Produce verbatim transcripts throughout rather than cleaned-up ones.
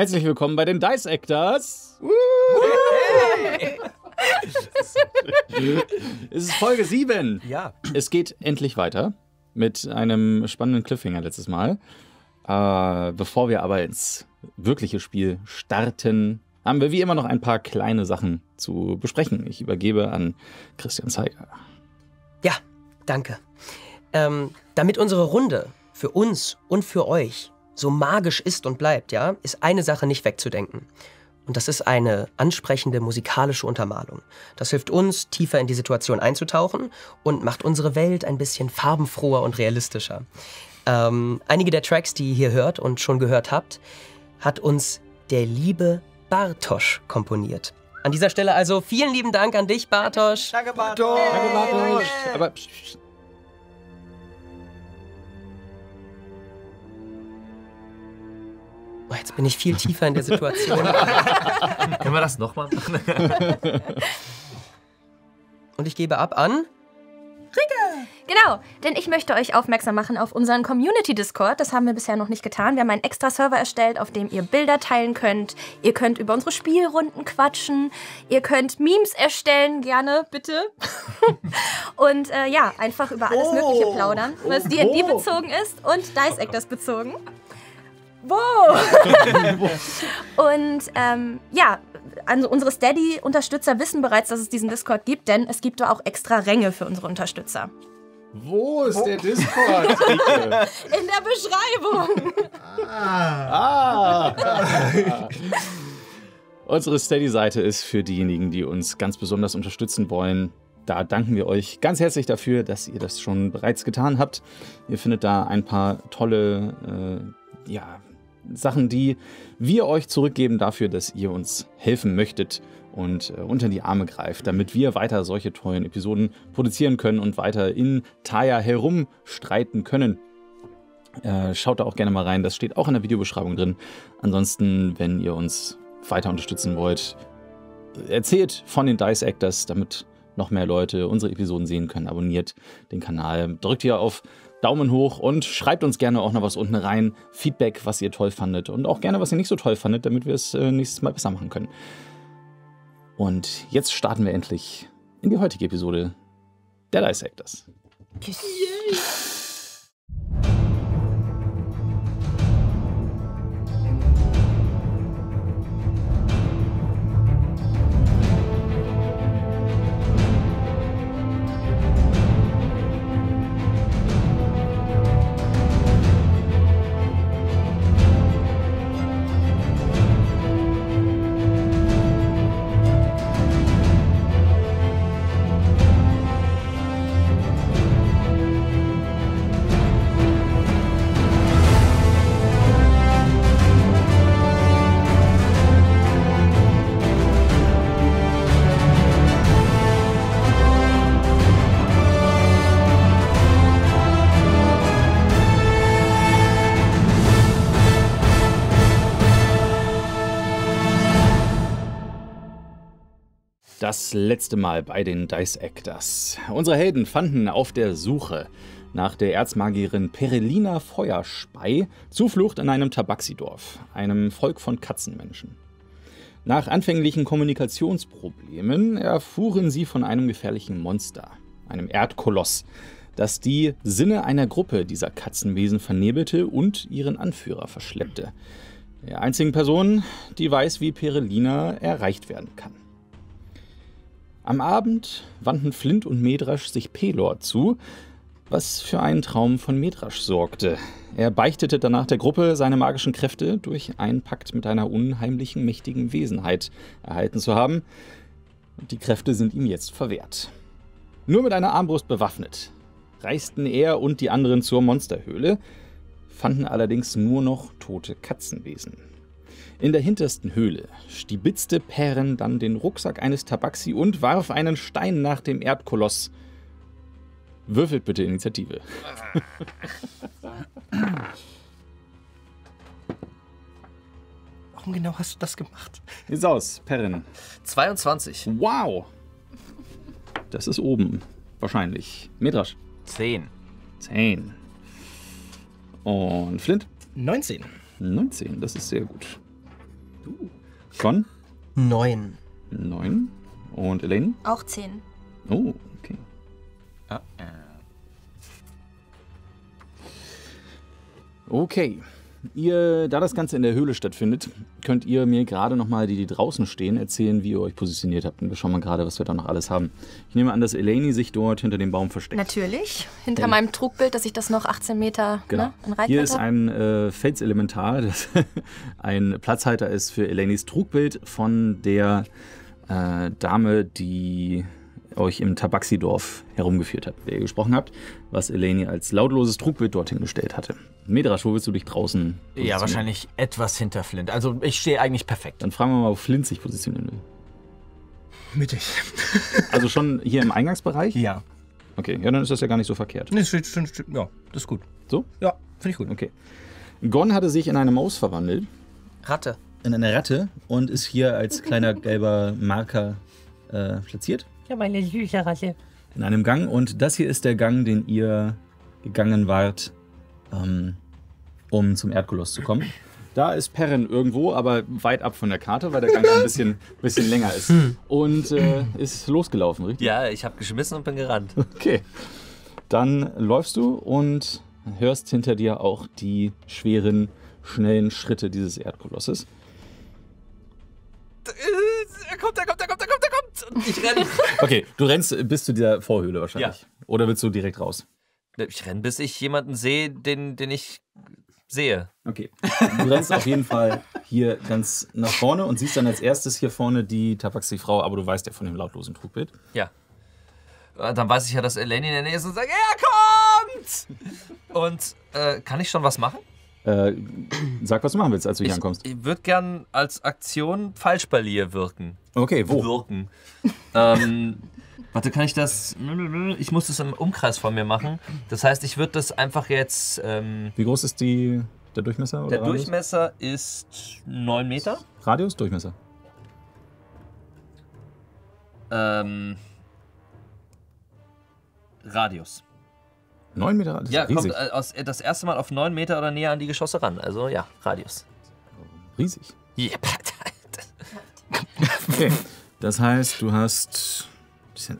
Herzlich willkommen bei den Dice Actors. Hey. Es ist Folge sieben. Ja. Es geht endlich weiter mit einem spannenden Cliffhanger letztes Mal. Äh, bevor wir aber ins wirkliche Spiel starten, haben wir wie immer noch ein paar kleine Sachen zu besprechen. Ich übergebe an Christian Zeiger. Ja, danke. Ähm, damit unsere Runde für uns und für euch so magisch ist und bleibt, ja, ist eine Sache nicht wegzudenken. Und das ist eine ansprechende musikalische Untermalung. Das hilft uns, tiefer in die Situation einzutauchen und macht unsere Welt ein bisschen farbenfroher und realistischer. Ähm, einige der Tracks, die ihr hier hört und schon gehört habt, hat uns der liebe Bartosz komponiert. An dieser Stelle also vielen lieben Dank an dich, Bartosz. Danke, Bartosz. Hey, danke, Bartosz. Hey. Aber psch, psch. Oh, jetzt bin ich viel tiefer in der Situation. Können wir das nochmal machen? Und ich gebe ab an Rieke! Genau, denn ich möchte euch aufmerksam machen auf unseren Community-Discord. Das haben wir bisher noch nicht getan. Wir haben einen extra Server erstellt, auf dem ihr Bilder teilen könnt. Ihr könnt über unsere Spielrunden quatschen. Ihr könnt Memes erstellen, gerne, bitte. Und äh, ja, einfach über alles oh. Mögliche plaudern, was D und D oh. bezogen ist und Dice Actors bezogen. Wow! Und ähm, ja, also unsere Steady-Unterstützer wissen bereits, dass es diesen Discord gibt, denn es gibt da auch extra Ränge für unsere Unterstützer. Wo ist oh. der Discord? In der Beschreibung. Ah. Ah. Ah. Unsere Steady-Seite ist für diejenigen, die uns ganz besonders unterstützen wollen. Da danken wir euch ganz herzlich dafür, dass ihr das schon bereits getan habt. Ihr findet da ein paar tolle äh, ja, Sachen, die wir euch zurückgeben dafür, dass ihr uns helfen möchtet und äh, unter die Arme greift, damit wir weiter solche tollen Episoden produzieren können und weiter in Taya herumstreiten können. Äh, schaut da auch gerne mal rein, das steht auch in der Videobeschreibung drin. Ansonsten, wenn ihr uns weiter unterstützen wollt, erzählt von den Dice Actors, damit noch mehr Leute unsere Episoden sehen können. Abonniert den Kanal, drückt hier auf Daumen hoch und schreibt uns gerne auch noch was unten rein. Feedback, was ihr toll fandet und auch gerne, was ihr nicht so toll fandet, damit wir es äh, nächstes Mal besser machen können. Und jetzt starten wir endlich in die heutige Episode der Dice Actors. Das letzte Mal bei den Dice Actors. Unsere Helden fanden auf der Suche nach der Erzmagierin Perelina Feuerspey Zuflucht in einem Tabaxidorf, einem Volk von Katzenmenschen. Nach anfänglichen Kommunikationsproblemen erfuhren sie von einem gefährlichen Monster, einem Erdkoloss, das die Sinne einer Gruppe dieser Katzenwesen vernebelte und ihren Anführer verschleppte. Der einzigen Person, die weiß, wie Perelina erreicht werden kann. Am Abend wandten Flint und Medrasch sich Pelor zu, was für einen Traum von Medrasch sorgte. Er beichtete danach der Gruppe, seine magischen Kräfte durch einen Pakt mit einer unheimlichen, mächtigen Wesenheit erhalten zu haben. Die Kräfte sind ihm jetzt verwehrt. Nur mit einer Armbrust bewaffnet reisten er und die anderen zur Monsterhöhle, fanden allerdings nur noch tote Katzenwesen. In der hintersten Höhle stibitzte Perrin dann den Rucksack eines Tabaxi und warf einen Stein nach dem Erdkoloss. Würfelt bitte Initiative. Warum genau hast du das gemacht? Ist aus, Perrin. zweiundzwanzig. Wow! Das ist oben, wahrscheinlich. Medrasch. zehn. zehn. Und Flint? neunzehn. neunzehn, das ist sehr gut. Du. Gon? Neun. Neun. Und Elaine? Auch zehn. Oh, okay. Ah, äh. Okay. Ihr, da das Ganze in der Höhle stattfindet, könnt ihr mir gerade nochmal, die, die draußen stehen, erzählen, wie ihr euch positioniert habt. Und wir schauen mal gerade, was wir da noch alles haben. Ich nehme an, dass Elaine sich dort hinter dem Baum versteckt. Natürlich. Hinter ähm. meinem Trugbild, dass ich das noch achtzehn Meter genau. ne, in Reichweite habe. Hier ist ein äh, Felselementar, das ein Platzhalter ist für Elainis Trugbild von der äh, Dame, die euch im Tabaxi-Dorf herumgeführt hat, der ihr gesprochen habt, was Elaine als lautloses Trugbild dorthin gestellt hatte. Medrasch, wo willst du dich draußen positionieren? Ja, wahrscheinlich etwas hinter Flint. Also ich stehe eigentlich perfekt. Dann fragen wir mal, wo Flint sich positionieren will. Mittig. Also schon hier im Eingangsbereich? Ja. Okay, ja, dann ist das ja gar nicht so verkehrt. Nee, steht, steht, steht, ja, das ist gut. So? Ja, finde ich gut. Okay. Gon hatte sich in eine Maus verwandelt. Ratte. In eine Ratte und ist hier als kleiner gelber Marker äh, platziert. Ja, meine Lücherratte. In einem Gang. Und das hier ist der Gang, den ihr gegangen wart, ähm, um zum Erdkoloss zu kommen. Da ist Perrin irgendwo, aber weit ab von der Karte, weil der Gang ein bisschen, bisschen länger ist. Und äh, ist losgelaufen, richtig? Ja, ich habe geschmissen und bin gerannt. Okay. Dann läufst du und hörst hinter dir auch die schweren, schnellen Schritte dieses Erdkolosses. Er kommt, er kommt, er kommt, er kommt, er kommt! Und ich renne. Okay, du rennst bis zu der Vorhöhle wahrscheinlich. Ja. Oder willst du direkt raus? Ich renne, bis ich jemanden sehe, den, den ich sehe. Okay. Du rennst auf jeden Fall hier ganz nach vorne und siehst dann als erstes hier vorne die Tabaxi-Frau, aber du weißt ja von dem lautlosen Trugbild. Ja. Dann weiß ich ja, dass Elaine in der Nähe ist und sagt, er kommt! Und äh, kann ich schon was machen? Äh, sag, was du machen willst, als du hier ich, ankommst. Ich würde gern als Aktion Pfeilspalier wirken. Okay, wo? Wirken. ähm, warte, kann ich das... Ich muss das im Umkreis von mir machen. Das heißt, ich würde das einfach jetzt... Ähm, Wie groß ist die, der Durchmesser? Oder der Radius? Durchmesser ist neun Meter. Radius, Durchmesser? Ähm, Radius. neun Meter, das ist ja, riesig. Kommt aus, das erste Mal auf neun Meter oder näher an die Geschosse ran. Also ja, Radius. Riesig. Yep. Okay. Das heißt, du hast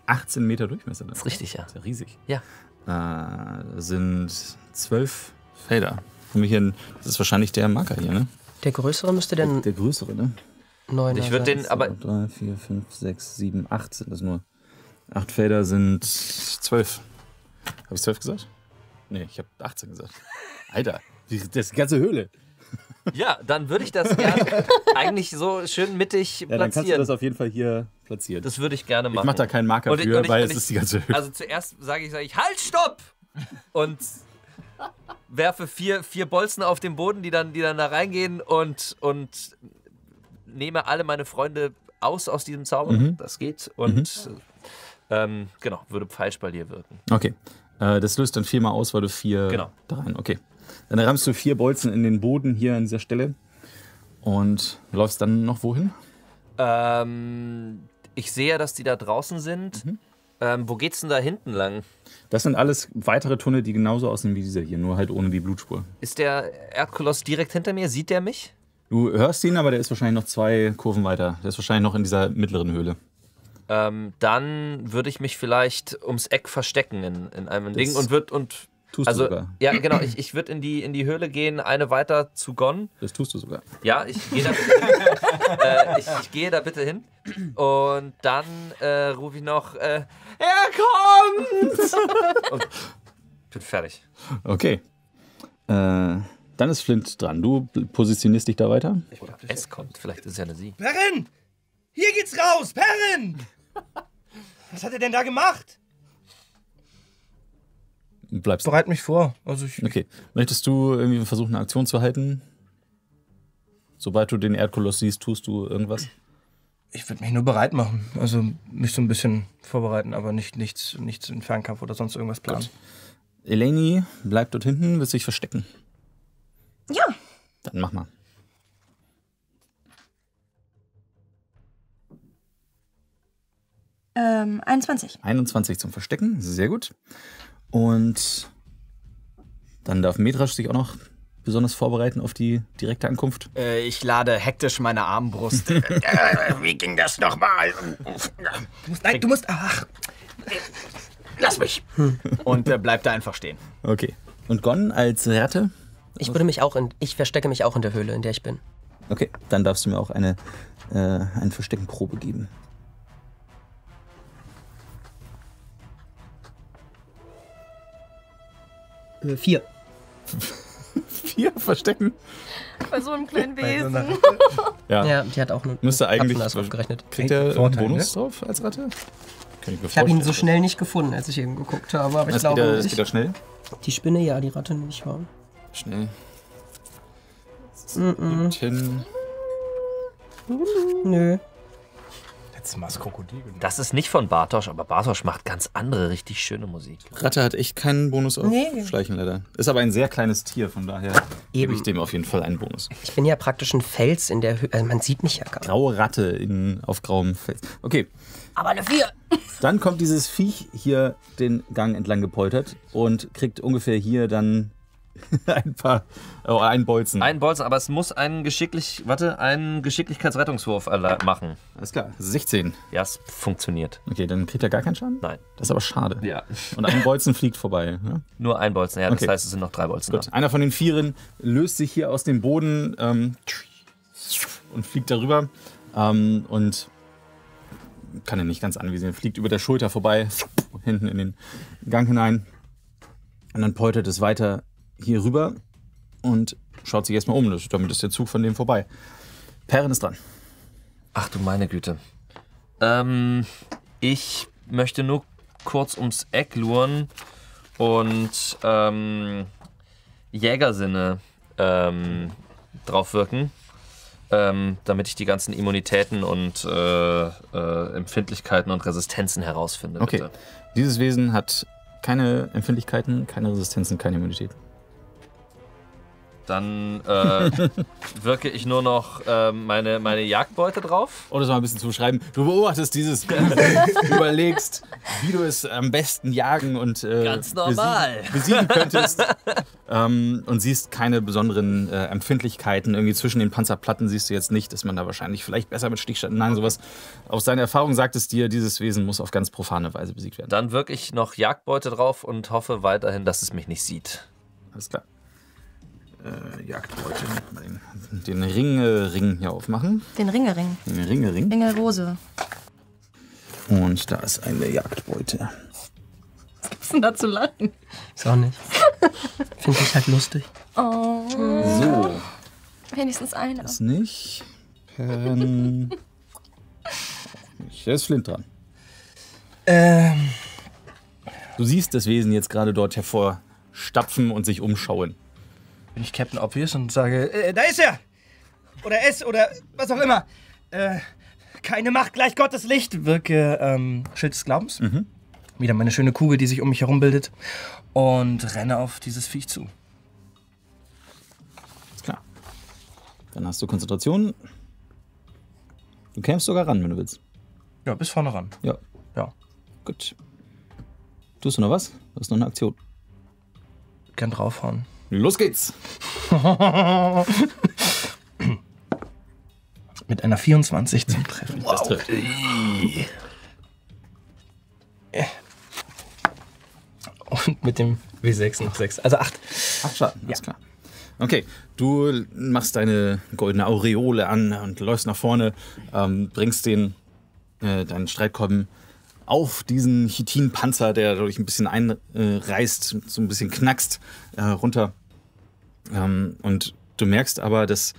achtzehn Meter Durchmesser. Das ist richtig, ja. Das ist ja riesig. Ja. Äh, sind zwölf Felder. Das ist wahrscheinlich der Marker hier, ne? Der größere müsste denn... Der größere, ne? neun Ich würde den aber... drei, vier, fünf, sechs, sieben, acht sind das nur. acht Felder sind zwölf. Habe ich zwölf gesagt? Nee, ich habe achtzehn gesagt. Alter, das ist die ganze Höhle. Ja, dann würde ich das gerne eigentlich so schön mittig platzieren. Ja, dann kannst du das auf jeden Fall hier platzieren. Das würde ich gerne machen. Ich mache da keinen Marker und, für, und ich, weil es ich, ist die ganze Höhle. Also zuerst sage ich, sage ich, halt, stopp! Und werfe vier, vier Bolzen auf den Boden, die dann, die dann da reingehen und, und nehme alle meine Freunde aus aus diesem Zauber. Mhm. Das geht und... Mhm. Ähm, genau, würde Pfeilspalier wirken. Okay, äh, das löst dann viermal aus, weil du vier genau. da rein, okay. Dann rammst du vier Bolzen in den Boden hier an dieser Stelle und läufst dann noch wohin? Ähm, ich sehe ja, dass die da draußen sind. Mhm. Ähm, wo geht's denn da hinten lang? Das sind alles weitere Tunnel, die genauso aussehen wie dieser hier, nur halt ohne die Blutspur. Ist der Erdkoloss direkt hinter mir? Sieht der mich? Du hörst ihn, aber der ist wahrscheinlich noch zwei Kurven weiter. Der ist wahrscheinlich noch in dieser mittleren Höhle. Ähm, dann würde ich mich vielleicht ums Eck verstecken in, in einem das Ding und wird und tust also, du sogar. Ja, genau, ich, ich würde in die, in die Höhle gehen, eine weiter zu Gon. Das tust du sogar. Ja, ich gehe da, äh, ich, ich gehe da bitte hin und dann äh, rufe ich noch, äh, er kommt! Und bin fertig. Okay, äh, dann ist Flint dran. Du positionierst dich da weiter? Ich glaub, es kommt, vielleicht ist es ja eine Sie. Perrin! Hier geht's raus, Perrin! Was hat er denn da gemacht? Bleibst bereit mich vor. Also ich okay. Möchtest du irgendwie versuchen, eine Aktion zu halten? Sobald du den Erdkoloss siehst, tust du irgendwas? Ich würde mich nur bereit machen. Also mich so ein bisschen vorbereiten, aber nicht nichts, nichts in Fernkampf oder sonst irgendwas planen. Gut. Elaine, bleib dort hinten, willst du dich verstecken? Ja. Dann mach mal. Ähm, einundzwanzig. einundzwanzig zum Verstecken, sehr gut. Und dann darf Medrasch sich auch noch besonders vorbereiten auf die direkte Ankunft? Äh, ich lade hektisch meine Armbrust. äh, wie ging das nochmal? Nein, du musst... Ach, lass mich. Und äh, bleib da einfach stehen. Okay. Und Gon als Härte? Ich würde mich auch in, ich verstecke mich auch in der Höhle, in der ich bin. Okay, dann darfst du mir auch eine, äh, eine Versteckenprobe geben. Äh, vier. Vier Verstecken? Bei so einem kleinen Wesen. Ja. Ja, die hat auch einen Müsste eigentlich gerechnet. Kriegt er einen Bonus ne? drauf als Ratte? Kann ich ich habe ihn so schnell nicht gefunden, als ich eben geguckt habe. Aber ich das glaube, geht er, ich, geht er schnell? Die Spinne, ja, die Ratte nicht war. Schnell. Mm-mm. Gut hin. Nö. Letztes Mal das Krokodil. Das ist nicht von Bartosz, aber Bartosz macht ganz andere, richtig schöne Musik. Ratte hat echt keinen Bonus auf nee. Schleichen leider. Ist aber ein sehr kleines Tier, von daher gebe ich dem auf jeden Fall einen Bonus. Ich bin ja praktisch ein Fels in der Höhe. Also man sieht mich ja gar nicht. Graue Ratte in, auf grauem Fels. Okay. Aber eine vier. Dann kommt dieses Viech hier den Gang entlang gepoltert und kriegt ungefähr hier dann ein paar, oh, ein Bolzen. Ein Bolzen, aber es muss einen, geschicklich, warte, einen Geschicklichkeitsrettungswurf machen. Alles klar, sechzehn. Ja, es funktioniert. Okay, dann kriegt er gar keinen Schaden? Nein. Das ist aber schade. Ja. Und ein Bolzen fliegt vorbei. Ne? Nur ein Bolzen, ja, das okay. heißt, es sind noch drei Bolzen. Gut, da. Einer von den Vieren löst sich hier aus dem Boden ähm, und fliegt darüber ähm, und kann ihn nicht ganz anvisieren, fliegt über der Schulter vorbei, hinten in den Gang hinein und dann poltert es weiter hier rüber und schaut sich erstmal um. Damit ist der Zug von dem vorbei. Perrin ist dran. Ach du meine Güte. Ähm, ich möchte nur kurz ums Eck luren und ähm, Jägersinne ähm, drauf wirken, ähm, damit ich die ganzen Immunitäten und äh, äh, Empfindlichkeiten und Resistenzen herausfinde. Okay. Bitte. Dieses Wesen hat keine Empfindlichkeiten, keine Resistenzen, keine Immunität. Dann äh, wirke ich nur noch äh, meine, meine Jagdbeute drauf. Oder so mal ein bisschen zu schreiben. Du beobachtest dieses, überlegst, wie du es am besten jagen und äh, ganz normal besiegen, besiegen könntest. ähm, und siehst keine besonderen äh, Empfindlichkeiten. Irgendwie zwischen den Panzerplatten siehst du jetzt nicht, dass man da wahrscheinlich vielleicht besser mit Stichschatten, nein, sowas. Aus deiner Erfahrung sagt es dir, dieses Wesen muss auf ganz profane Weise besiegt werden. Dann wirke ich noch Jagdbeute drauf und hoffe weiterhin, dass es mich nicht sieht. Alles klar. Äh, Jagdbeute. Den, den Ringering hier aufmachen. Den Ringering. Den Ringering. Ringelrose. Und da ist eine Jagdbeute. Was gibt's denn da zu lachen? Ist auch nicht. Finde ich halt lustig. Oh. So. Wenigstens einer. Das nicht. Pen. Hier ist Flint dran. Ähm. Du siehst das Wesen jetzt gerade dort hervorstapfen und sich umschauen. Bin ich Captain Obvious und sage, äh, da ist er! Oder es, oder was auch immer. Äh, keine Macht gleich Gottes Licht. Wirke ähm, Schild des Glaubens. Mhm. Wieder meine schöne Kugel, die sich um mich herum bildet. Und renne auf dieses Viech zu. Ist klar. Dann hast du Konzentration. Du kämpfst sogar ran, wenn du willst. Ja, bis vorne ran. Ja. Ja. Gut. Tust du noch was? Du hast noch eine Aktion. Ich kann draufhauen. Los geht's! Mit einer vierundzwanzig zum Treffen. Wow. Das trifft. Und mit dem W sechs noch sechs. Also acht. acht Schaden, alles klar. Okay, du machst deine goldene Aureole an und läufst nach vorne, ähm, bringst den, äh, deinen Streitkolben auf diesen Chitinpanzer, der dadurch ein bisschen einreißt, äh, so ein bisschen knackst, äh, runter. Ähm, und du merkst aber, dass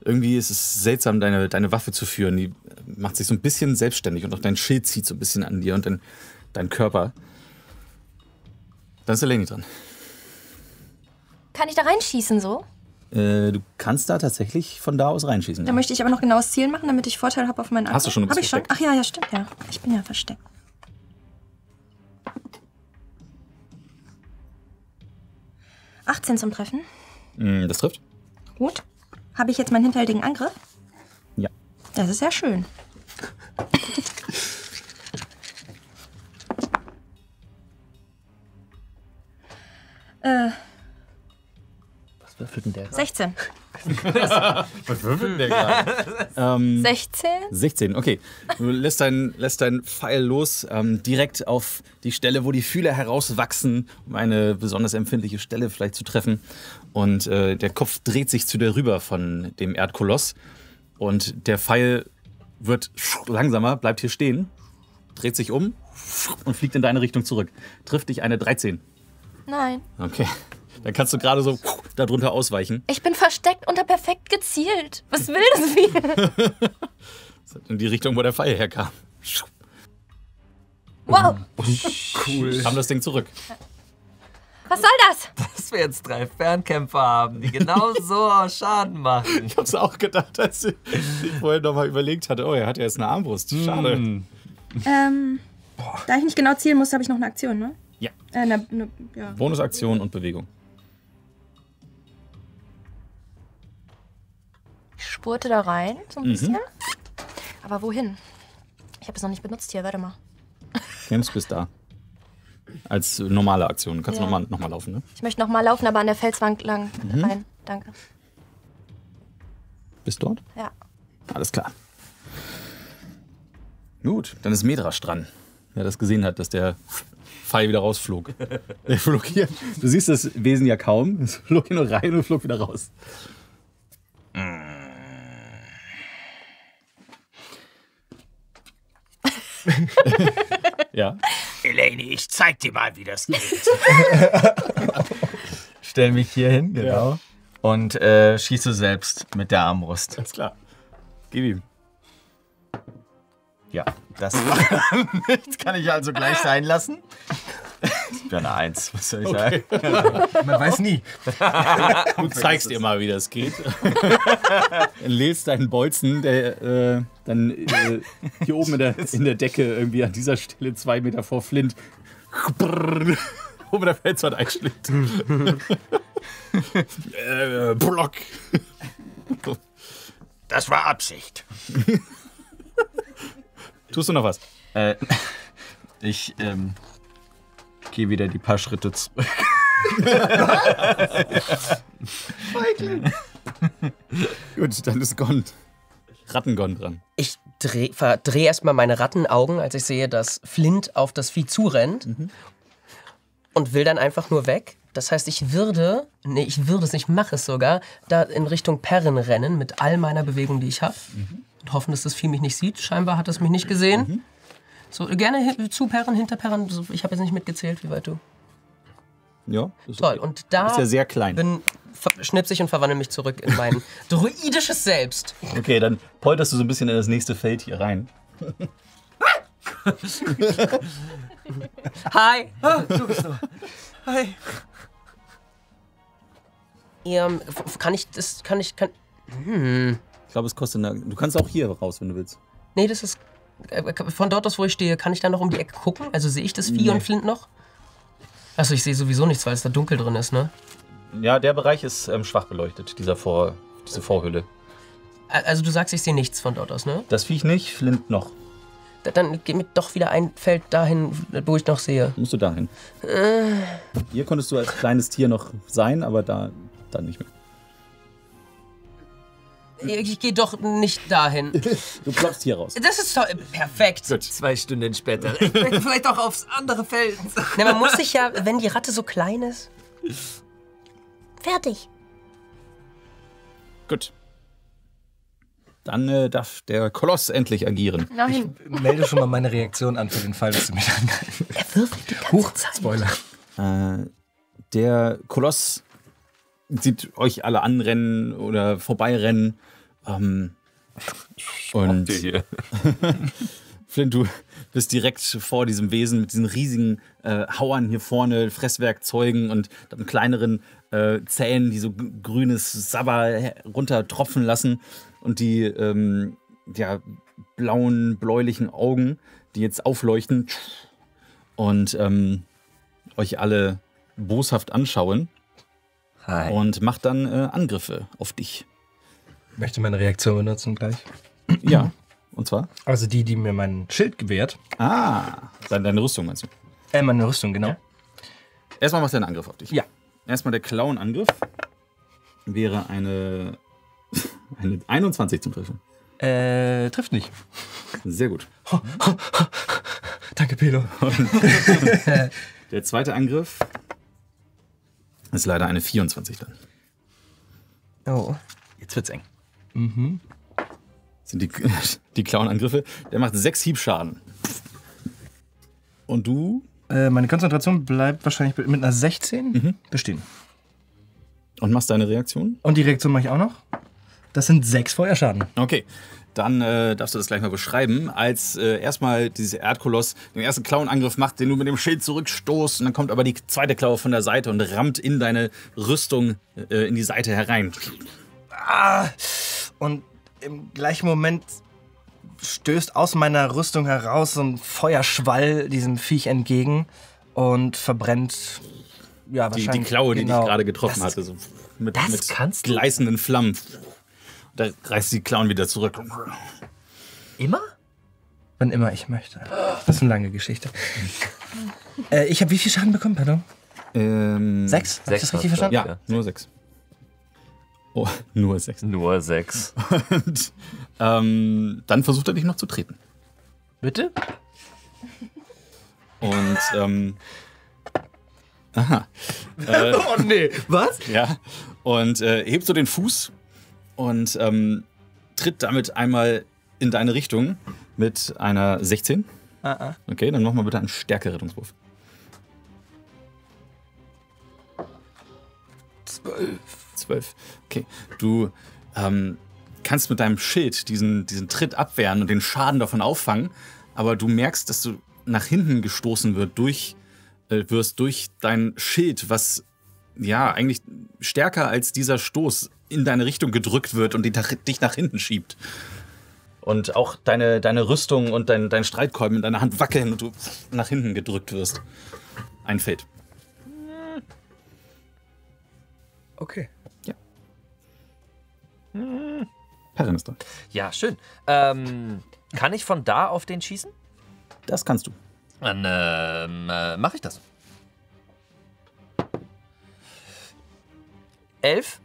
irgendwie ist es seltsam, deine, deine Waffe zu führen. Die macht sich so ein bisschen selbstständig und auch dein Schild zieht so ein bisschen an dir und dein, dein Körper. Dann ist Elaine dran. Kann ich da reinschießen so? Äh, du kannst da tatsächlich von da aus reinschießen. Da ja. möchte ich aber noch genaues Ziel machen, damit ich Vorteil habe auf meinen Angriff. Hast du schon, du bist versteckt. Ach ja, ja, stimmt ja. Ich bin ja versteckt. achtzehn zum Treffen. Das trifft. Gut. Habe ich jetzt meinen hinterhältigen Angriff? Ja. Das ist ja schön. äh. Was Was würfelt denn der? sechzehn. Was würfelt der gerade? ähm, sechzehn? sechzehn, okay. Du lässt deinen lässt dein Pfeil los, ähm, direkt auf die Stelle, wo die Fühler herauswachsen, um eine besonders empfindliche Stelle vielleicht zu treffen. Und äh, der Kopf dreht sich zu dir rüber von dem Erdkoloss. Und der Pfeil wird langsamer, bleibt hier stehen, dreht sich um und fliegt in deine Richtung zurück. Trifft dich eine dreizehn? Nein. Okay. Dann kannst du gerade so darunter ausweichen. Ich bin versteckt und hab perfekt gezielt. Was will das hier? Das in die Richtung, wo der Pfeil herkam. Wow. Cool. Kam das Ding zurück. Was soll das? Dass wir jetzt drei Fernkämpfer haben, die genau so Schaden machen. Ich hab's auch gedacht, als ich vorher nochmal überlegt hatte, oh, er hat ja jetzt eine Armbrust. Schade. Mm. Ähm, da ich nicht genau zielen musste, habe ich noch eine Aktion, ne? Ja. Äh, ne, ne, ja. Bonusaktion und Bewegung. Ich spurte da rein, so ein mhm. bisschen. Aber wohin? Ich habe es noch nicht benutzt hier, warte mal. Kämpfst bis da. Als normale Aktion. Kannst du ja. nochmal noch mal laufen, ne? Ich möchte nochmal laufen, aber an der Felswand lang mhm. rein. Danke. Bist dort? Ja. Alles klar. Gut, dann ist Medrasch dran. Wer das gesehen hat, dass der Pfeil wieder rausflog. Der flog hier. Du siehst das Wesen ja kaum. Es flog hier nur rein und flog wieder raus. Ja. Elaine, ich zeig dir mal, wie das geht. Stell mich hier hin, genau. Ja. Und äh, schieße selbst mit der Armbrust. Alles klar. Gib ihm. Ja, das, das kann ich also gleich sein lassen. Ich bin eine Eins, was soll ich okay. sagen? Man weiß nie. Du zeigst dir mal, wie das geht. Lädst deinen Bolzen, der äh, dann äh, hier oben in der, in der Decke irgendwie an dieser Stelle zwei Meter vor Flint oben der Felswand einschlägt. äh, Block. Das war Absicht. Tust du noch was? Äh, ich ähm, gehe wieder die paar Schritte zurück. Michael. Gut, dann ist Gon. Rattengon dran. Ich dreh, verdrehe erstmal meine Rattenaugen, als ich sehe, dass Flint auf das Vieh zurennt mhm. und will dann einfach nur weg. Das heißt, ich würde, nee, ich würde es nicht, mache es sogar, da in Richtung Perrin rennen mit all meiner Bewegung, die ich habe. Mhm. Hoffen, dass das Vieh mich nicht sieht. Scheinbar hat es mich nicht gesehen. Mhm. So, gerne zu Perrin, hinter Perrin. Ich habe jetzt nicht mitgezählt, wie weit du. Ja. Das toll. Und da ist ja sehr klein. Bin schnipsig und verwandle mich zurück in mein druidisches Selbst. Okay, dann polterst du so ein bisschen in das nächste Feld hier rein. Hi. Ah, du bist noch. Hi. Ja, kann ich das, kann ich, kann... Hm. Ich glaube, es kostet eine. Du kannst auch hier raus, wenn du willst. Nee, das ist. Von dort aus, wo ich stehe, kann ich da noch um die Ecke gucken? Also sehe ich das Vieh nee. und Flint noch? Achso, ich sehe sowieso nichts, weil es da dunkel drin ist, ne? Ja, der Bereich ist ähm, schwach beleuchtet, dieser Vor, diese Vorhülle. Also du sagst, ich sehe nichts von dort aus, ne? Das Vieh nicht, Flint noch. Da, dann geh mir doch wieder ein Feld dahin, wo ich noch sehe. Musst du dahin. Äh. Hier konntest du als kleines Tier noch sein, aber da dann nicht mehr. Ich gehe doch nicht dahin. Du klopfst hier raus. Das ist toll. Perfekt. Gut. Zwei Stunden später. Ich bin vielleicht auch aufs andere Feld. Na, man muss sich ja, wenn die Ratte so klein ist. Fertig. Gut. Dann äh, darf der Koloss endlich agieren. Nein. Ich melde schon mal meine Reaktion an für den Fall, dass du mich angreifst. Er wirft die ganze Huch, Zeit. Spoiler. Äh, der Koloss sieht euch alle anrennen oder vorbeirennen. Ähm, und hier. Flint, du bist direkt vor diesem Wesen mit diesen riesigen äh, Hauern hier vorne, Fresswerkzeugen und dann kleineren äh, Zähnen, die so grünes Sabber runter tropfen lassen. Und die ähm, ja, blauen, bläulichen Augen, die jetzt aufleuchten und ähm, euch alle boshaft anschauen. Hi. Und macht dann äh, Angriffe auf dich. Ich möchte meine Reaktion benutzen gleich. Ja, und zwar? Also die, die mir mein Schild gewährt. Ah, deine Rüstung meinst du? Äh, meine Rüstung, genau. Ja. Erstmal machst du einen Angriff auf dich. Ja. Erstmal der Clown-Angriff. wäre eine, eine einundzwanzig zum Treffen. Äh, trifft nicht. Sehr gut. Ho, ho, ho. Danke, Pelor. Der zweite Angriff ist leider eine vierundzwanzig dann. Oh, jetzt wird's eng. Mhm. Das sind die, die Clown-Angriffe. Der macht sechs Hiebschaden. Und du? Äh, meine Konzentration bleibt wahrscheinlich mit einer sechzehn mhm. bestehen. Und machst deine Reaktion? Und die Reaktion mache ich auch noch. Das sind sechs Feuerschaden. Okay. Dann äh, darfst du das gleich mal beschreiben. Als äh, erstmal dieses Erdkoloss den ersten Clown-Angriff macht, den du mit dem Schild zurückstoßt. Und dann kommt aber die zweite Klaue von der Seite und rammt in deine Rüstung, äh, in die Seite herein. Ah, und im gleichen Moment stößt aus meiner Rüstung heraus so ein Feuerschwall diesem Viech entgegen und verbrennt ja, die, wahrscheinlich, die Klaue, genau, die dich gerade getroffen das, hatte. So mit mit gleißenden Flammen. Da reißt die Clown wieder zurück. Immer? Wann immer ich möchte. Das ist eine lange Geschichte. äh, ich habe wie viel Schaden bekommen, pardon? Ähm, sechs? Habe ich das richtig verstanden? Ja, ja, nur sechs. Oh, nur sechs. Nur sechs. Und ähm, dann versucht er dich noch zu treten. Bitte? Und, ähm... aha. Äh, oh, nee. Was? Ja. Und äh, hebst du den Fuß und ähm, tritt damit einmal in deine Richtung mit einer sechzehn. Uh -uh. Okay, dann mach mal bitte einen Stärke-Rettungswurf. zwölf. zwölf. Okay, du ähm, kannst mit deinem Schild diesen, diesen Tritt abwehren und den Schaden davon auffangen, aber du merkst, dass du nach hinten gestoßen wird durch, äh, wirst durch dein Schild, was ja eigentlich stärker als dieser Stoß in deine Richtung gedrückt wird und dich nach hinten schiebt. Und auch deine, deine Rüstung und dein, dein Streitkolben in deiner Hand wackeln und du nach hinten gedrückt wirst. Ein Feld. Okay. Ja. Hm. Perrin ist da. Ja, schön. Ähm, kann ich von da auf den schießen? Das kannst du. Dann ähm, mache ich das. Elf?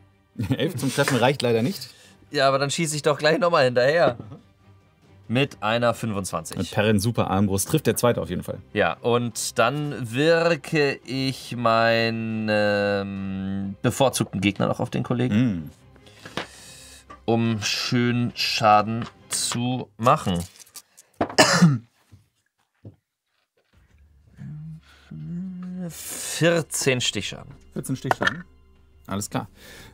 elf zum Treffen reicht leider nicht. Ja, aber dann schieße ich doch gleich nochmal hinterher. Mit einer fünfundzwanzig. Mit Perrin super Armbrust. Trifft der zweite auf jeden Fall. Ja, und dann wirke ich meinen ähm, bevorzugten Gegner noch auf den Kollegen. Mm. Um schön Schaden zu machen. vierzehn Stichschaden. vierzehn Stichschaden? Alles klar.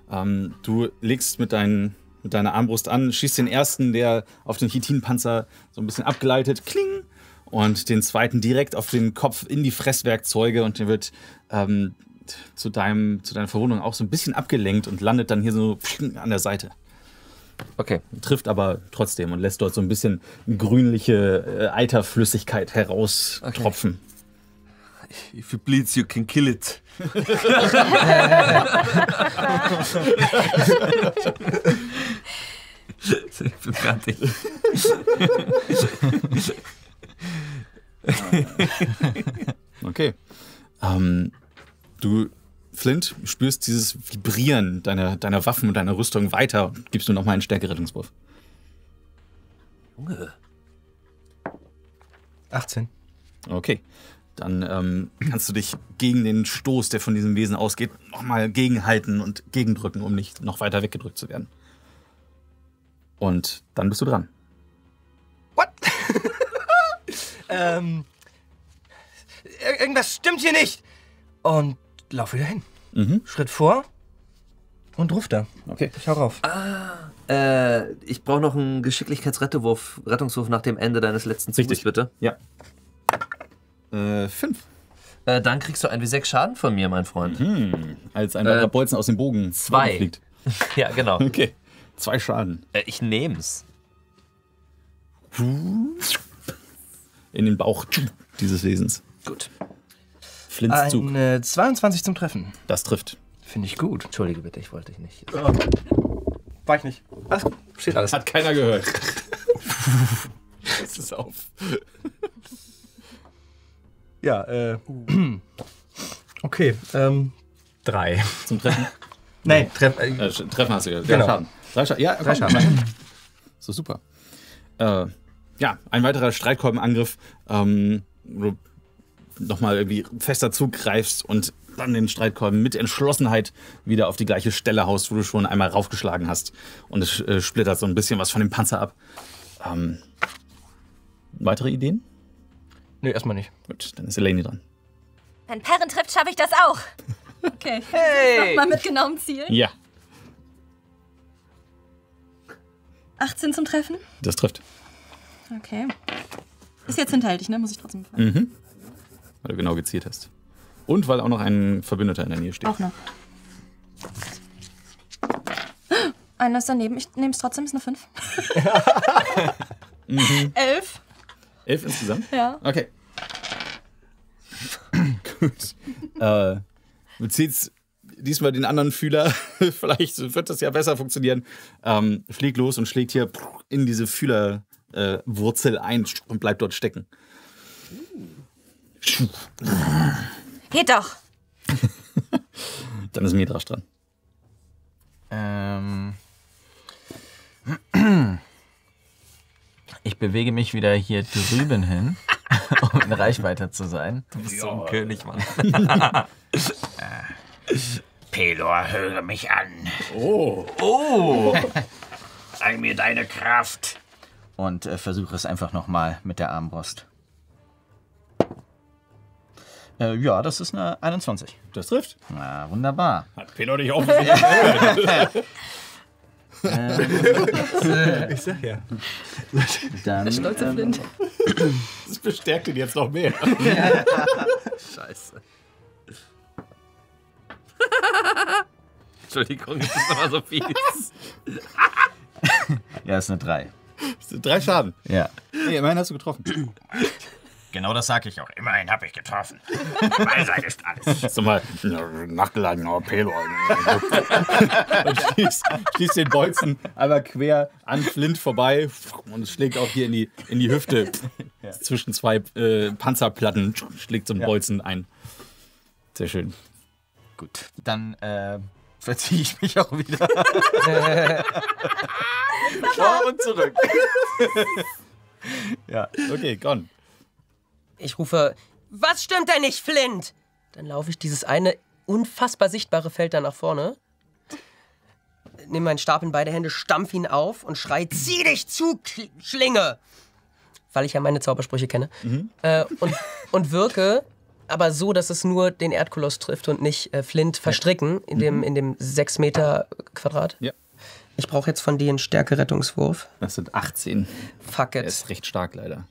Ähm, du legst mit, dein, mit deiner Armbrust an, schießt den ersten, der auf den Chitinpanzer so ein bisschen abgleitet, kling, und den zweiten direkt auf den Kopf in die Fresswerkzeuge, und der wird ähm, zu, deinem, zu deiner Verwundung auch so ein bisschen abgelenkt und landet dann hier so an der Seite. Okay. Trifft aber trotzdem und lässt dort so ein bisschen grünliche äh, Eiterflüssigkeit heraustropfen. Okay. If you bleed, you can kill it. Ich bin fertig. Okay. Ähm, du, Flint, spürst dieses Vibrieren deiner, deiner Waffen und deiner Rüstung weiter und gibst du nochmal einen Stärke-Rettungswurf. Junge. achtzehn. Okay. Dann ähm, kannst du dich gegen den Stoß, der von diesem Wesen ausgeht, nochmal gegenhalten und gegendrücken, um nicht noch weiter weggedrückt zu werden. Und dann bist du dran. What? ähm, irgendwas stimmt hier nicht. Und lauf wieder hin. Mhm. Schritt vor und ruf da. Okay. Ich hau rauf. Ah, äh, ich brauche noch einen Geschicklichkeitsrettungswurf Rettungswurf nach dem Ende deines letzten Zuges. Richtig, bitte. Ja. Äh, fünf. Äh, dann kriegst du ein W sechs Schaden von mir, mein Freund. Mhm. Als ein äh, Bolzen aus dem Bogen zwei. Fliegt. Ja, genau. Okay. Zwei Schaden. Äh, ich nehm's. In den Bauch dieses Wesens. Gut. Flints Zug. Eine zweiundzwanzig zum Treffen. Das trifft. Finde ich gut. Entschuldige bitte, ich wollte dich nicht. Oh. War ich nicht. Alles gut. Steht alles. Hat keiner gehört. Jetzt ist auf. Ja, äh, okay, ähm, drei. Zum Treffen? Nein, treff, äh, äh, Treffen hast du gesagt. Genau. Ja, Schaden. Drei Schaden. Ja, Drei Schaden. So, super. Äh, ja, ein weiterer Streitkolbenangriff, ähm, wo du nochmal irgendwie fester zugreifst und dann den Streitkolben mit Entschlossenheit wieder auf die gleiche Stelle haust, wo du schon einmal raufgeschlagen hast. Und es äh, splittert so ein bisschen was von dem Panzer ab. Ähm, weitere Ideen? Nö, nee, erstmal nicht. Gut, dann ist Elaine dran. Wenn Perrin trifft, schaffe ich das auch. Okay. Hey! Nochmal mit genauem Ziel. Ja. achtzehn zum Treffen? Das trifft. Okay. Ist jetzt hinterhältig, ne? Muss ich trotzdem fragen. Mhm. Weil du genau gezielt hast. Und weil auch noch ein Verbündeter in der Nähe steht. Auch noch. Einer ist daneben. Ich nehme es trotzdem. Ist eine fünf. mhm. Elf. Elf insgesamt? Ja. Okay. Gut. äh, du ziehst diesmal den anderen Fühler. Vielleicht wird das ja besser funktionieren. Ähm, schlägt los und schlägt hier in diese Fühlerwurzel äh, ein und bleibt dort stecken. Geht doch. Dann ist Medrasch dran. Ähm. Ich bewege mich wieder hier drüben hin, um in Reichweite zu sein. Du bist so ein König, Mann. Pelor, höre mich an. Oh. Oh. Zeig mir deine Kraft. Und äh, versuche es einfach nochmal mit der Armbrust. Äh, ja, das ist eine einundzwanzig. Das trifft. Na, wunderbar. Hat Pelor dich auch gesehen? ähm, ich sag ja. Dann, der stolze ähm, Flint. Das bestärkt ihn jetzt noch mehr. Ja. Scheiße. Entschuldigung, das ist nochmal so fies. Ja, ist eine drei. Das sind drei Schaden. Ja. Nee, immerhin hast du getroffen. Genau das sag ich auch. Immerhin habe ich getroffen. Beiseite ist alles. Hast du mal nachgeladen, oh, Pelor. Und schließt, schließt den Bolzen einmal quer an Flint vorbei und schlägt auch hier in die, in die Hüfte. Ja. Zwischen zwei äh, Panzerplatten schlägt so ein Bolzen ja. ein. Sehr schön. Gut, dann äh, verziehe ich mich auch wieder. Vor und zurück. Ja, okay, Gon. Ich rufe, was stimmt denn nicht, Flint? Dann laufe ich dieses eine unfassbar sichtbare Feld da nach vorne, nehme meinen Stab in beide Hände, stampf ihn auf und schreie, zieh dich zu, Schlinge! Weil ich ja meine Zaubersprüche kenne. Mhm. Äh, und, und wirke, aber so, dass es nur den Erdkoloss trifft und nicht äh, Flint verstricken in dem, in dem sechs Meter Quadrat. Ja. Ich brauche jetzt von dir einen Stärke-Rettungswurf. Das sind achtzehn. Fuck it. Er ist recht stark, leider.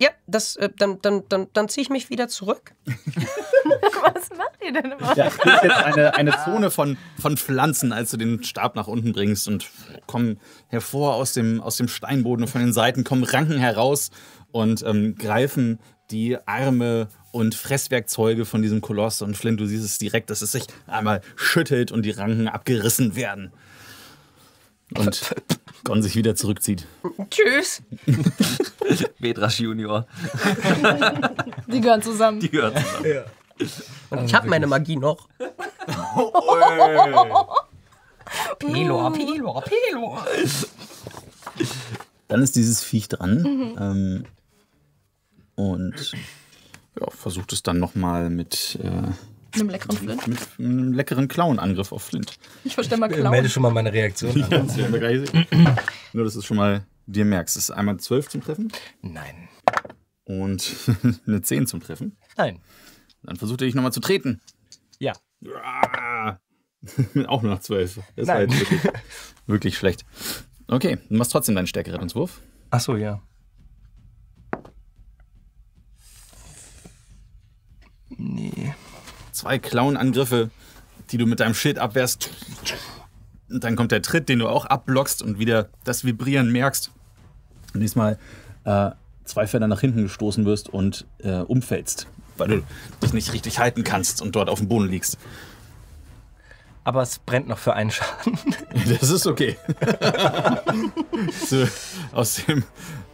Ja, das, äh, dann, dann, dann, dann ziehe ich mich wieder zurück. Was macht ihr denn immer? Ja, es ist jetzt eine, eine Zone von, von Pflanzen, als du den Stab nach unten bringst und kommen hervor aus dem, aus dem Steinboden und von den Seiten kommen Ranken heraus und ähm, greifen die Arme und Fresswerkzeuge von diesem Koloss. Und Flint, du siehst es direkt, dass es sich einmal schüttelt und die Ranken abgerissen werden. Und Gon sich wieder zurückzieht. Tschüss. Medrasch Junior. Die gehören zusammen. Die gehören zusammen. Ja. Und ich habe meine Magie noch. Pelor, Pelor, Pelor. Dann ist dieses Viech dran. Mhm. Ähm, und ja, versucht es dann nochmal mit... Äh, Einem leckeren Flint? Mit einem leckeren Clown-Angriff auf Flint. Ich verstehe mal Clown. Ich melde schon mal meine Reaktion an. Ja, das werden wir gleich sehen. Nur, dass du es schon mal dir merkst. Ist einmal zwölf zum Treffen? Nein. Und eine zehn zum Treffen? Nein. Dann versucht er dich nochmal zu treten. Ja. Auch nur noch zwölf. Das Nein. war jetzt wirklich, wirklich schlecht. Okay, du machst trotzdem deinen Stärkerettungswurf. Ach so, ja. Nee. Zwei Clown-Angriffe, die du mit deinem Schild abwehrst. Und dann kommt der Tritt, den du auch abblockst und wieder das Vibrieren merkst. Und diesmal äh, zwei Felder nach hinten gestoßen wirst und äh, umfällst, weil du dich nicht richtig halten kannst und dort auf dem Boden liegst. Aber es brennt noch für einen Schaden. Das ist okay. So, aus dem,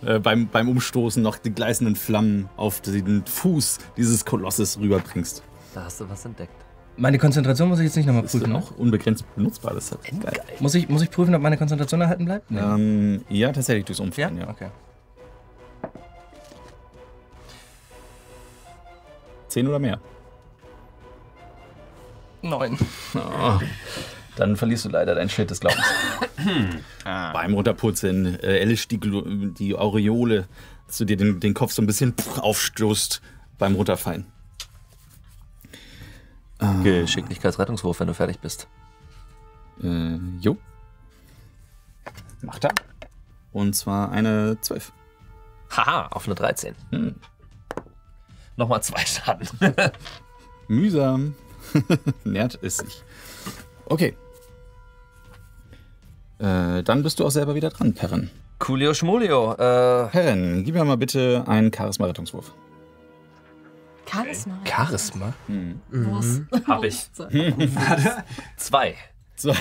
äh, beim, beim Umstoßen noch die gleißenden Flammen auf den Fuß dieses Kolosses rüberbringst. Da hast du was entdeckt. Meine Konzentration muss ich jetzt nicht nochmal prüfen. Ist auch unbegrenzt benutzbar, das hat geil. Muss ich, muss ich prüfen, ob meine Konzentration erhalten bleibt? Nee. Ähm, ja, tatsächlich durchs Umfallen, ja? Ja. Okay. Zehn oder mehr? Neun. Oh. Dann verlierst du leider dein Schild des Glaubens. ah. Beim Runterputzen äh, erlischt die, die Aureole, dass du dir den, den Kopf so ein bisschen pff, aufstoßt beim Runterfallen. Ah. Geschicklichkeitsrettungswurf, wenn du fertig bist. Äh, jo. Macht er. Und zwar eine zwölf. Haha, auf eine dreizehn. Hm. Nochmal zwei Schaden. Mühsam. Nährt es sich. Okay. Äh, dann bist du auch selber wieder dran, Perrin. Coolio Schmolio. Äh Perrin, gib mir mal bitte einen Charisma-Rettungswurf. Charisma? Charisma? Hm. Was? Hab ich. Zwei. Zwei.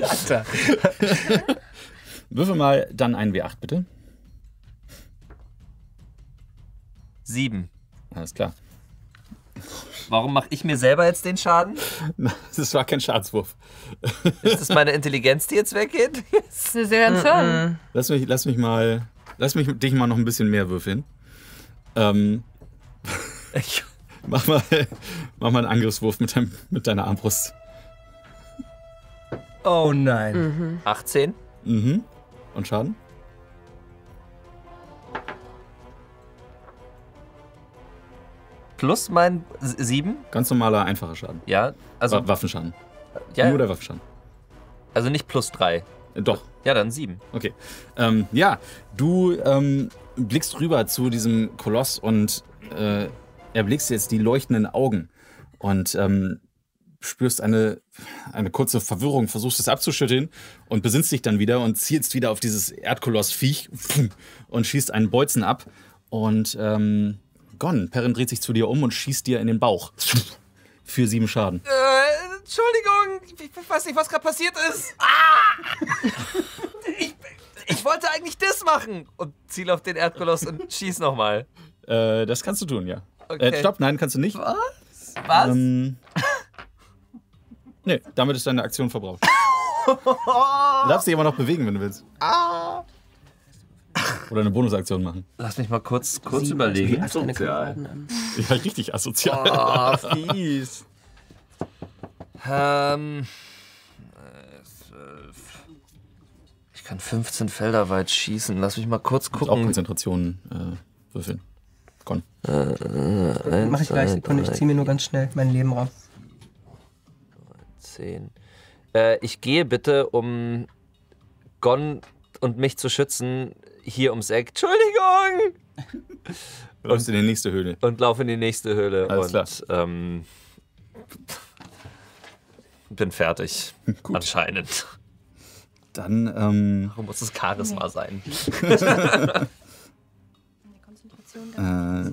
Alter. Würfel mal dann einen W acht, bitte. Sieben. Alles klar. Warum mache ich mir selber jetzt den Schaden? Das war kein Schadenswurf. Ist das meine Intelligenz, die jetzt weggeht? Das ist ja ganz toll. Lass mich, lass mich mal, lass mich dich mal noch ein bisschen mehr würfeln. Ähm, mach mal, mach mal einen Angriffswurf mit, dein, mit deiner Armbrust. Oh nein. Mhm. achtzehn. Mhm. Und Schaden? Plus mein sieben. Ganz normaler, einfacher Schaden. Ja, also. Waffenschaden. Ja, nur der Waffenschaden. Also nicht plus drei. Doch. Ja, dann sieben. Okay. Ähm, ja, du ähm, blickst rüber zu diesem Koloss und äh, erblickst jetzt die leuchtenden Augen und ähm, spürst eine, eine kurze Verwirrung, versuchst es abzuschütteln und besinnst dich dann wieder und zielst wieder auf dieses Erdkoloss-Viech und schießt einen Bolzen ab und. Ähm, Gon, Perrin dreht sich zu dir um und schießt dir in den Bauch. Für sieben Schaden. Äh, Entschuldigung, ich weiß nicht, was gerade passiert ist. Ah! ich, ich wollte eigentlich das machen. Und ziel auf den Erdkoloss und schieß nochmal. Äh, das kannst du tun, ja. Okay. Äh, stopp, nein, kannst du nicht. Was? Was? Ähm, nee, damit ist deine Aktion verbraucht. Du darfst dich immer noch bewegen, wenn du willst. Ah! Oder eine Bonusaktion machen. Lass mich mal kurz, kurz Sie überlegen. Asozial. Ja, richtig asozial. Oh, fies. ähm, ich kann fünfzehn Felder weit schießen. Lass mich mal kurz gucken. Auch Konzentrationen äh, würfeln. Kon. Äh, äh, Mach ich gleich. Sekunde, ich ziehe mir nur ganz schnell mein Leben raus. zehn. Äh, ich gehe bitte, um Gon und mich zu schützen, hier ums Eck. Entschuldigung! Du läufst in die nächste Höhle. Und laufe in die nächste Höhle. Alles und klar. Ähm, bin fertig. Gut. Anscheinend. Dann, ähm... Warum muss es Charisma nee. sein? äh,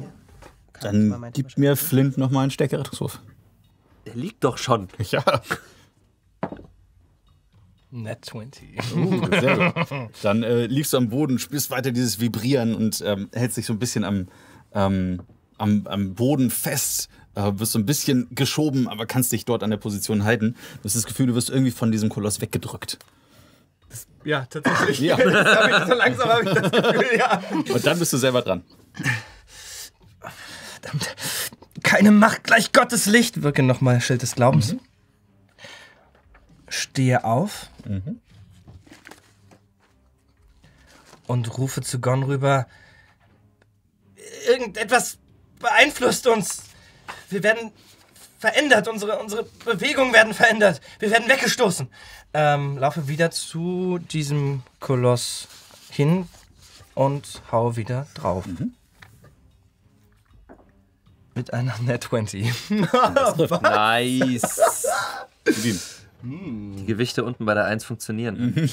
dann gib mir Flint nochmal einen Stärkerettungswurf. Der liegt doch schon. Ja. Net zwanzig. Uh, sehr gut. Dann äh, liegst du am Boden, spürst weiter dieses Vibrieren und ähm, hältst dich so ein bisschen am, ähm, am, am Boden fest. Äh, wirst so ein bisschen geschoben, aber kannst dich dort an der Position halten. Du hast das Gefühl, du wirst irgendwie von diesem Koloss weggedrückt. Das, ja, tatsächlich. Ja. Das hab ich, so langsam habe ich das Gefühl, ja. Und dann bist du selber dran. Verdammt. Keine Macht gleich Gottes Licht. Wirke nochmal Schild des Glaubens. Mhm. Stehe auf mhm. und rufe zu Gon rüber. Irgendetwas beeinflusst uns. Wir werden verändert. Unsere, unsere Bewegungen werden verändert. Wir werden weggestoßen. Ähm, laufe wieder zu diesem Koloss hin und hau wieder drauf. Mhm. Mit einer Net zwanzig. Nice. Die Gewichte unten bei der eins funktionieren.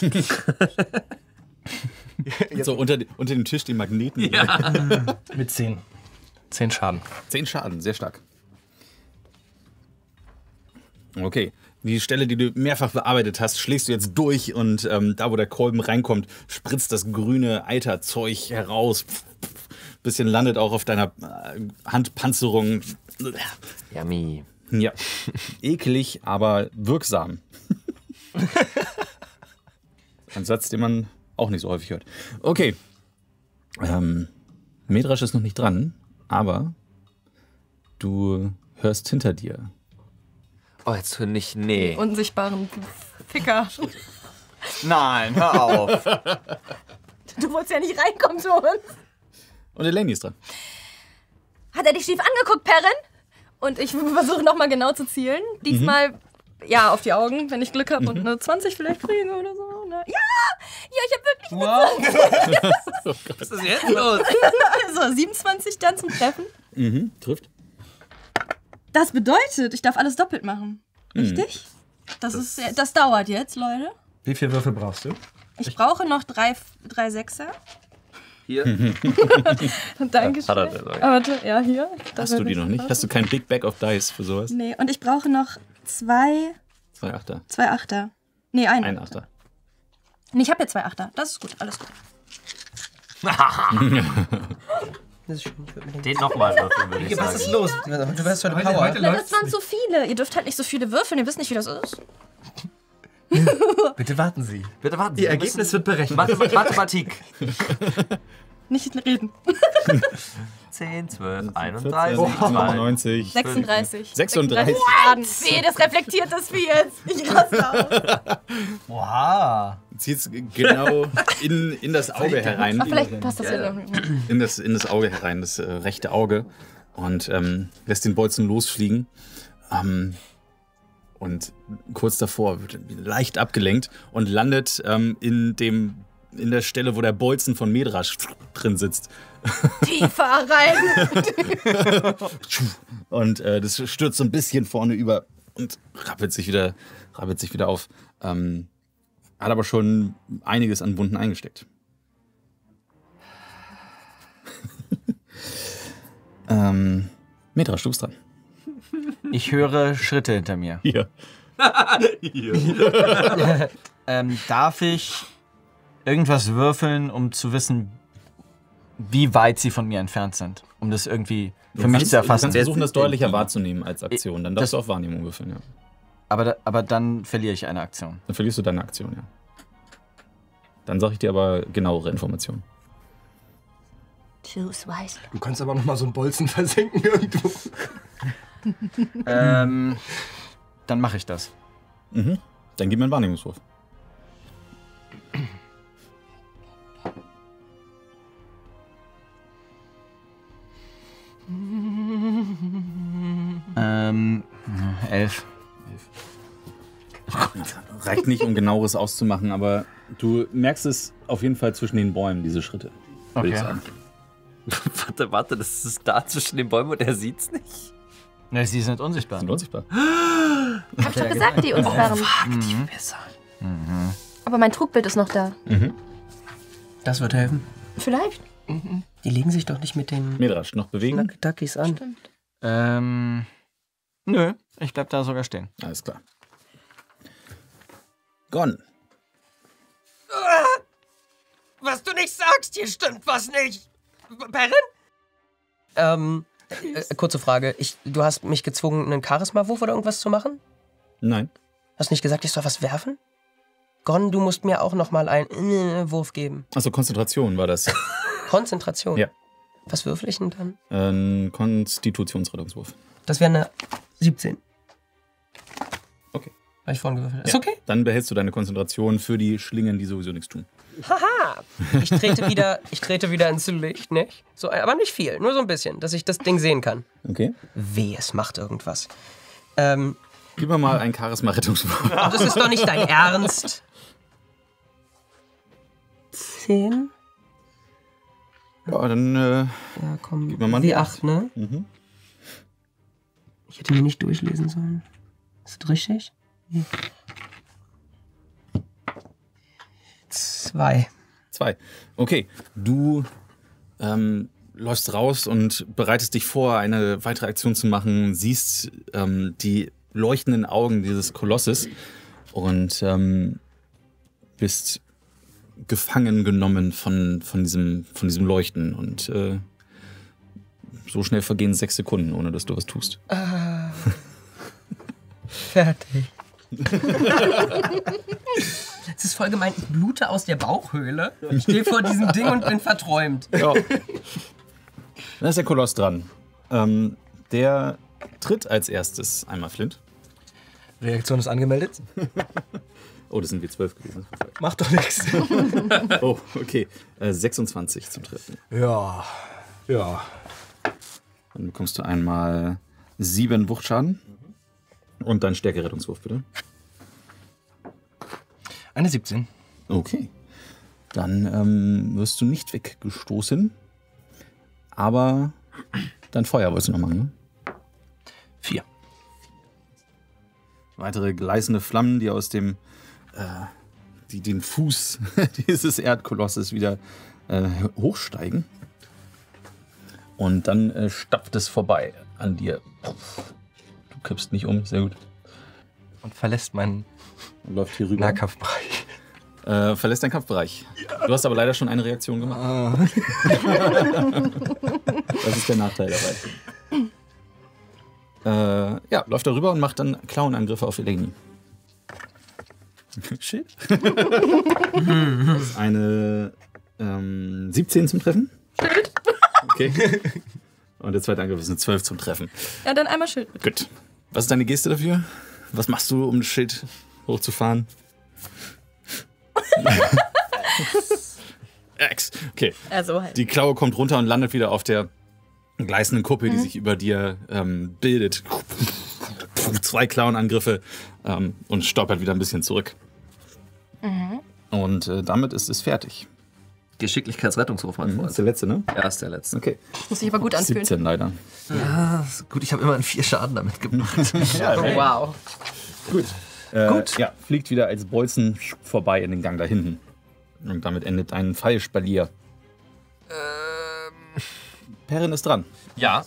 So unter, unter dem Tisch die Magneten. Ja. Mit zehn. zehn Schaden. zehn Schaden, sehr stark. Okay, die Stelle, die du mehrfach bearbeitet hast, schlägst du jetzt durch und ähm, da, wo der Kolben reinkommt, spritzt das grüne Eiterzeug heraus. Pff, pff, bisschen landet auch auf deiner äh, Handpanzerung. Yummy. Ja, eklig, aber wirksam. Ein Satz, den man auch nicht so häufig hört. Okay. Ähm, Medrasch ist noch nicht dran, aber du hörst hinter dir. Oh, jetzt hör nicht, nee. Den unsichtbaren Ficker. Nein, hör auf. Du wolltest ja nicht reinkommen zu uns. Und Elaine ist dran. Hat er dich schief angeguckt, Perrin? Und ich versuche nochmal genau zu zielen. Diesmal, mhm. ja, auf die Augen, wenn ich Glück habe mhm. und eine zwanzig vielleicht kriege oder so. Ja! Ja, ich habe wirklich eine wow. zwanzig. Was ist jetzt los? Also siebenundzwanzig dann zum Treffen. Mhm, trifft. Das bedeutet, ich darf alles doppelt machen. Richtig? Mhm. Das, das, ist, das dauert jetzt, Leute. Wie viele Würfel brauchst du? Ich, ich brauche noch drei, drei Sechser. Hier. Dankeschön. Hat er das, okay. Aber, ja, hier. Das hast du die noch nicht? Brauchen. Hast du kein Big Bag of Dice für sowas? Nee, und ich brauche noch zwei... Zwei Achter. Zwei Achter. Nee, ein Ein Achter. Achter. Nee, ich habe ja zwei Achter. Das ist gut, alles gut. Das ist schön. Den nochmal würfeln, würde ich sagen. Was ist los? Du wärst heute Power. Heute, heute das waren so viele. Ihr dürft halt nicht so viele würfeln, ihr wisst nicht, wie das ist. Bitte warten Sie. Bitte warten Sie. Ihr Ergebnis wird berechnet. Mathematik. Nicht reden. zehn, zwölf, einunddreißig, neununddreißig, sechsunddreißig. What? Das reflektiert das wie jetzt. Ich raste aus. Wow. Zieht es genau in, in das Auge herein. Ach, vielleicht passt das ja noch in das, in das Auge herein, das äh, rechte Auge. Und ähm, lässt den Bolzen losfliegen. Ähm, und kurz davor wird leicht abgelenkt und landet ähm, in dem... in der Stelle, wo der Bolzen von Medrasch drin sitzt. Tiefer rein! Und äh, das stürzt so ein bisschen vorne über und rappelt sich wieder, rappelt sich wieder auf. Ähm, hat aber schon einiges an Wunden eingesteckt. ähm, Medrasch, du bist dran. Ich höre Schritte hinter mir. Hier. Hier. ähm, darf ich irgendwas würfeln, um zu wissen, wie weit sie von mir entfernt sind, um das irgendwie für du mich kannst, zu erfassen. Du kannst versuchen, das deutlicher wahrzunehmen als Aktion. Dann darfst das, du auch Wahrnehmung würfeln, ja. Aber, da, aber dann verliere ich eine Aktion. Dann verlierst du deine Aktion, ja. Dann sage ich dir aber genauere Informationen. Du kannst aber noch mal so einen Bolzen versenken irgendwo. ähm, dann mache ich das. Mhm. Dann gib mir einen Wahrnehmungswurf. Ähm, elf. elf. Reicht nicht, um genaueres auszumachen, aber du merkst es auf jeden Fall zwischen den Bäumen, diese Schritte. Okay. Ich sagen. Warte, warte, das ist da zwischen den Bäumen und er sieht's nicht? Ne, sie sind unsichtbar. Sie sind unsichtbar. Ich hab schon gesagt, die unsichtbaren. Oh, fuck, die Messer. Mhm. Aber mein Trugbild ist noch da. Mhm. Das wird helfen. Vielleicht. Mhm. Die legen sich doch nicht mit den Medrasch noch bewegen. Duckies an. Stimmt. Ähm, nö, ich bleib da sogar stehen. Alles klar. Gon. Was du nicht sagst, hier stimmt was nicht. Perrin? Ähm, äh, kurze Frage. Ich, du hast mich gezwungen, einen Charisma-Wurf oder irgendwas zu machen? Nein. Hast du nicht gesagt, ich soll was werfen? Gon, du musst mir auch nochmal einen äh, Wurf geben. Achso, Konzentration war das. Konzentration? Ja. Was würfel ich denn dann? Ähm, Konstitutionsrettungswurf. Das wäre eine siebzehn. Okay. Habe ich vorhin gewürfelt. Ja. Ist okay? Dann behältst du deine Konzentration für die Schlingen, die sowieso nichts tun. Haha! Ich trete wieder, ich trete wieder ins Licht, ne? So, aber nicht viel, nur so ein bisschen, dass ich das Ding sehen kann. Okay. Weh, es macht irgendwas. Ähm, Gib mir mal einen Charisma-Rettungswurf. Das ist doch nicht dein Ernst. zehn. Ja, dann äh, ja, komm, gib mir mal die acht, ne? Mhm. Ich hätte mir nicht durchlesen sollen. Ist das richtig? Nee. Zwei. Zwei. Okay, du ähm, läufst raus und bereitest dich vor, eine weitere Aktion zu machen. Siehst ähm, die leuchtenden Augen dieses Kolosses und ähm, bist gefangen genommen von, von, diesem, von diesem Leuchten. Und äh, so schnell vergehen sechs Sekunden, ohne dass du was tust. Äh, Fertig. Es ist voll gemeint, ich blute aus der Bauchhöhle, stehe vor diesem Ding und bin verträumt. Ja. Dann ist der Koloss dran. Ähm, der tritt als erstes einmal Flint. Reaktion ist angemeldet. Oh, das sind wir zwölf gewesen. Macht doch nichts. Oh, okay. Äh, sechsundzwanzig zum Treffen. Ja, ja. Dann bekommst du einmal sieben Wuchtschaden. Und dann Stärke-Rettungswurf, bitte. Eine siebzehn. Okay. Dann ähm, wirst du nicht weggestoßen. Aber dein Feuer wolltest du noch machen, ne? Vier. Weitere gleißende Flammen, die aus dem äh, die den Fuß dieses Erdkolosses wieder äh, hochsteigen. Und dann äh, stapft es vorbei an dir. Puff. Kippst nicht um, sehr gut. Und verlässt meinen und läuft hier rüber. Nahkampfbereich. Äh, verlässt deinen Kampfbereich. Ja. Du hast aber leider schon eine Reaktion gemacht. Ah. Das ist der Nachteil dabei. Äh, ja, läuft darüber und macht dann Clown-Angriffe auf Elaine. Shit. Das ist eine ähm, siebzehn zum Treffen. Shit. Okay. Und der zweite Angriff ist eine zwölf zum Treffen. Ja, dann einmal Schild. Bitte. Gut. Was ist deine Geste dafür? Was machst du, um das Schild hochzufahren? Ex. Okay. Also halt. Die Klaue kommt runter und landet wieder auf der gleißenden Kuppel, mhm. die sich über dir ähm, bildet. Zwei Klauenangriffe ähm, und stolpert wieder ein bisschen zurück. Mhm. Und äh, damit ist es fertig. Geschicklichkeitsrettungswurf, mein mhm, Freund. Ist der letzte, ne? Ja, ist der letzte. Okay. Muss ich aber gut anfühlen. siebzehn leider. Ja, gut, ich habe immer einen vier Schaden damit gemacht. Ja, okay. Wow. Gut. Äh, gut. Ja, fliegt wieder als Bolzen vorbei in den Gang da hinten. Und damit endet ein Pfeilspalier. Ähm. Perrin ist dran. Ja.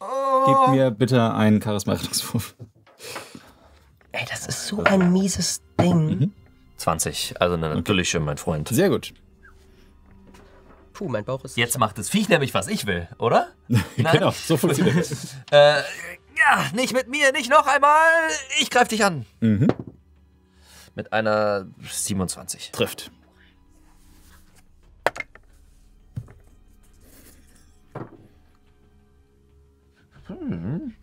Oh. Gebt mir bitte einen Charisma-Rettungswurf. Ey, das ist so ein mieses Ding. Mhm. zwanzig, also eine natürliche, okay. Mein Freund. Sehr gut. Puh, mein Bauch ist... Jetzt macht das Viech nämlich, was ich will, oder? Genau, so funktioniert es. äh, ja, nicht mit mir, nicht noch einmal. Ich greife dich an. Mhm. Mit einer siebenundzwanzig. Trifft. Hm.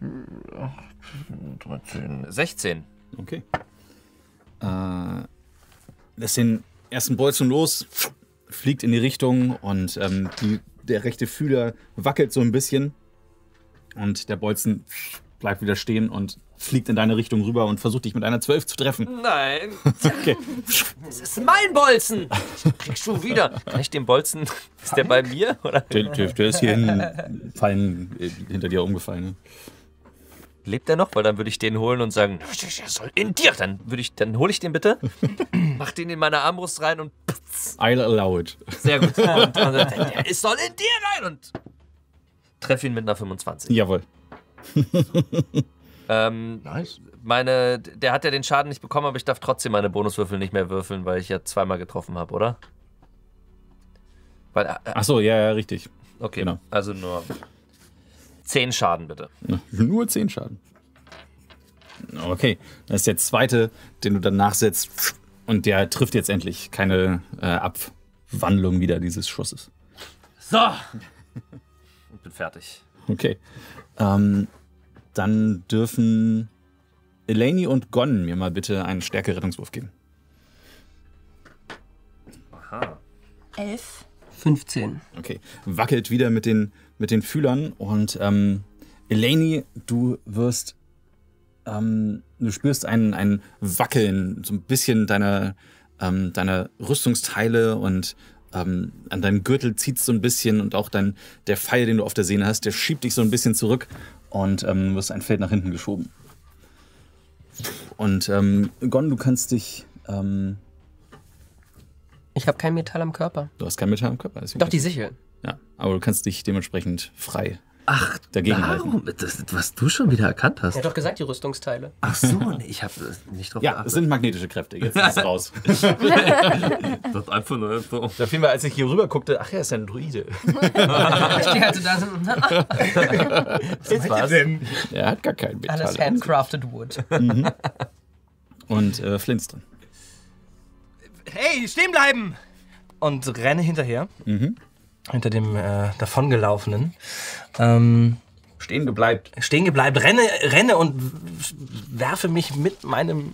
dreizehn. sechzehn. Okay. Äh, lässt den ersten Bolzen los. Fliegt in die Richtung und ähm, die, der rechte Fühler wackelt so ein bisschen und der Bolzen bleibt wieder stehen und fliegt in deine Richtung rüber und versucht dich mit einer zwölf zu treffen. Nein. Okay. Das ist mein Bolzen. Kriegst du wieder. Kann ich den Bolzen, ist der bei mir? Oder? Der, der, der ist hier in, fallen, hinter dir umgefallen. Ne? Lebt er noch? Weil dann würde ich den holen und sagen, der soll in dir. Dann würde ich, dann hole ich den bitte, mach den in meine Armbrust rein und putz. I'll allow it. Sehr gut. Und dann sagt er, der soll in dir rein und treffe ihn mit einer fünfundzwanzig. Jawohl. ähm, nice. Meine, der hat ja den Schaden nicht bekommen, aber ich darf trotzdem meine Bonuswürfel nicht mehr würfeln, weil ich ja zweimal getroffen habe, oder? Weil, äh, ach so, ja, ja, richtig. Okay, genau. Also nur... zehn Schaden, bitte. Nur zehn Schaden. Okay, das ist der zweite, den du danach setzt. Und der trifft jetzt endlich keine äh, Abwandlung wieder dieses Schusses. So! Ich bin fertig. Okay. Ähm, dann dürfen Elaine und Gon mir mal bitte einen Stärke-Rettungswurf geben. Aha. elf. fünfzehn. Okay. Wackelt wieder mit den... Mit den Fühlern und ähm, Elaine, du wirst, ähm, du spürst ein, ein Wackeln, so ein bisschen deiner, ähm, deiner Rüstungsteile und ähm, an deinem Gürtel zieht es so ein bisschen und auch dein, der Pfeil, den du auf der Sehne hast, der schiebt dich so ein bisschen zurück und ähm, wirst ein Feld nach hinten geschoben. Und ähm, Gon, du kannst dich... Ähm, ich habe kein Metall am Körper. Du hast kein Metall am Körper. Doch, die Sichel. Ja, aber du kannst dich dementsprechend frei Ach, darum, das, was du schon wieder erkannt hast. Er hat doch gesagt, die Rüstungsteile. Ach so, nee, ich habe nicht drauf ja, geachtet. Ja, es sind magnetische Kräfte, jetzt ist es raus. Das ist einfach nur so. Da fiel mir, als ich hier rüber guckte, ach ja, ist ja ein Druide. Ich stehe also da so, na, jetzt war's. Denn? Er hat gar keinen Metall. Alles handcrafted wood. Mhm. Und äh, Flint drin. Hey, stehen bleiben! Und renne hinterher. Mhm. Hinter dem äh, davongelaufenen. Ähm, stehen gebleibt. Stehen gebleibt. Renne, renne und werfe mich mit meinem,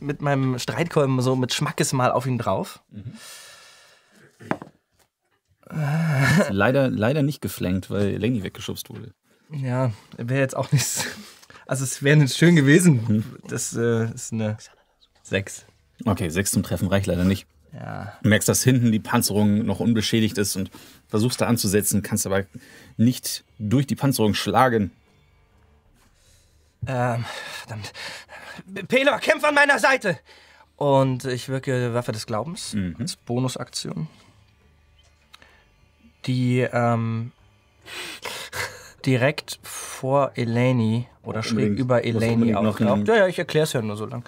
mit meinem Streitkolben so mit Schmackes mal auf ihn drauf. Mhm. Äh. Leider, leider nicht geflankt, weil Lenny weggeschubst wurde. Ja, wäre jetzt auch nicht. Also, es wäre nicht schön gewesen. Mhm. Das äh, ist eine sechs. Okay, sechs zum Treffen reicht leider nicht. Ja. Du merkst, dass hinten die Panzerung noch unbeschädigt ist und versuchst da anzusetzen, kannst aber nicht durch die Panzerung schlagen. Ähm, verdammt. Pelor, kämpf an meiner Seite! Und ich wirke Waffe des Glaubens mhm. als Bonusaktion. Die, ähm, direkt vor Elaine oder schräg über Elaine auftaucht. Ja, ja, ich erkläre es ja nur so lang.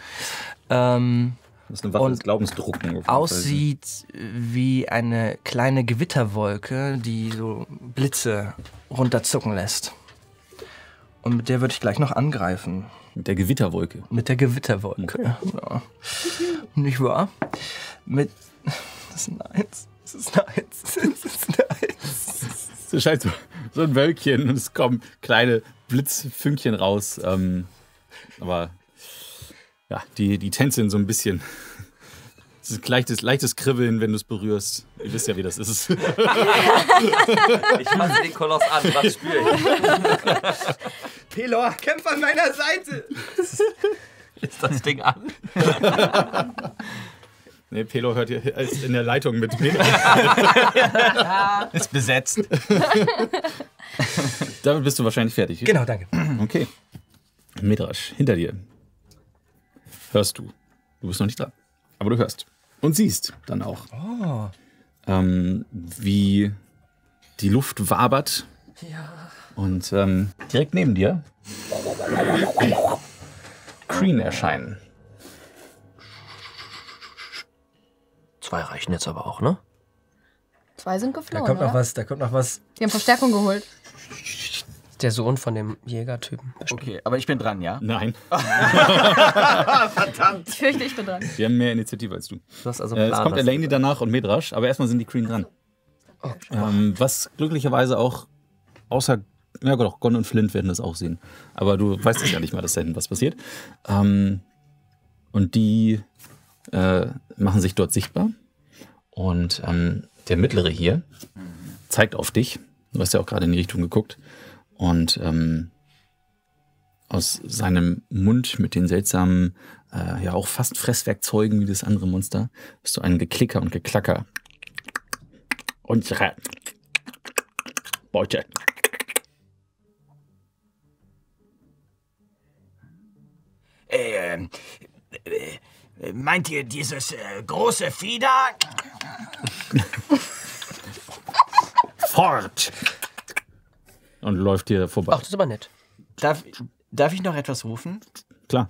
Ähm... Das ist eine Waffe des Glaubens drucken. Aussieht wie eine kleine Gewitterwolke, die so Blitze runterzucken lässt. Und mit der würde ich gleich noch angreifen. Mit der Gewitterwolke? Mit der Gewitterwolke. Okay. Ja. Nicht wahr? Mit. Das ist ein Eins. Das ist ein Eins. Das ist ein Eins. So scheiße. So ein Wölkchen und es kommen kleine Blitzfünkchen raus. Ähm, aber. Ja, die, die tänzeln so ein bisschen. Es ist leichtes, leichtes Kribbeln, wenn du es berührst. Ihr wisst ja, wie das ist. Ich fasse den Koloss an, was spüre ich? Pelor, kämpf an meiner Seite! Ist das Ding an? Nee, Pelor hört hier, ist in der Leitung mit. Ist besetzt. Damit bist du wahrscheinlich fertig. Genau, danke. Okay. Medrasch, hinter dir. Hörst du. Du bist noch nicht da. Aber du hörst. Und siehst dann auch, oh. ähm, wie die Luft wabert. Ja. Und ähm, direkt neben dir Kreen erscheinen. Zwei reichen jetzt aber auch, ne? Zwei sind geflohen, da kommt oder? Noch was, da kommt noch was. Die haben Verstärkung geholt. Der Sohn von dem Jägertypen. Bestimmt. Okay, aber ich bin dran, ja? Nein. Verdammt. Ich fürchte, ich bin dran. Wir haben mehr Initiative als du. Du hast also einen Plan, äh, es kommt Elaine danach und Medrasch, aber erstmal sind die Kreen dran. Oh. Ähm, was glücklicherweise auch außer, ja doch, Gon und Flint werden das auch sehen. Aber du weißt ja nicht mal, dass da hinten was passiert. Ähm, und die äh, machen sich dort sichtbar. Und ähm, der Mittlere hier zeigt auf dich. Du hast ja auch gerade in die Richtung geguckt. Und ähm, aus seinem Mund mit den seltsamen, äh, ja auch fast Fresswerkzeugen wie das andere Monster, hast du einen Geklicker und Geklacker. Unsere Beute. Äh, äh, meint ihr dieses äh, große Vieh da? Fort! Und läuft hier vorbei. Ach, das ist aber nett. Darf, darf ich noch etwas rufen? Klar.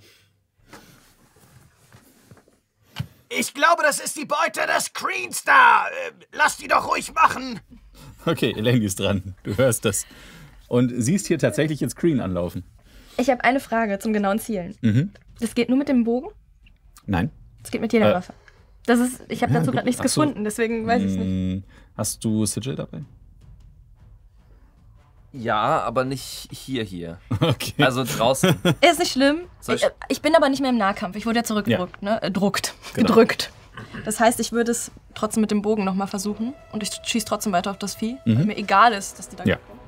Ich glaube, das ist die Beute des Kreens da. Lass die doch ruhig machen. Okay, Elaine ist dran. Du hörst das. Und siehst hier tatsächlich ins Kreen anlaufen. Ich habe eine Frage zum genauen Zielen. Mhm. Das geht nur mit dem Bogen? Nein. Das geht mit jeder äh, Waffe. Das ist, ich habe ja, dazu gerade nichts hast gefunden, du, deswegen weiß ich es nicht. Hast du Sigil dabei? Ja, aber nicht hier, hier. Okay. Also draußen. Ist nicht schlimm. Ich, ich bin aber nicht mehr im Nahkampf. Ich wurde ja zurückgedrückt, ja. ne? Äh, druckt. Genau. Gedrückt. Das heißt, ich würde es trotzdem mit dem Bogen nochmal versuchen. Und ich schieße trotzdem weiter auf das Vieh, mhm. weil mir egal ist, dass die da ja. kommen.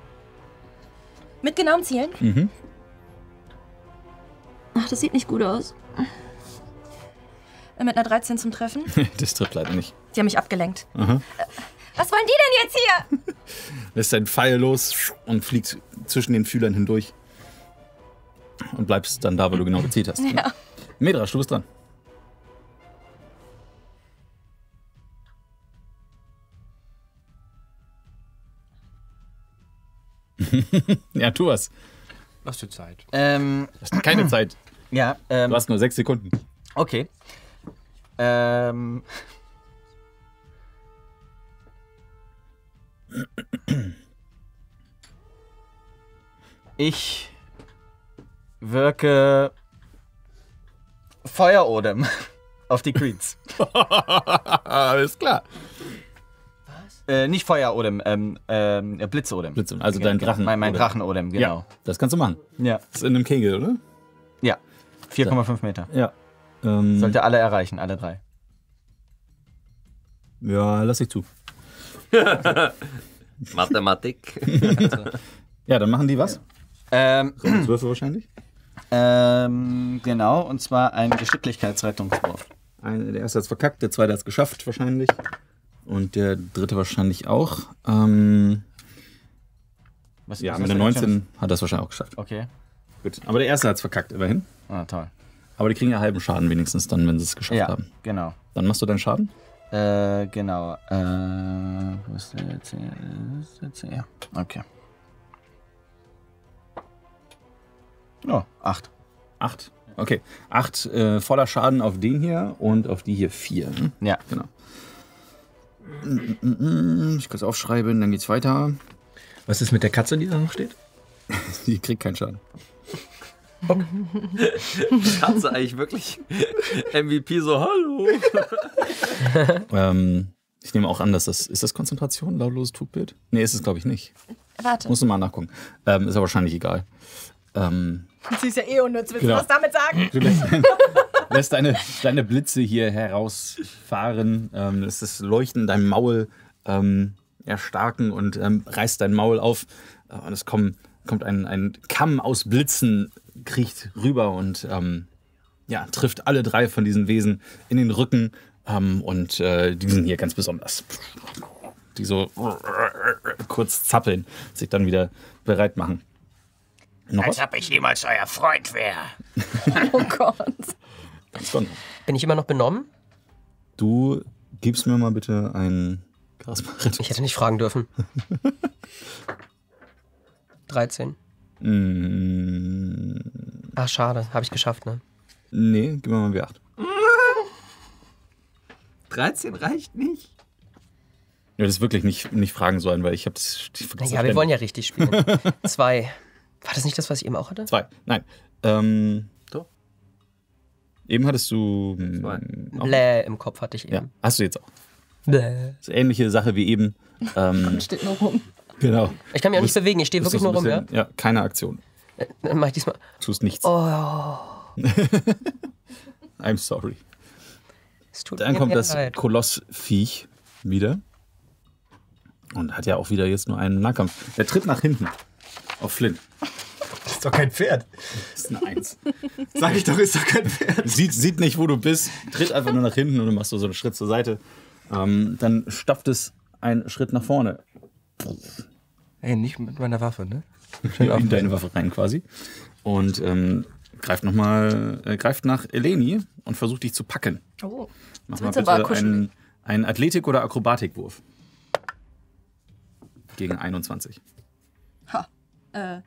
Mit genauem Zielen? Mhm. Ach, das sieht nicht gut aus. Mit einer dreizehn zum Treffen. Das trifft leider nicht. Die haben mich abgelenkt. Aha. Äh, Was wollen die denn jetzt hier? Lässt deinen Pfeil los und fliegt zwischen den Fühlern hindurch. Und bleibst dann da, wo du genau gezielt hast. Ja. Ne? Medrasch, du bist dran. Ja, tu was. Was für Zeit. Ähm, das ist keine Zeit. Ja. Ähm, du hast nur sechs Sekunden. Okay. Ähm. Ich wirke Feuerodem auf die Creeds. Alles klar. Was? Äh, nicht Feuerodem, ähm, ähm, Blitzodem. Blitzodem, also dein Drachen. Mein, mein Drachenodem, genau. Ja, das kannst du machen. Ja. Das ist in einem Kegel, oder? Ja. vier Komma fünf Meter. Ja. Ähm, Sollte alle erreichen, alle drei. Ja, lass ich zu. Mathematik. Ja, dann machen die was? Ähm, Würfe wahrscheinlich? Ähm, genau, und zwar ein Geschicklichkeitsrettungswurf. Ein, der erste hat es verkackt, der zweite hat es geschafft wahrscheinlich. Und der dritte wahrscheinlich auch. Ähm, was, ja, was mit der neunzehn hat das wahrscheinlich auch geschafft. Okay. Gut, aber der erste hat es verkackt, immerhin. Ah, toll. Aber die kriegen ja halben Schaden wenigstens dann, wenn sie es geschafft ja, haben. Ja, genau. Dann machst du deinen Schaden? Äh, genau. Äh, wo ist der jetzt? Ja, okay. Ja, oh, acht. Acht? Okay. Acht äh, voller Schaden auf den hier und auf die hier vier. Hm? Ja. Genau. Ich kann es aufschreiben, dann geht's weiter. Was ist mit der Katze, die da noch steht? Die kriegt keinen Schaden. Okay. Katze eigentlich wirklich M V P so, hallo. ähm, ich nehme auch an, dass das, ist das Konzentration, lautloses Trugbild? Nee, ist es glaube ich nicht. Warte. Musst du mal nachgucken. Ähm, ist ja wahrscheinlich egal. Ähm, Sie ist ja eh unnütz, willst genau. du was damit sagen? Du lässt, lässt deine, deine Blitze hier herausfahren, ähm, lässt das Leuchten dein Maul ähm, erstarken und ähm, reißt dein Maul auf äh, und es kommen, kommt ein, ein Kamm aus Blitzen, kriecht rüber und ähm, ja, trifft alle drei von diesen Wesen in den Rücken ähm, und äh, die sind hier ganz besonders. Die so kurz zappeln, sich dann wieder bereit machen. Noch Als was? Ob ich jemals euer Freund wäre. Oh Gott. Bin ich immer noch benommen? Du gibst mir mal bitte einen Charisma-Ritt. Ich hätte nicht fragen dürfen. dreizehn. Mm. Ach, schade. Habe ich geschafft, ne? Nee, gib mir mal wie acht. dreizehn reicht nicht. Ja, das ist wirklich nicht, nicht fragen sollen, weil ich habe das... Ja, wir wollen ja richtig spielen. Zwei. War das nicht das, was ich eben auch hatte? Zwei, nein. Ähm, so. Eben hattest du... Zwei. Bläh im Kopf hatte ich eben. Ja, hast du jetzt auch. Bläh. Das ist eine ähnliche Sache wie eben. Ähm, steht nur rum. Genau. Ich kann mich auch nicht bewegen, ich stehe wirklich nur rum. Bisschen, ja? Ja, keine Aktion. Äh, dann mach ich diesmal... Tust nichts. Oh. I'm sorry. Es tut dann mir kommt das leid. Kolossviech wieder. Und hat ja auch wieder jetzt nur einen Nahkampf. Der tritt nach hinten. Auf Flint. Das ist doch kein Pferd. Das ist eine Eins. Sag ich doch, ist doch kein Pferd. Sieht, sieht nicht, wo du bist, tritt einfach nur nach hinten und du machst so einen Schritt zur Seite. Ähm, dann stapft es einen Schritt nach vorne. Ey, nicht mit meiner Waffe, ne? In deine Waffe rein quasi. Und ähm, greift nochmal, äh, greift nach Eleni und versucht dich zu packen. Oh. Mach mal bitte einen, einen Athletik- oder Akrobatikwurf. Gegen einundzwanzig. Ha. Äh,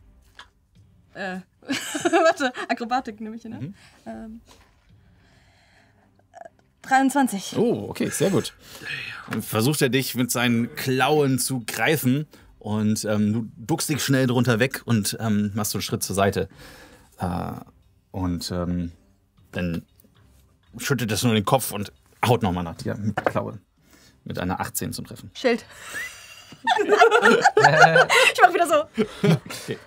äh, warte, Akrobatik nehme ich hier, ne? Mhm. Ähm, dreiundzwanzig. Oh, okay, sehr gut. Dann versucht er dich mit seinen Klauen zu greifen und ähm, du duckst dich schnell drunter weg und ähm, machst so einen Schritt zur Seite. Äh, und ähm, dann schüttelt es nur den Kopf und haut nochmal nach dir mit Klaue. Mit einer achtzehn zum Treffen. Schild. Ich mach wieder so. Okay.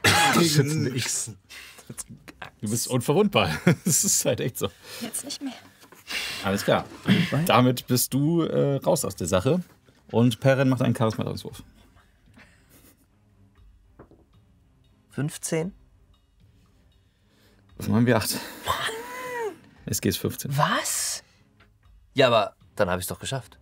Du bist unverwundbar. Das ist halt echt so. Jetzt nicht mehr. Alles klar. Damit bist du äh, raus aus der Sache. Und Perrin macht einen Charisma-Rettungswurf. fünfzehn. Was machen wir? acht. Es geht fünfzehn. Was? Ja, aber dann habe ich es doch geschafft.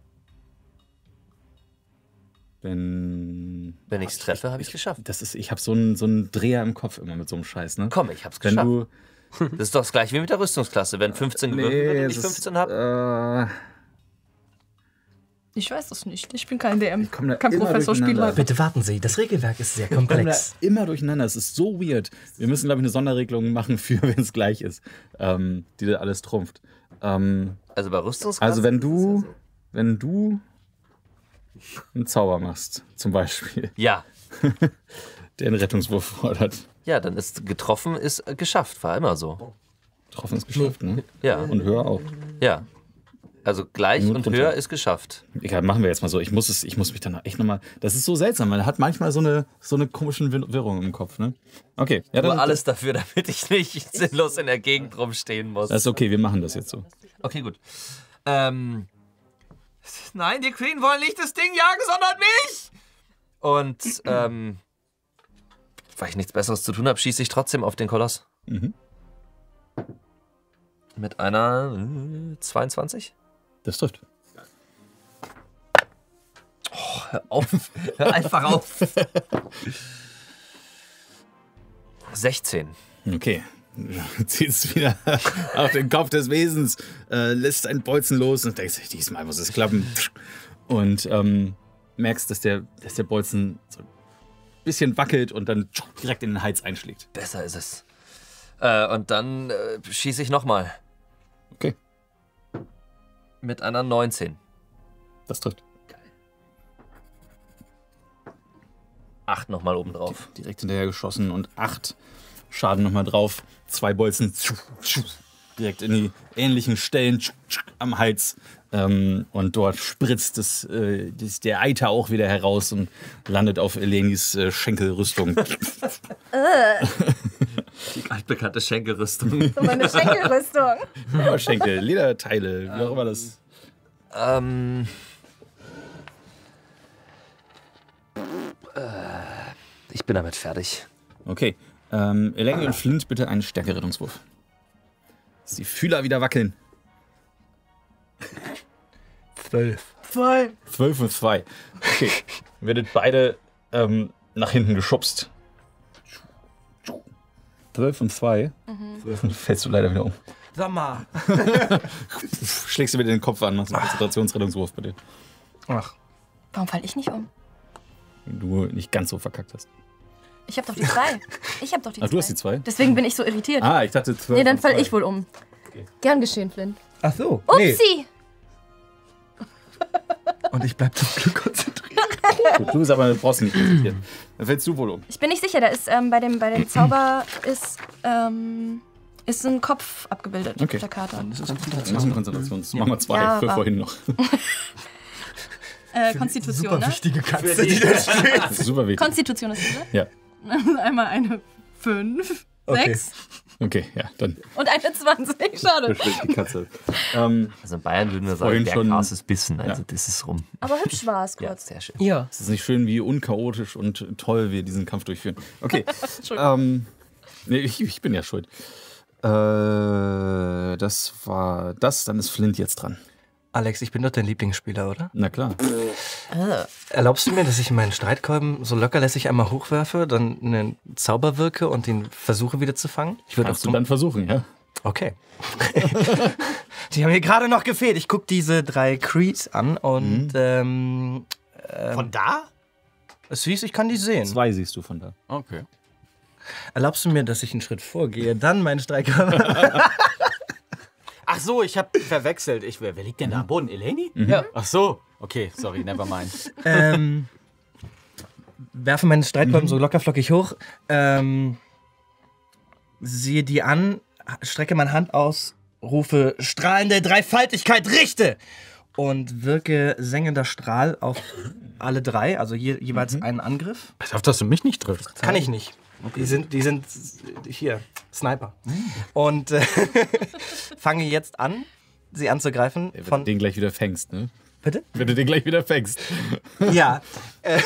Wenn, Wenn ich's treffe, hab ich's geschafft. Das ist, ich habe so einen so einen Dreher im Kopf immer mit so einem Scheiß, ne? Komm, ich hab's geschafft. Wenn du das ist doch das gleiche wie mit der Rüstungsklasse. Wenn fünfzehn nee, gewürfelt wird und ich fünfzehn ist, hab. Äh, Ich weiß das nicht. Ich bin kein D M. Ich komme da kein immer Professor Spieler. Bitte warten Sie. Das Regelwerk ist sehr komplex. Ich komme da immer durcheinander. Es ist so weird. Wir müssen, glaube ich, eine Sonderregelung machen für, wenn es gleich ist, ähm, die da alles trumpft. Ähm, also bei Rüstungsklassen. Also wenn du, ja so. wenn du einen Zauber machst, zum Beispiel. Ja. Der einen Rettungswurf fordert. Ja, dann ist getroffen, ist geschafft. War immer so. Getroffen ist geschafft, ne? Ja. Und höher auch. Ja. Also gleich und, und, und höher ist geschafft. Egal, machen wir jetzt mal so. Ich muss, es, ich muss mich dann echt nochmal... Das ist so seltsam, man hat manchmal so eine, so eine komische Wirrung im Kopf. Ne? Okay. Ja, dann Nur alles das. dafür, damit ich nicht sinnlos in der Gegend rumstehen muss. Das ist okay, wir machen das jetzt so. Okay, gut. Ähm, nein, die Kreen wollen nicht das Ding jagen, sondern mich! Und ähm, weil ich nichts Besseres zu tun habe, schieße ich trotzdem auf den Koloss. Mhm. Mit einer äh, zweiundzwanzig? Das trifft. Oh, hör auf. Hör einfach auf. sechzehn. Okay. Ziehst wieder auf den Kopf des Wesens, äh, lässt ein Bolzen los und denkst, diesmal muss es klappen. Und ähm, merkst, dass der, dass der Bolzen so ein bisschen wackelt und dann direkt in den Hals einschlägt. Besser ist es. Äh, und dann äh, schieße ich nochmal. Okay. Mit einer neunzehn. Das trifft. Geil. acht nochmal oben drauf. Direkt hinterher geschossen und acht Schaden nochmal drauf. Zwei Bolzen direkt in die ähnlichen Stellen am Hals. Ähm, und dort spritzt das, äh, das, der Eiter auch wieder heraus und landet auf Elenis äh, Schenkelrüstung. Die altbekannte Schenkelrüstung. So meine Schenkelrüstung. Ja, Schenkel, Lederteile, wie auch immer das. Ähm. Äh, ich bin damit fertig. Okay. Ähm, Elaine ah. und Flint, bitte einen Stärkerettungswurf. Dass die Fühler wieder wackeln. Zwölf. Zwei. Zwölf und zwei. Okay. Werdet beide ähm, nach hinten geschubst. zwölf und zwei. Mhm. zwölf und fällst du leider wieder um. Sag mal. Schlägst du mir den Kopf an, machst einen Konzentrationsrettungswurf bei dir. Ach. Warum fall ich nicht um? Wenn du nicht ganz so verkackt hast. Ich hab doch die zwei. Ich hab doch die Ach, zwei. Du hast die zwei? Deswegen bin ich so irritiert. Ah, ich dachte zwölf. Nee, dann fall ich wohl um. Okay. Gern geschehen, Flynn. Ach so. Upsi! Nee. Und ich bleib zum Glück konzentriert. Du bist aber, du brauchst nicht konzentriert. Dann fällst du wohl um. Ich bin nicht sicher, da ist ähm, bei, dem, bei dem Zauber ist, ähm, ist ein Kopf abgebildet okay. auf der Karte. Das ist eine Konzentration. Das machen wir zwei ja, für war. vorhin noch. äh, Konstitution, super ne? wichtige Katze, die, die da steht. Super wichtig. Konstitution ist diese? Ja. Einmal eine fünf, okay. sechs. Okay, ja, dann. Und eine zwanzig, schade. Die Katze. Ähm, also in Bayern würden wir sagen, der Gras ist bissen, also ja. das ist rum. Aber hübsch war es kurz. Ja, sehr schön. Ja. Es ist nicht schön, wie unchaotisch und toll wir diesen Kampf durchführen. Okay, ähm, nee, ich, ich bin ja schuld. Äh, das war das, dann ist Flint jetzt dran. Alex, ich bin doch dein Lieblingsspieler, oder? Na klar. Ah. Erlaubst du mir, dass ich meinen Streitkolben so lockerlässig einmal hochwerfe, dann einen Zauber wirke und ihn versuche wieder zu fangen? Ich würde auch zum dann versuchen, ja. Okay. Die haben mir gerade noch gefehlt. Ich gucke diese drei Creeds an und mhm. ähm, ähm, von da? Es hieß, ich kann die sehen. Zwei siehst du von da. Okay. Erlaubst du mir, dass ich einen Schritt vorgehe, dann meinen Streitkolben... Ach so, ich habe verwechselt. Ich, wer, wer liegt denn da am Boden? Eleni? Mhm. Ja. Ach so. Okay, sorry, never mind. ähm, werfe meinen Streitkolben mhm. so lockerflockig hoch. Ähm, sehe die an, strecke meine Hand aus, rufe Strahlende Dreifaltigkeit, richte! Und wirke Sengender Strahl auf alle drei, also je, jeweils mhm. einen Angriff. Ich hoffe, dass du mich nicht triffst. Kann ich nicht. Okay. Die sind, die sind hier, Sniper. Mhm. Und äh, fange jetzt an, sie anzugreifen. Ey, wenn von du den gleich wieder fängst, ne? Bitte? Wenn du den gleich wieder fängst. Ja. Äh,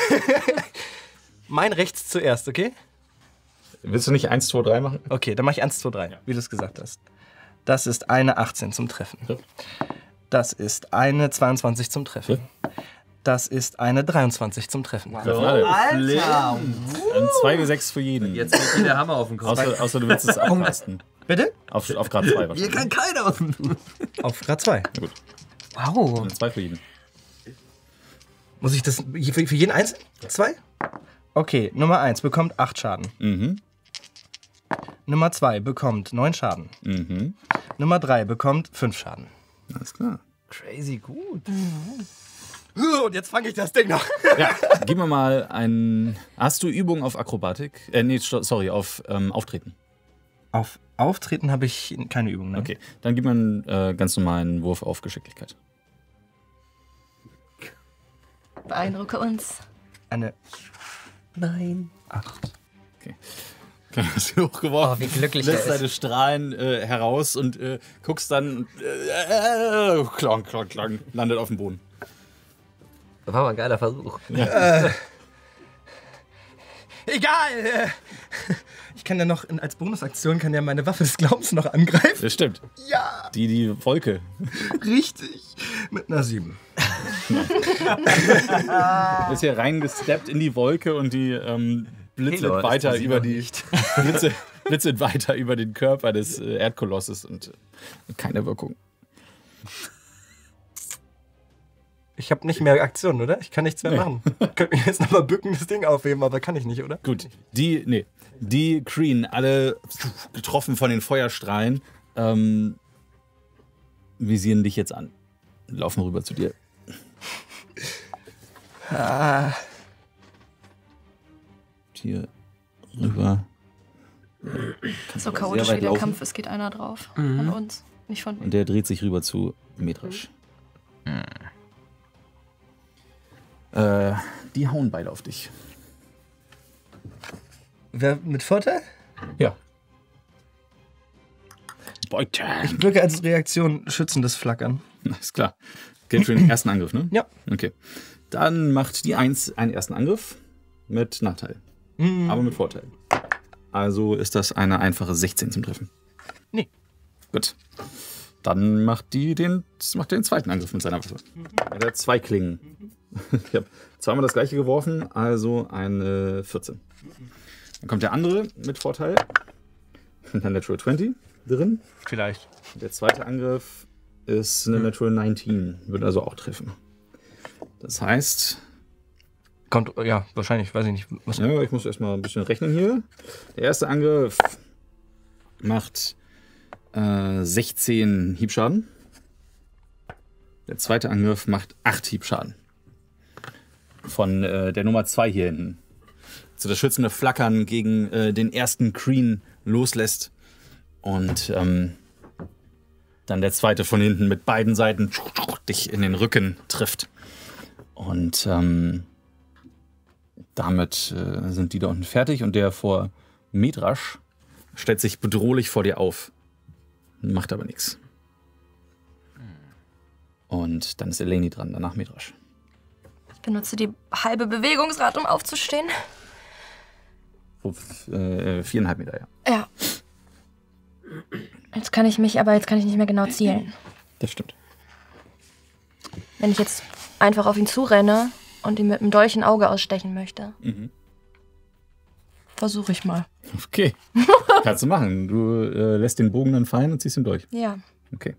mein rechts zuerst, okay? Willst du nicht eins, zwei, drei machen? Okay, dann mache ich eins, zwei, drei, ja. wie du es gesagt hast. Das ist eine achtzehn zum Treffen. Ja. Das ist eine zweiundzwanzig zum Treffen. Ja. Das ist eine dreiundzwanzig zum Treffen. Wow. Alter! zwei W sechs für jeden. Jetzt liegt hier der Hammer auf dem Kopf. Außer, außer du willst es abfasten. Bitte? Auf, auf Grad zwei wahrscheinlich. Hier kann keiner auf dem Auf Grad zwei. Gut. Wow. zwei für jeden. Muss ich das für, für jeden eins? Zwei? Okay, Nummer eins bekommt acht Schaden. Mhm. Nummer zwei bekommt neun Schaden. Mhm. Nummer drei bekommt fünf Schaden. Alles klar. Crazy gut. Mhm. Und jetzt fange ich das Ding noch. Ja, gib mir mal einen... Hast du Übung auf Akrobatik? Äh, nee, sorry, auf ähm, Auftreten. Auf Auftreten habe ich keine Übung, ne? Okay, dann gib mir einen äh, ganz normalen Wurf auf Geschicklichkeit. Beeindrucke uns. Eine... Nein. Acht. Okay. Okay, hast du hochgeworfen. Oh, wie glücklich er ist. Lässt deine Strahlen äh, heraus und äh, guckst dann... Äh, äh, klang, klang, klang. Landet auf dem Boden. Das war mal ein geiler Versuch. Ja. Äh, egal! Ich kann ja noch, als Bonusaktion kann ja meine Waffe des Glaubens noch angreifen. Das stimmt. Ja! Die, die Wolke. Richtig. Mit einer sieben. Du bist hier reingesteppt in die Wolke und die ähm, blitzet, Pelor, weiter über die, blitzet, blitzet weiter über den Körper des äh, Erdkolosses und äh, keine Wirkung. Ich habe nicht mehr Aktionen, oder? Ich kann nichts mehr nee. machen. Ich könnte mich jetzt nochmal bücken, das Ding aufheben, aber kann ich nicht, oder? Gut. Die, nee, die Kreen, alle getroffen von den Feuerstrahlen, ähm, visieren dich jetzt an. Laufen rüber zu dir. Ah. Hier rüber. So chaotisch wie der Kampf ist, geht einer drauf. Mhm. Von uns, nicht von mir. Und der dreht sich rüber zu Medrasch. Mhm. Äh, die hauen beide auf dich. Wer mit Vorteil? Ja. Beute. Ich drücke als Reaktion schützendes Flackern. Ist klar. Gilt für den ersten Angriff, ne? Ja. Okay. Dann macht die eins einen ersten Angriff mit Nachteil. Mhm. Aber mit Vorteil. Also ist das eine einfache sechzehn zum Treffen. Nee. Gut. Dann macht die den, macht den zweiten Angriff mit seiner Waffe. Mhm. Er hat zwei Klingen. Mhm. Ich habe zweimal das gleiche geworfen, also eine vierzehn. Dann kommt der andere mit Vorteil. Eine Natural zwanzig drin. Vielleicht. Der zweite Angriff ist eine Natural neunzehn. Würde also auch treffen. Das heißt... Kommt, ja, wahrscheinlich, weiß ich nicht. Was ja, ich muss erstmal ein bisschen rechnen hier. Der erste Angriff macht äh, sechzehn Hiebschaden. Der zweite Angriff macht acht Hiebschaden. Von äh, der Nummer zwei hier hinten. So, das schützende Flackern gegen äh, den ersten Kreen loslässt. Und ähm, dann der zweite von hinten mit beiden Seiten tschuch, tschuch, dich in den Rücken trifft. Und ähm, damit äh, sind die da unten fertig. Und der vor Medrasch stellt sich bedrohlich vor dir auf. Macht aber nichts. Und dann ist Elaine dran, danach Medrasch. Benutze die halbe Bewegungsrate, um aufzustehen. Auf, äh, viereinhalb Meter, ja. Ja. Jetzt kann ich mich, aber jetzt kann ich nicht mehr genau zielen. Das stimmt. Wenn ich jetzt einfach auf ihn zurenne und ihn mit einem Dolch ein Auge ausstechen möchte. Mhm. Versuche ich mal. Okay. Kannst du machen. Du äh, lässt den Bogen dann fallen und ziehst ihn durch. Ja. Okay.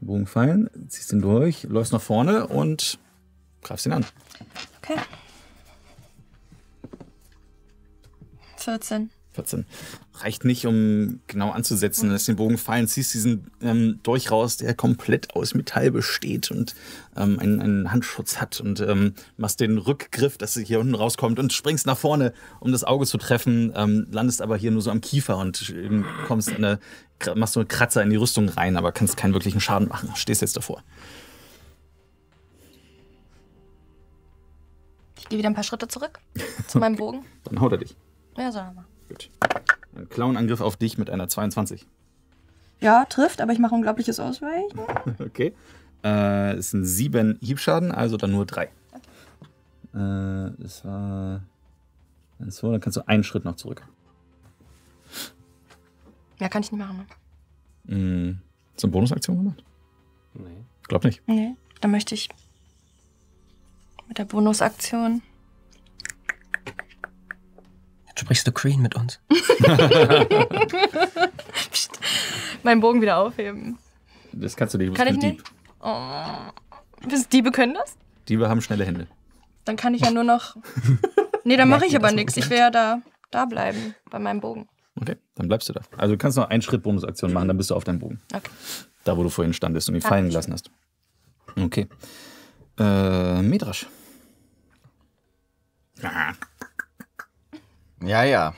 Bogen fallen, ziehst ihn durch, läufst nach vorne und... greifst ihn an. Okay. vierzehn. vierzehn. Reicht nicht, um genau anzusetzen. Lässt den Bogen fallen, ziehst diesen ähm, Dolch raus, der komplett aus Metall besteht und ähm, einen, einen Handschutz hat. Und ähm, machst den Rückgriff, dass sie hier unten rauskommt und springst nach vorne, um das Auge zu treffen. Ähm, landest aber hier nur so am Kiefer und kommst eine, machst so einen Kratzer in die Rüstung rein, aber kannst keinen wirklichen Schaden machen. Stehst jetzt davor. Ich gehe wieder ein paar Schritte zurück zu meinem Bogen. Dann haut er dich. Ja, soll er mal. Gut. Ein Clown-Angriff auf dich mit einer zweiundzwanzig. Ja, trifft, aber ich mache unglaubliches Ausweichen. Okay. Äh, es sind sieben Hiebschaden, also dann nur drei. Okay. Äh, das war... So, dann kannst du einen Schritt noch zurück. Ja, kann ich nicht machen. Ne? Mhm. Hast du eine Bonusaktion gemacht? Nee. Glaub nicht. Nee, dann möchte ich... mit der Bonusaktion. Jetzt sprichst du Kreen mit uns. Psst, meinen Bogen wieder aufheben. Das kannst du nicht. Kann ich nicht? Oh, Diebe können das? Diebe haben schnelle Hände. Dann kann ich ja nur noch... Nee, dann mache ich aber nichts. Ich will ja da, da bleiben, bei meinem Bogen. Okay, dann bleibst du da. Also du kannst noch einen Schritt Bonusaktion machen, dann bist du auf deinem Bogen. Okay. Da, wo du vorhin standest und ihn fallen gelassen hast. Okay. Äh, Medrasch. Ja, ja.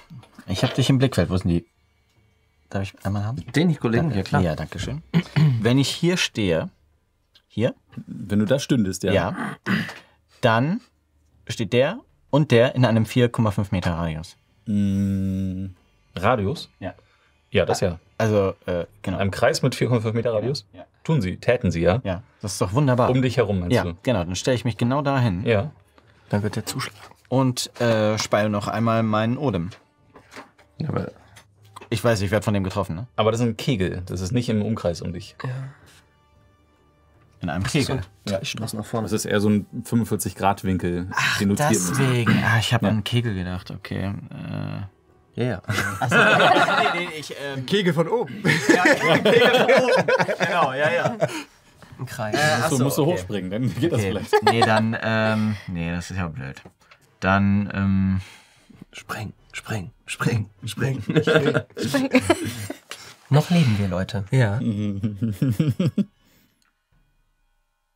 Ich hab dich im Blickfeld. Wo sind die? Darf ich einmal haben? Den ich Kollegen hier, klar. Ja, danke schön. Wenn ich hier stehe, hier? Wenn du da stündest, ja. Ja. Dann steht der und der in einem vier Komma fünf Meter Radius. Mm, Radius? Ja. Ja, das ja. Also, äh, genau. In einem Kreis mit vier Komma fünf Meter Radius? Ja. Tun sie, täten sie, ja? Ja, das ist doch wunderbar. Um dich herum, meinst ja, du? Ja, genau. Dann stelle ich mich genau dahin. Ja. Dann wird der zuschlagen. Und äh, speile noch einmal meinen Odem. Ja, aber ich weiß, ich werde von dem getroffen, ne? Aber das ist ein Kegel. Das ist nicht im Umkreis um dich. Ja. In einem Kegel. So, ja, ich straße nach vorne. Das ist eher so ein fünfundvierzig Grad Winkel, ach, den du ziehen musst. Deswegen. Ah, ich habe ja. An Kegel gedacht, okay. Äh, yeah. Also, nee, nee, ich, ähm, Kegel von oben. Ja, Kegel von oben. Genau, ja, ja. Ein Kreis. Äh, musst du, so, musst du okay. hochspringen, dann geht okay. das vielleicht. Nee, dann, ähm, nee, das ist ja blöd. Dann, ähm, spring, spring, spring, spring, spring. spring. Noch leben wir, Leute. Ja.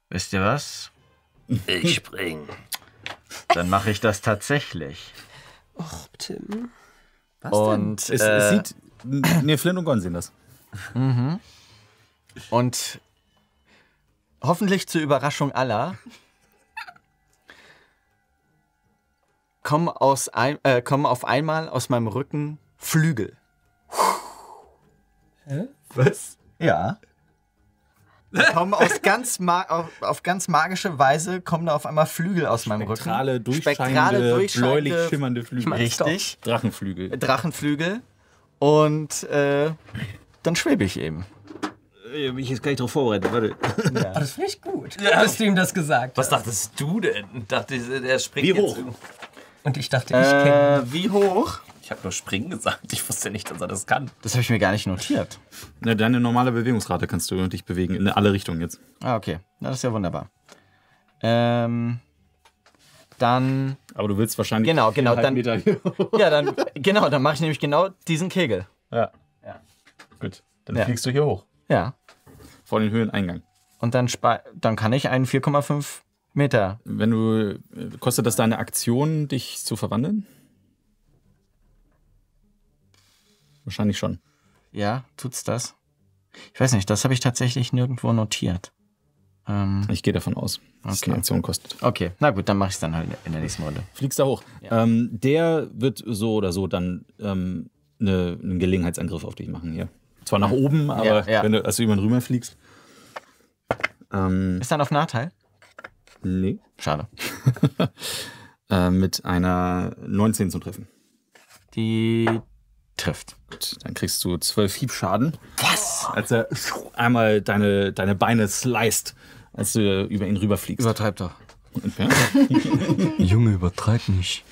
Wisst ihr was? Ich spring. Dann mache ich das tatsächlich. Och, Tim. Was und, denn? Es, äh, es sieht, nee, Flint und Gon sehen das. Mhm. Und hoffentlich zur Überraschung aller kommen, aus ein, äh, kommen auf einmal aus meinem Rücken Flügel. Hä? Was? Ja. Kommen aus ganz auf, auf ganz magische Weise kommen da auf einmal Flügel aus meinem Spektrale, Rücken. Durchscheinende, durchscheinende, bläulich schimmernde Flügel. Richtig. Drachenflügel. Drachenflügel. Und äh, dann schwebe ich eben. Ich bin jetzt gar nicht drauf vorbereitet, warte. Ja. Oh, das finde ich gut, ja. Dass du ihm das gesagt hast. Was dachtest du denn? Ich dachte, der springt wie hoch? Jetzt und ich dachte, ich äh, kenne... Wie hoch? Ich habe nur springen gesagt, ich wusste nicht, dass er das kann. Das habe ich mir gar nicht notiert. Na, deine normale Bewegungsrate kannst du dich bewegen, in alle Richtungen jetzt. Ah, okay. Na, das ist ja wunderbar. Ähm... Dann... Aber du willst wahrscheinlich... Genau, genau, dann... Meter ja, dann... Genau, dann mache ich nämlich genau diesen Kegel. Ja. Ja. Gut, dann ja. fliegst du hier hoch. Ja. Vor den Höheneingang. Und dann, dann kann ich einen vier Komma fünf Meter. Wenn du, kostet das deine Aktion, dich zu verwandeln? Wahrscheinlich schon. Ja, tut's das? Ich weiß nicht, das habe ich tatsächlich nirgendwo notiert. Ähm, ich gehe davon aus, dass okay. es eine Aktion kostet. Okay, na gut, dann mache ich es dann halt in der nächsten Runde. Fliegst da hoch. Ja. Ähm, der wird so oder so dann ähm, eine, einen Gelegenheitsangriff auf dich machen hier. Zwar nach oben, aber ja, ja. wenn du, als du jemand rüberfliegst. Ähm, Ist dann auf Nachteil? Nee. Schade. äh, mit einer neunzehn zum Treffen. Die trifft. Gut, dann kriegst du zwölf Hiebschaden. Was? Als er einmal deine, deine Beine sliced, als du über ihn rüberfliegst. Übertreib doch. Entfernt. Junge, übertreib nicht.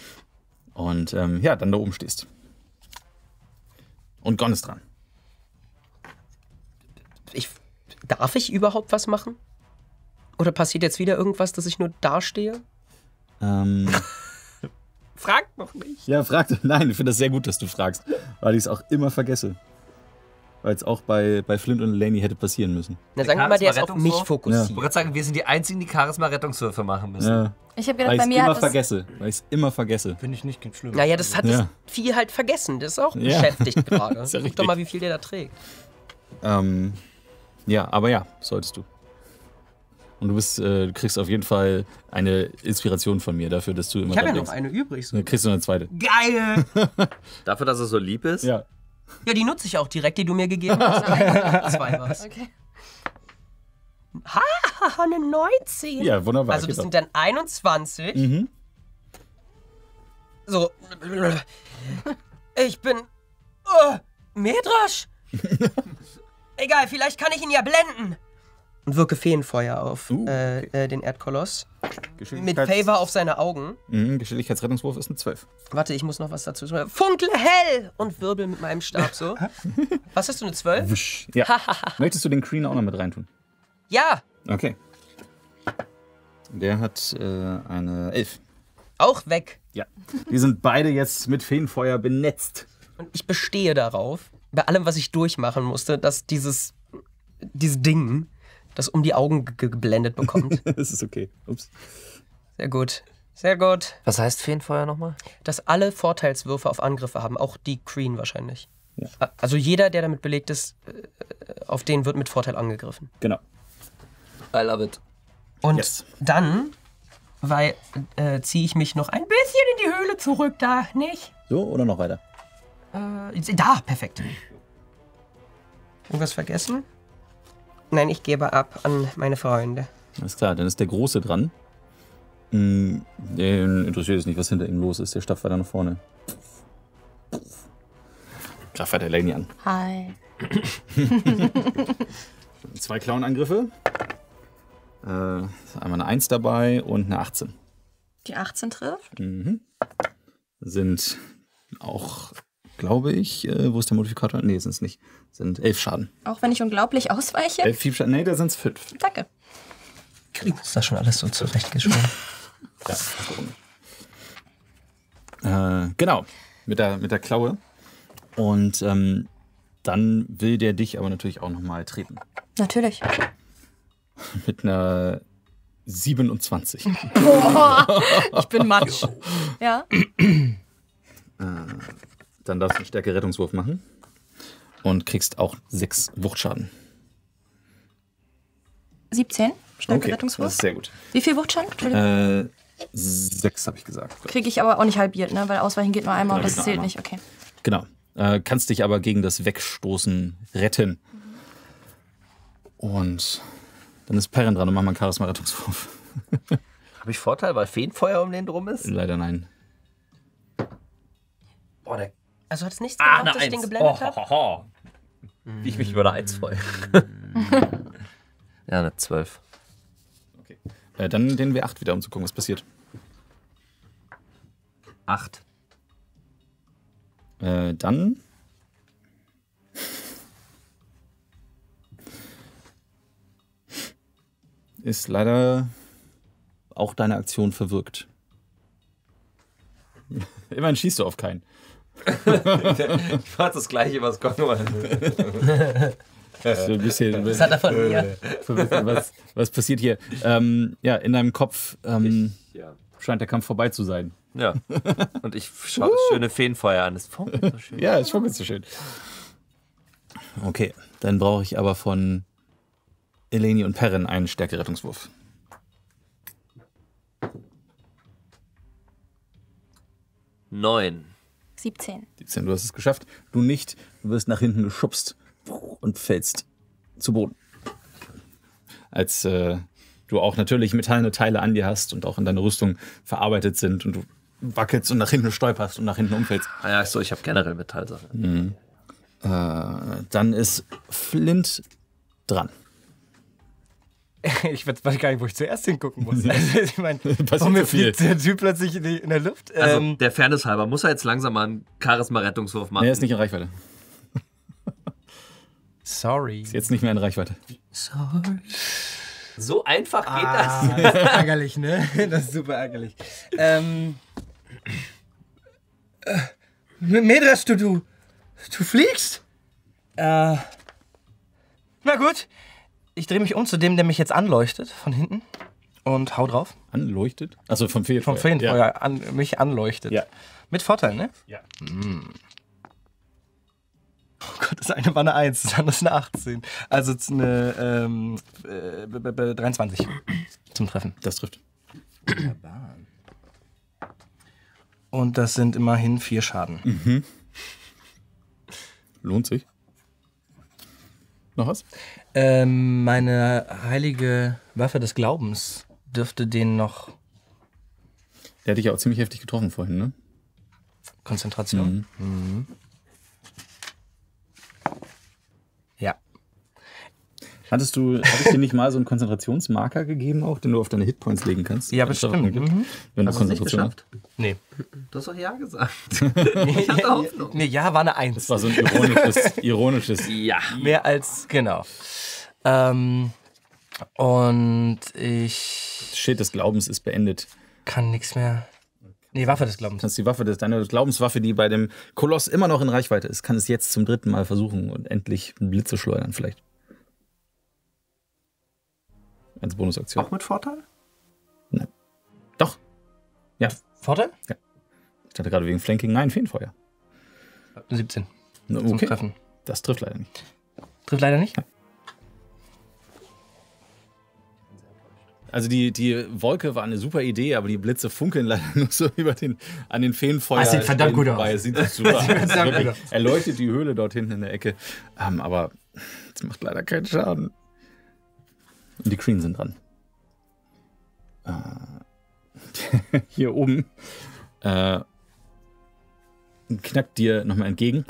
Und ähm, ja, dann da oben stehst. Und Gon ist dran. Ich, darf ich überhaupt was machen? Oder passiert jetzt wieder irgendwas, dass ich nur dastehe? Ähm. Fragt noch nicht. Ja, fragt. Nein, ich finde das sehr gut, dass du fragst. Weil ich es auch immer vergesse. Weil es auch bei, bei Flint und Elaine hätte passieren müssen. Na, sagen wir mal, der ist auf mich fokussiert. Ja. Ich wollte sagen, wir sind die Einzigen, die Charisma-Rettungswürfe machen müssen. Ja. Ich habe gedacht, bei mir hat vergesse. Weil ich es immer vergesse. Finde ich nicht ganz schlimm. Naja, das hat ja. das viel halt vergessen. Das ist auch ja. beschäftigt gerade. Guck ja doch mal, wie viel der da trägt. Ähm, ja, aber ja, solltest du. Und du bist, äh, du kriegst auf jeden Fall eine Inspiration von mir dafür, dass du immer. Ich habe ja noch eine übrig. So. Dann kriegst du eine zweite. Geil! Dafür, dass er so lieb ist? Ja. Ja, die nutze ich auch direkt, die du mir gegeben hast. Zwei war's. Okay. Ha, eine neunzehn. Ja, wunderbar. Also das sind dann einundzwanzig. Mhm. So. Ich bin. Oh, Medrasch! Egal, vielleicht kann ich ihn ja blenden. Und wirke Feenfeuer auf uh, okay. äh, den Erdkoloss. Mit Favor auf seine Augen. Mhm, Geschwindigkeitsrettungswurf ist eine zwölf. Warte, ich muss noch was dazu sagen. Funkle hell und wirbel mit meinem Stab so. Was hast du, eine zwölf? Ja. Möchtest du den Kreen auch noch mit reintun? Ja. Okay. Der hat äh, eine elf. Auch weg. Ja, die sind beide jetzt mit Feenfeuer benetzt. Und ich bestehe darauf, bei allem, was ich durchmachen musste, dass dieses, dieses Ding, das um die Augen geblendet bekommt. Das ist okay. Ups. Sehr gut. Sehr gut. Was heißt Feenfeuer nochmal? Dass alle Vorteilswürfe auf Angriffe haben, auch die Kreen wahrscheinlich. Ja. Also jeder, der damit belegt ist, auf den wird mit Vorteil angegriffen. Genau. I love it. Und yes. Dann weil äh, ziehe ich mich noch ein bisschen in die Höhle zurück, da, nicht? So oder noch weiter? Äh, da, perfekt. Irgendwas vergessen? Nein, ich gebe ab an meine Freunde. Alles klar, dann ist der Große dran. Hm, den interessiert es nicht, was hinter ihm los ist. Der Staff war da nach vorne. Da fährt der Elaine an. Hi. Zwei Clown-Angriffe. Äh, einmal eine eins dabei und eine achtzehn. Die achtzehn trifft? Mhm. Sind auch, glaube ich, äh, wo ist der Modifikator? Nee, sind es nicht. Sind elf Schaden. Auch wenn ich unglaublich ausweiche? elf, vier Schaden. Nee, da sind es fünf. Danke. Kriegen uns das schon alles so zurechtgeschwungen. Ja. Äh, genau. Mit der, mit der Klaue. Und ähm, dann will der dich aber natürlich auch nochmal treten. Natürlich. Mit einer siebenundzwanzig. Boah, ich bin Matsch. Ja. Äh, dann darfst du einen Stärke-Rettungswurf machen. Und kriegst auch sechs Wuchtschaden. siebzehn Stärke-Rettungswurf. Okay, sehr gut. Wie viel Wuchtschaden? Äh, sechs habe ich gesagt. Kriege ich aber auch nicht halbiert, ne? Weil Ausweichen geht nur einmal, genau, und das zählt einmal nicht. Okay. Genau. Äh, kannst dich aber gegen das Wegstoßen retten. Und dann ist Perrin dran und mach mal einen Charisma-Rettungswurf. Habe ich Vorteil, weil Feenfeuer um den drum ist? Leider nein. Boah, der also hat es nichts ah, gemacht, dass ich den geblendet habe? Oh, oh, oh. Wie ich mich über eine eins freue. Ja, eine zwölf. Okay. Äh, dann den W acht wieder, um zu gucken, was passiert. acht. Äh, dann... ist leider auch deine Aktion verwirkt. Immerhin schießt du auf keinen. Ich fahre das Gleiche, was Gott nur so ein bisschen, was hat er von mir? Was, was passiert hier? Ähm, ja, in deinem Kopf ähm, ich, ja. scheint der Kampf vorbei zu sein. Ja. Und ich schaue uh. das schöne Feenfeuer an. Es funkelt so schön. Ja, es funkelt so schön. Okay, dann brauche ich aber von Eleni und Perrin einen Stärke-Rettungswurf. neun. siebzehn. siebzehn, du hast es geschafft. Du nicht, du wirst nach hinten geschubst und fällst zu Boden. Als äh, du auch natürlich metallene Teile an dir hast und auch in deiner Rüstung verarbeitet sind und du wackelst und nach hinten stolperst und nach hinten umfällst. Ah ja, so, ich habe generell Metallsachen. Mhm. Äh, dann ist Flint dran. Ich weiß gar nicht, wo ich zuerst hingucken muss. Also, ich meine, warum so fliegt der Typ plötzlich in, die, in der Luft? Also, ähm, der Fairness halber, muss er jetzt langsam mal einen Charisma-Rettungswurf machen? Er ist nicht in Reichweite. Sorry. Ist jetzt nicht mehr in Reichweite. Sorry. So einfach geht ah, das. Das ist ärgerlich, ne? Das ist super ärgerlich. Ähm. Äh, Medrasch, du, du, du fliegst? Äh. Na gut. Ich drehe mich um zu dem, der mich jetzt anleuchtet von hinten und hau drauf. Anleuchtet? Also vom Feenfeuer. Vom Feenfeuer, ja. an, mich anleuchtet. Ja. Mit Vorteil, ne? Ja. Mm. Oh Gott, das eine war eine eins, das andere ist eine achtzehn. Also eine ähm, äh, dreiundzwanzig zum Treffen. Das trifft. Und das sind immerhin vier Schaden. Mhm. Lohnt sich. Noch was? Ähm, meine heilige Waffe des Glaubens dürfte den noch... Der hat dich ja auch ziemlich heftig getroffen vorhin, ne? Konzentration. Mhm. Mhm. Ja. Hattest du, hattest dir nicht mal so einen Konzentrationsmarker gegeben auch, den du auf deine Hitpoints legen kannst? Ja, bestimmt. Mhm. Wenn du hast Konzentration hast. Nee. Du hast doch ja gesagt. Ich hatte Hoffnung. Nee, ja war eine eins. Das war so ein ironisches, ironisches Ja. Mehr als, genau. Ähm, und ich... Das Schild des Glaubens ist beendet. Kann nichts mehr. Nee, Waffe des Glaubens. Du kannst die Waffe des, deine Glaubenswaffe, die bei dem Koloss immer noch in Reichweite ist, kann es jetzt zum dritten Mal versuchen und endlich einen Blitz zu schleudern vielleicht. Als Bonusaktion. Auch mit Vorteil? Nein. Doch. Ja. Vorteil? Ja. Ich dachte gerade wegen Flanking. Nein, Feenfeuer. siebzehn. Na, okay. Zum Treffen. Das trifft leider nicht. Trifft leider nicht? Nein. Also die, die Wolke war eine super Idee, aber die Blitze funkeln leider nur so über den, an den Feenfeuer. Das sieht verdammt gut aus. Das sieht super aus. Wirklich, er leuchtet die Höhle dort hinten in der Ecke. Um, aber es macht leider keinen Schaden. Und die Kreen sind dran. Uh, hier oben uh, knackt dir nochmal entgegen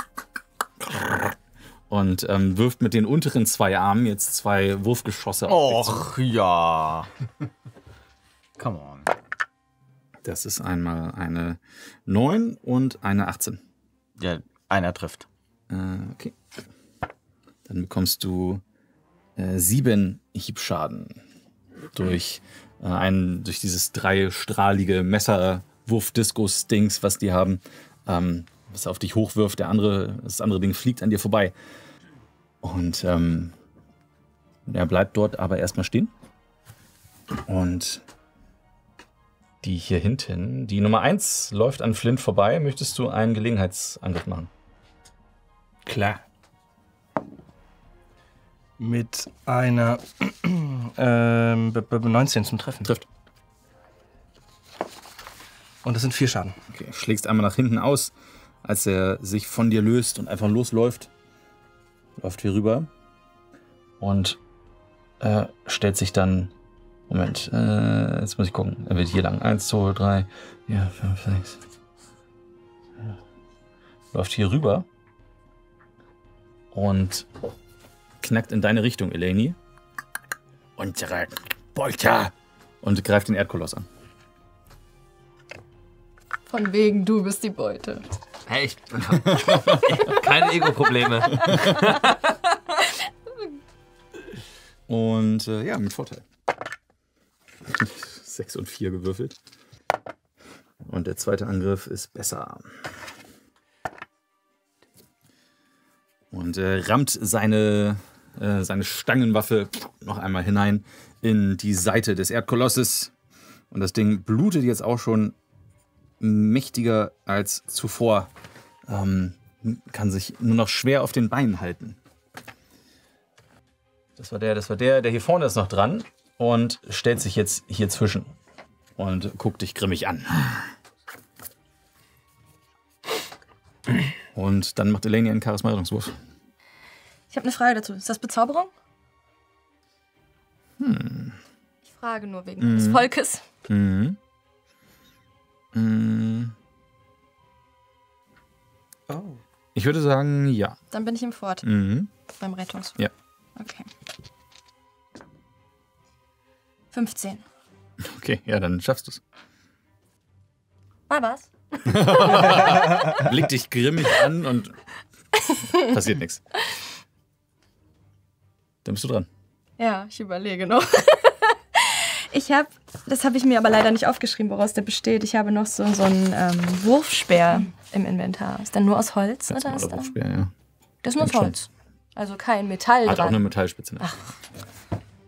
und ähm, wirft mit den unteren zwei Armen jetzt zwei Wurfgeschosse auf. Och ja. Come on. Das ist einmal eine neun und eine achtzehn. Ja, einer trifft. Äh, okay. Dann bekommst du äh, sieben Hiebschaden durch, äh, ein, durch dieses dreistrahlige Messerwurf-Disco-Stings, was die haben. Ähm, was auf dich hochwirft, der andere, das andere Ding fliegt an dir vorbei. Und ähm, er bleibt dort aber erstmal stehen. Und die hier hinten, die Nummer eins, läuft an Flint vorbei. Möchtest du einen Gelegenheitsangriff machen? Klar. Mit einer ähm, neunzehn zum Treffen. Trifft. Und das sind vier Schaden. Okay, schlägst einmal nach hinten aus, als er sich von dir löst und einfach losläuft. Läuft hier rüber und äh, stellt sich dann, Moment, äh, jetzt muss ich gucken, er wird hier lang, eins, zwei, drei, vier, fünf, sechs, läuft hier rüber und knackt in deine Richtung, Elaine. Unsere Beute! Und greift den Erdkoloss an. Von wegen, du bist die Beute. Hey, ich, ich hab keine Ego-Probleme. Und äh, ja, mit Vorteil. sechs und vier gewürfelt. Und der zweite Angriff ist besser. Und äh, rammt seine, äh, seine Stangenwaffe noch einmal hinein in die Seite des Erdkolosses. Und das Ding blutet jetzt auch schon mächtiger als zuvor, ähm, kann sich nur noch schwer auf den Beinen halten. Das war der, das war der, der hier vorne ist noch dran und stellt sich jetzt hier zwischen und guckt dich grimmig an. Und dann macht Elaine einen Charisma-Rettungswurf. Ich habe eine Frage dazu. Ist das Bezauberung? Hm. Ich frage nur wegen mhm. des Volkes. Mhm. Oh. Ich würde sagen, ja. Dann bin ich im Fort. Mhm. Beim Rettungswurf. Ja. Okay. fünfzehn. Okay, ja, dann schaffst du es. War was? Blick dich grimmig an und passiert nichts. Dann bist du dran. Ja, ich überlege noch. Ich habe, das habe ich mir aber leider nicht aufgeschrieben, woraus der besteht. Ich habe noch so, so einen ähm, Wurfspeer im Inventar. Ist der nur aus Holz? Oder ist der? Wurfspeer, ja. Das ist nur aus Holz. Also kein Metall. Hat dran. Auch eine Metallspitze. Ach,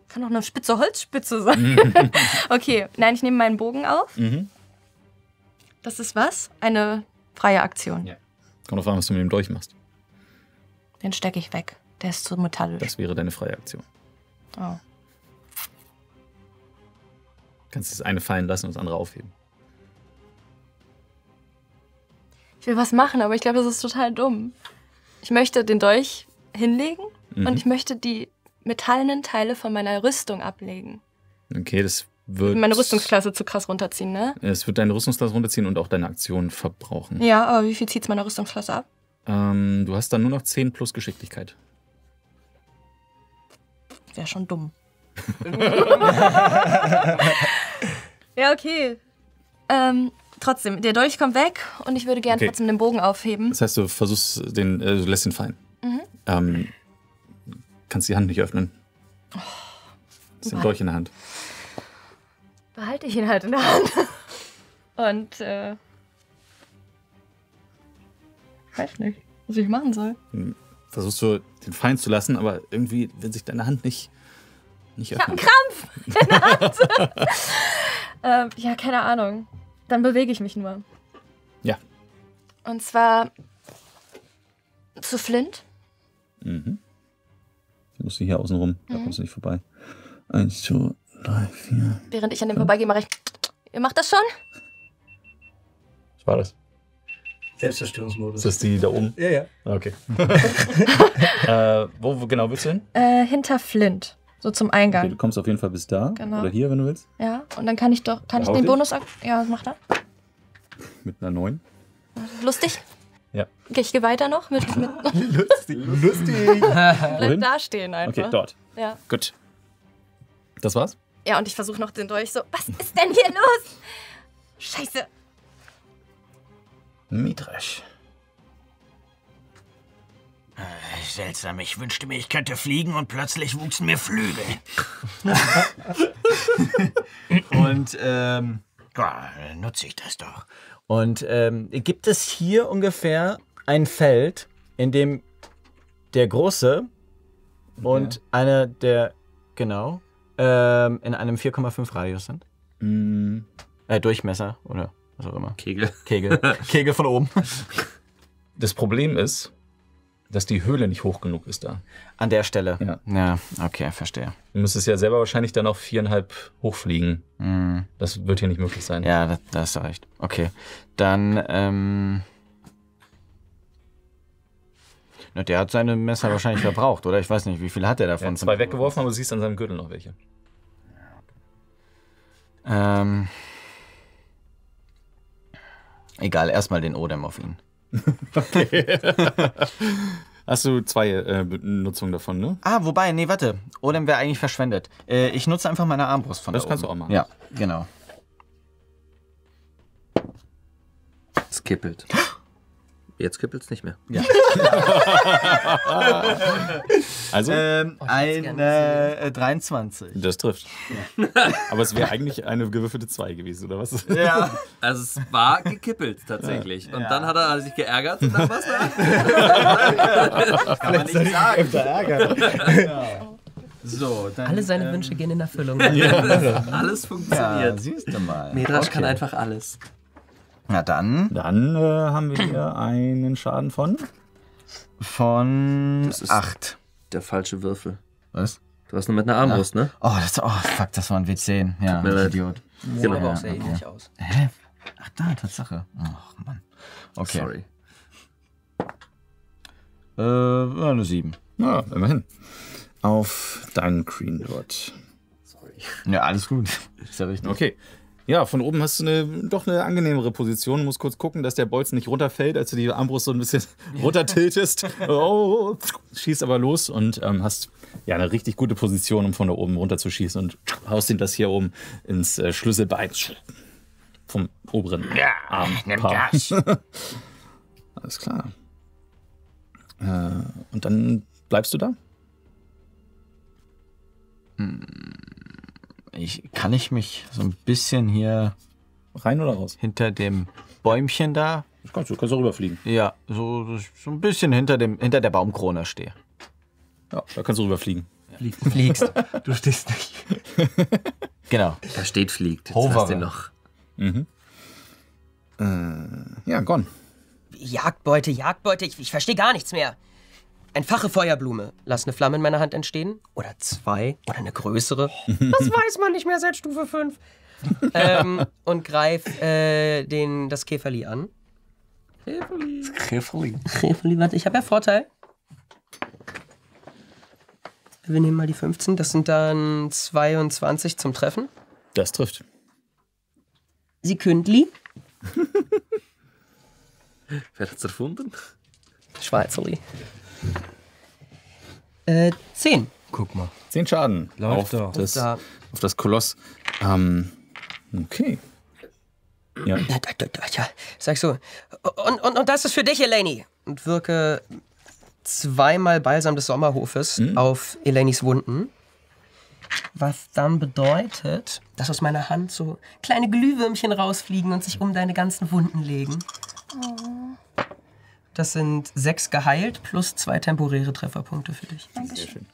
kann auch eine spitze Holzspitze sein. Okay, nein, ich nehme meinen Bogen auf. Mhm. Das ist was? Eine freie Aktion. Ja. Kommt drauf an, was du mit dem Dolch machst. Den stecke ich weg. Der ist zu metallisch. Das wäre deine freie Aktion. Oh. Kannst das eine fallen lassen und das andere aufheben. Ich will was machen, aber ich glaube, das ist total dumm. Ich möchte den Dolch hinlegen mhm. und ich möchte die metallenen Teile von meiner Rüstung ablegen. Okay, das wird... Meine Rüstungsklasse zu krass runterziehen, ne? Es wird deine Rüstungsklasse runterziehen und auch deine Aktion verbrauchen. Ja, aber wie viel zieht es meiner Rüstungsklasse ab? Ähm, du hast dann nur noch zehn plus Geschicklichkeit. Wäre schon dumm. Ja, okay. Ähm, trotzdem, der Dolch kommt weg und ich würde gerne okay. trotzdem den Bogen aufheben. Das heißt, du versuchst den, äh, du lässt ihn fallen. Mhm. Ähm, kannst die Hand nicht öffnen. Oh, ist den Dolch in der Hand. Behalte ich ihn halt in der Hand. Und äh, Weiß nicht, was ich machen soll. Versuchst du, den Feind zu lassen, aber irgendwie will sich deine Hand nicht, nicht öffnen. Ich hab einen Krampf in der Hand. ähm, ja, keine Ahnung. Dann bewege ich mich nur. Ja. Und zwar zu Flint. Mhm. Ich muss sie hier außen rum. Da mhm. kommst du nicht vorbei. Eins, zwei, drei, vier. Während ich an dem fünf. vorbeigehe, mache ich. Ihr macht das schon? Was war das? Selbstzerstörungsmodus. Ist das die da oben? Ja, ja. Okay. äh, wo, wo genau willst du hin? Äh, hinter Flint. So zum Eingang. Okay, du kommst auf jeden Fall bis da. Genau. Oder hier, wenn du willst. Ja, und dann kann ich doch. Kann ja, ich den Bonus. Ja, was macht er? Mit einer neun. Lustig? Ja. Okay, ich gehe weiter noch. Mit, mit lustig, lustig. Bleib da stehen einfach. Okay, dort. Ja. Gut. Das war's? Ja, und ich versuche noch den Dolch so. Was ist denn hier los? Scheiße. Medrasch. Seltsam, ich wünschte mir, ich könnte fliegen und plötzlich wuchsen mir Flügel. Und ähm, ja, nutze ich das doch. Und ähm, gibt es hier ungefähr ein Feld, in dem der Große und ja. einer der, genau, ähm, in einem vier Komma fünf Radius sind? Mm. Äh, Durchmesser oder was auch immer. Kegel. Kegel, Kegel von oben. Das Problem ist, dass die Höhle nicht hoch genug ist da. An der Stelle? Ja. Ja, okay, verstehe. Du müsstest ja selber wahrscheinlich dann auf viereinhalb hochfliegen. Mm. Das wird hier nicht möglich sein. Ja, da, da hast du recht. Okay, dann, ähm... Na, der hat seine Messer wahrscheinlich verbraucht, oder? Ich weiß nicht, wie viel hat er davon? Ja, zwei weggeworfen, aber du siehst an seinem Gürtel noch welche. Ähm... Egal, erstmal den Odem auf ihn. Okay. Hast du zwei äh, Nutzungen davon, ne? Ah, wobei, nee, warte. Odem wäre eigentlich verschwendet. Äh, ich nutze einfach meine Armbrust von da oben. Das kannst du auch machen. Ja, genau. Es kippelt. Jetzt kippelt es nicht mehr. Ja. Also? Ähm, oh, eine äh, dreiundzwanzig. Das trifft. Ja. Aber es wäre eigentlich eine gewürfelte zwei gewesen, oder was? Ja. Also es war gekippelt, tatsächlich. Ja. Und ja. dann hat er sich geärgert und dann war es da. Kann man nicht sagen. Ja. So, dann, alle seine ähm, Wünsche gehen in Erfüllung. Ja. Alles funktioniert. Ja, siehst du mal. Medrasch okay. kann einfach alles. Na dann. Dann äh, haben wir hier einen Schaden von? Von acht. Der falsche Würfel. Was? Du hast nur mit einer Armbrust, ne? Oh, das, oh, fuck, das war ein W zehn. Ja, ich Idiot. Sieht aber ja, auch sehr okay. ähnlich aus. Hä? Ach da, Tatsache. Ach, Mann. Okay. Sorry. Äh, eine sieben. Ja, immerhin. Auf deinen Kreen dort. Sorry. Ja, alles gut. Ist ja richtig. Okay. Ja, von oben hast du eine, doch eine angenehmere Position. Du musst kurz gucken, dass der Bolzen nicht runterfällt, als du die Armbrust so ein bisschen runtertiltest. Oh, schießt aber los und ähm, hast ja eine richtig gute Position, um von da oben runter zu schießen. Und haust ihm das hier oben ins äh, Schlüsselbein vom oberen ja, Arm. Nimm das. Alles klar. Äh, und dann bleibst du da? Hm. Ich, kann ich mich so ein bisschen hier rein oder raus? Hinter dem Bäumchen da. Das kannst du, kannst du rüberfliegen. Ja, so, so ein bisschen hinter, dem, hinter der Baumkrone stehe. Ja, da kannst du rüberfliegen. Fliegst. Fliegst. Du stehst nicht. Genau. Da steht fliegt. Jetzt hast du noch. Mhm. Äh, ja, Gon. Jagdbeute, Jagdbeute, ich, ich verstehe gar nichts mehr. Einfache Feuerblume. Lass eine Flamme in meiner Hand entstehen. Oder zwei. Oder eine größere. Das weiß man nicht mehr seit Stufe fünf. ähm, und greif äh, den, das Käferli an. Käferli. Käferli. Käferli, warte, ich habe ja Vorteil. Wir nehmen mal die fünfzehn. Das sind dann zweiundzwanzig zum Treffen. Das trifft. Sie Kündli. Wer hat's erfunden? Schweizerli. Äh, zehn. Guck mal. zehn Schaden. Läuft auf, das, da. auf das Koloss. Ähm, okay. Ja. Ja, da, da, da, ja. Sag so. Und, und, und das ist für dich, Elaine. Und wirke zweimal Balsam des Sommerhofes mhm. auf Elainis Wunden. Was dann bedeutet, dass aus meiner Hand so kleine Glühwürmchen rausfliegen und sich um deine ganzen Wunden legen. Oh. Das sind sechs geheilt plus zwei temporäre Trefferpunkte für dich. Dankeschön. Sehr schön.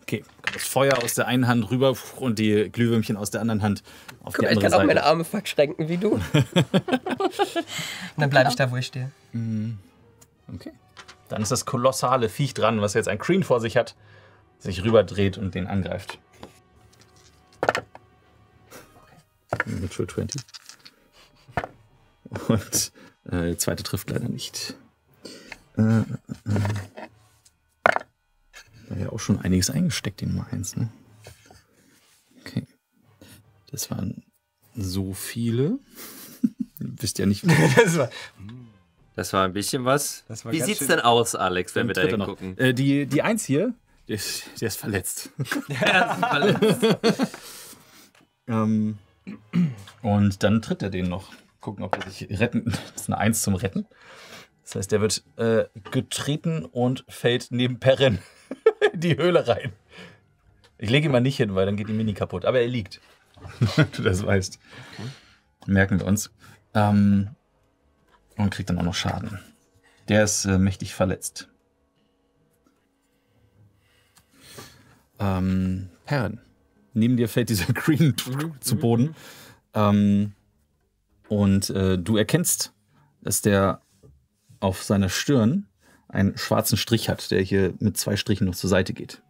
Okay, das Feuer aus der einen Hand rüber und die Glühwürmchen aus der anderen Hand auf Guck, die andere Seite. Ich kann Seite. auch meine Arme verschränken wie du. Dann bleibe ich da, wo ich stehe. Okay. Dann ist das kolossale Viech dran, was jetzt ein Kreen vor sich hat, sich rüberdreht und den angreift. Natural zwanzig. Und äh, der zweite trifft leider nicht. Äh, äh, da ja auch schon einiges eingesteckt, die Nummer eins, ne? Okay. Das waren so viele. Wisst ja nicht, das war. Das war ein bisschen was. Wie sieht's denn aus, Alex, wenn wir da hingucken? Äh, die, die eins hier, der ist, der ist verletzt. Der ist verletzt. ähm, und dann tritt er den noch. Gucken, ob er sich retten. Das ist eine eins zum Retten. Das heißt, der wird äh, getreten und fällt neben Perrin in die Höhle rein. Ich lege ihn mal nicht hin, weil dann geht die Mini kaputt. Aber er liegt. Du das weißt. Merken wir uns. Ähm, und kriegt dann auch noch Schaden. Der ist äh, mächtig verletzt. Ähm, Perrin. Neben dir fällt dieser Green zu Boden. Ähm, und äh, du erkennst, dass der auf seiner Stirn einen schwarzen Strich hat, der hier mit zwei Strichen noch zur Seite geht.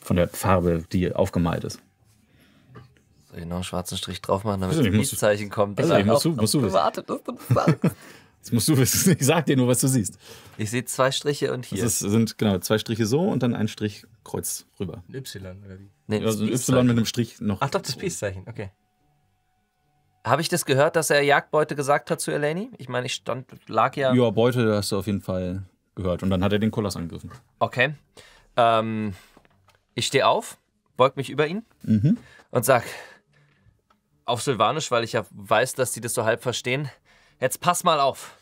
Von der Farbe, die aufgemalt ist. Soll ich noch einen schwarzen Strich drauf machen, damit also, das Liebzeichen kommt? Also, ich musst du, musst du wissen. Wartet, dass du das sagst. Das musst du wissen. Ich sag dir nur, was du siehst. Ich sehe zwei Striche und hier. Das sind genau zwei Striche so und dann ein Strich kreuz rüber. Ein Y oder wie? Nee, also ein Y mit einem Strich noch. Ach doch, das Peace-Zeichen, okay. Habe ich das gehört, dass er Jagdbeute gesagt hat zu Elaine? Ich meine, ich stand, lag ja... Ja, Beute hast du auf jeden Fall gehört. Und dann hat er den Kollaps angegriffen. Okay. Ähm, ich stehe auf, beug mich über ihn mhm. und sag auf Sylvanisch, weil ich ja weiß, dass die das so halb verstehen. Jetzt pass mal auf.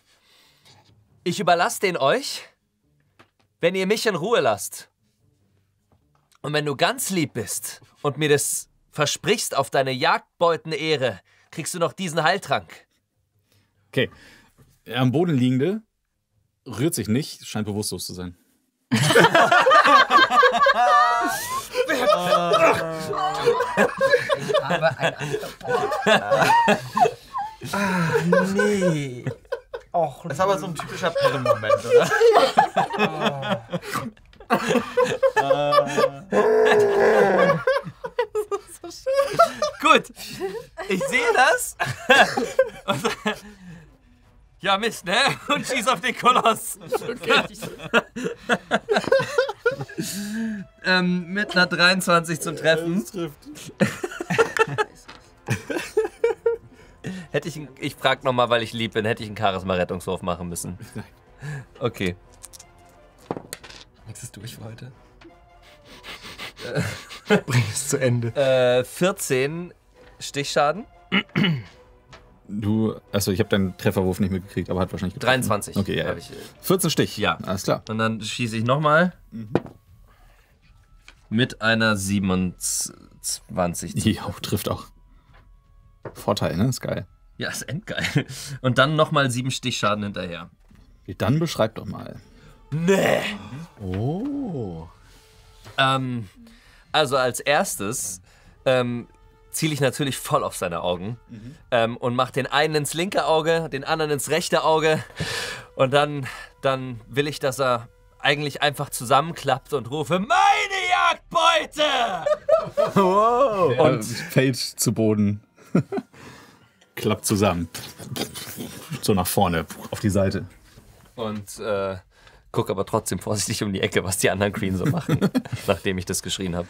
Ich überlasse den euch, wenn ihr mich in Ruhe lasst. Und wenn du ganz lieb bist und mir das versprichst auf deine Jagdbeuten-Ehre, kriegst du noch diesen Heiltrank. Okay. Der am Boden liegende rührt sich nicht, scheint bewusstlos zu sein. Aber ein anderer Ah, nee. Och, das ist aber so ein typischer Perren-Moment, oder? Ja. Oh. Das ist so schön. Gut, ich sehe das. Ja, Mist, ne? Und schieß auf den Koloss. Okay. ähm, mit einer dreiundzwanzig zum Treffen. Das trifft. Hätte ich, ich frage nochmal, weil ich lieb bin, hätte ich einen Charisma-Rettungswurf machen müssen. Nein. Okay. Alex ist durch für heute. Bring es zu Ende. Äh, vierzehn Stichschaden. Du, achso, ich habe deinen Trefferwurf nicht mitgekriegt, aber hat wahrscheinlich getroffen. dreiundzwanzig. Okay, ja. Ich, vierzehn Stich. Ja. Alles klar. Und dann schieße ich nochmal. Mhm. Mit einer siebenundzwanzig. Ja, trifft auch. Vorteil, ne? Ist geil. Ja, ist endgeil. Und dann nochmal sieben Stichschaden hinterher. Dann beschreib doch mal. Nee. Oh. Ähm, also als erstes ähm, ziele ich natürlich voll auf seine Augen mhm. ähm, und mache den einen ins linke Auge, den anderen ins rechte Auge und dann, dann will ich, dass er eigentlich einfach zusammenklappt und rufe, meine Jagdbeute! Wow. Und er fällt zu Boden. Klappt zusammen. So nach vorne, auf die Seite. Und äh, guck aber trotzdem vorsichtig um die Ecke, was die anderen Green so machen, nachdem ich das geschrien habe.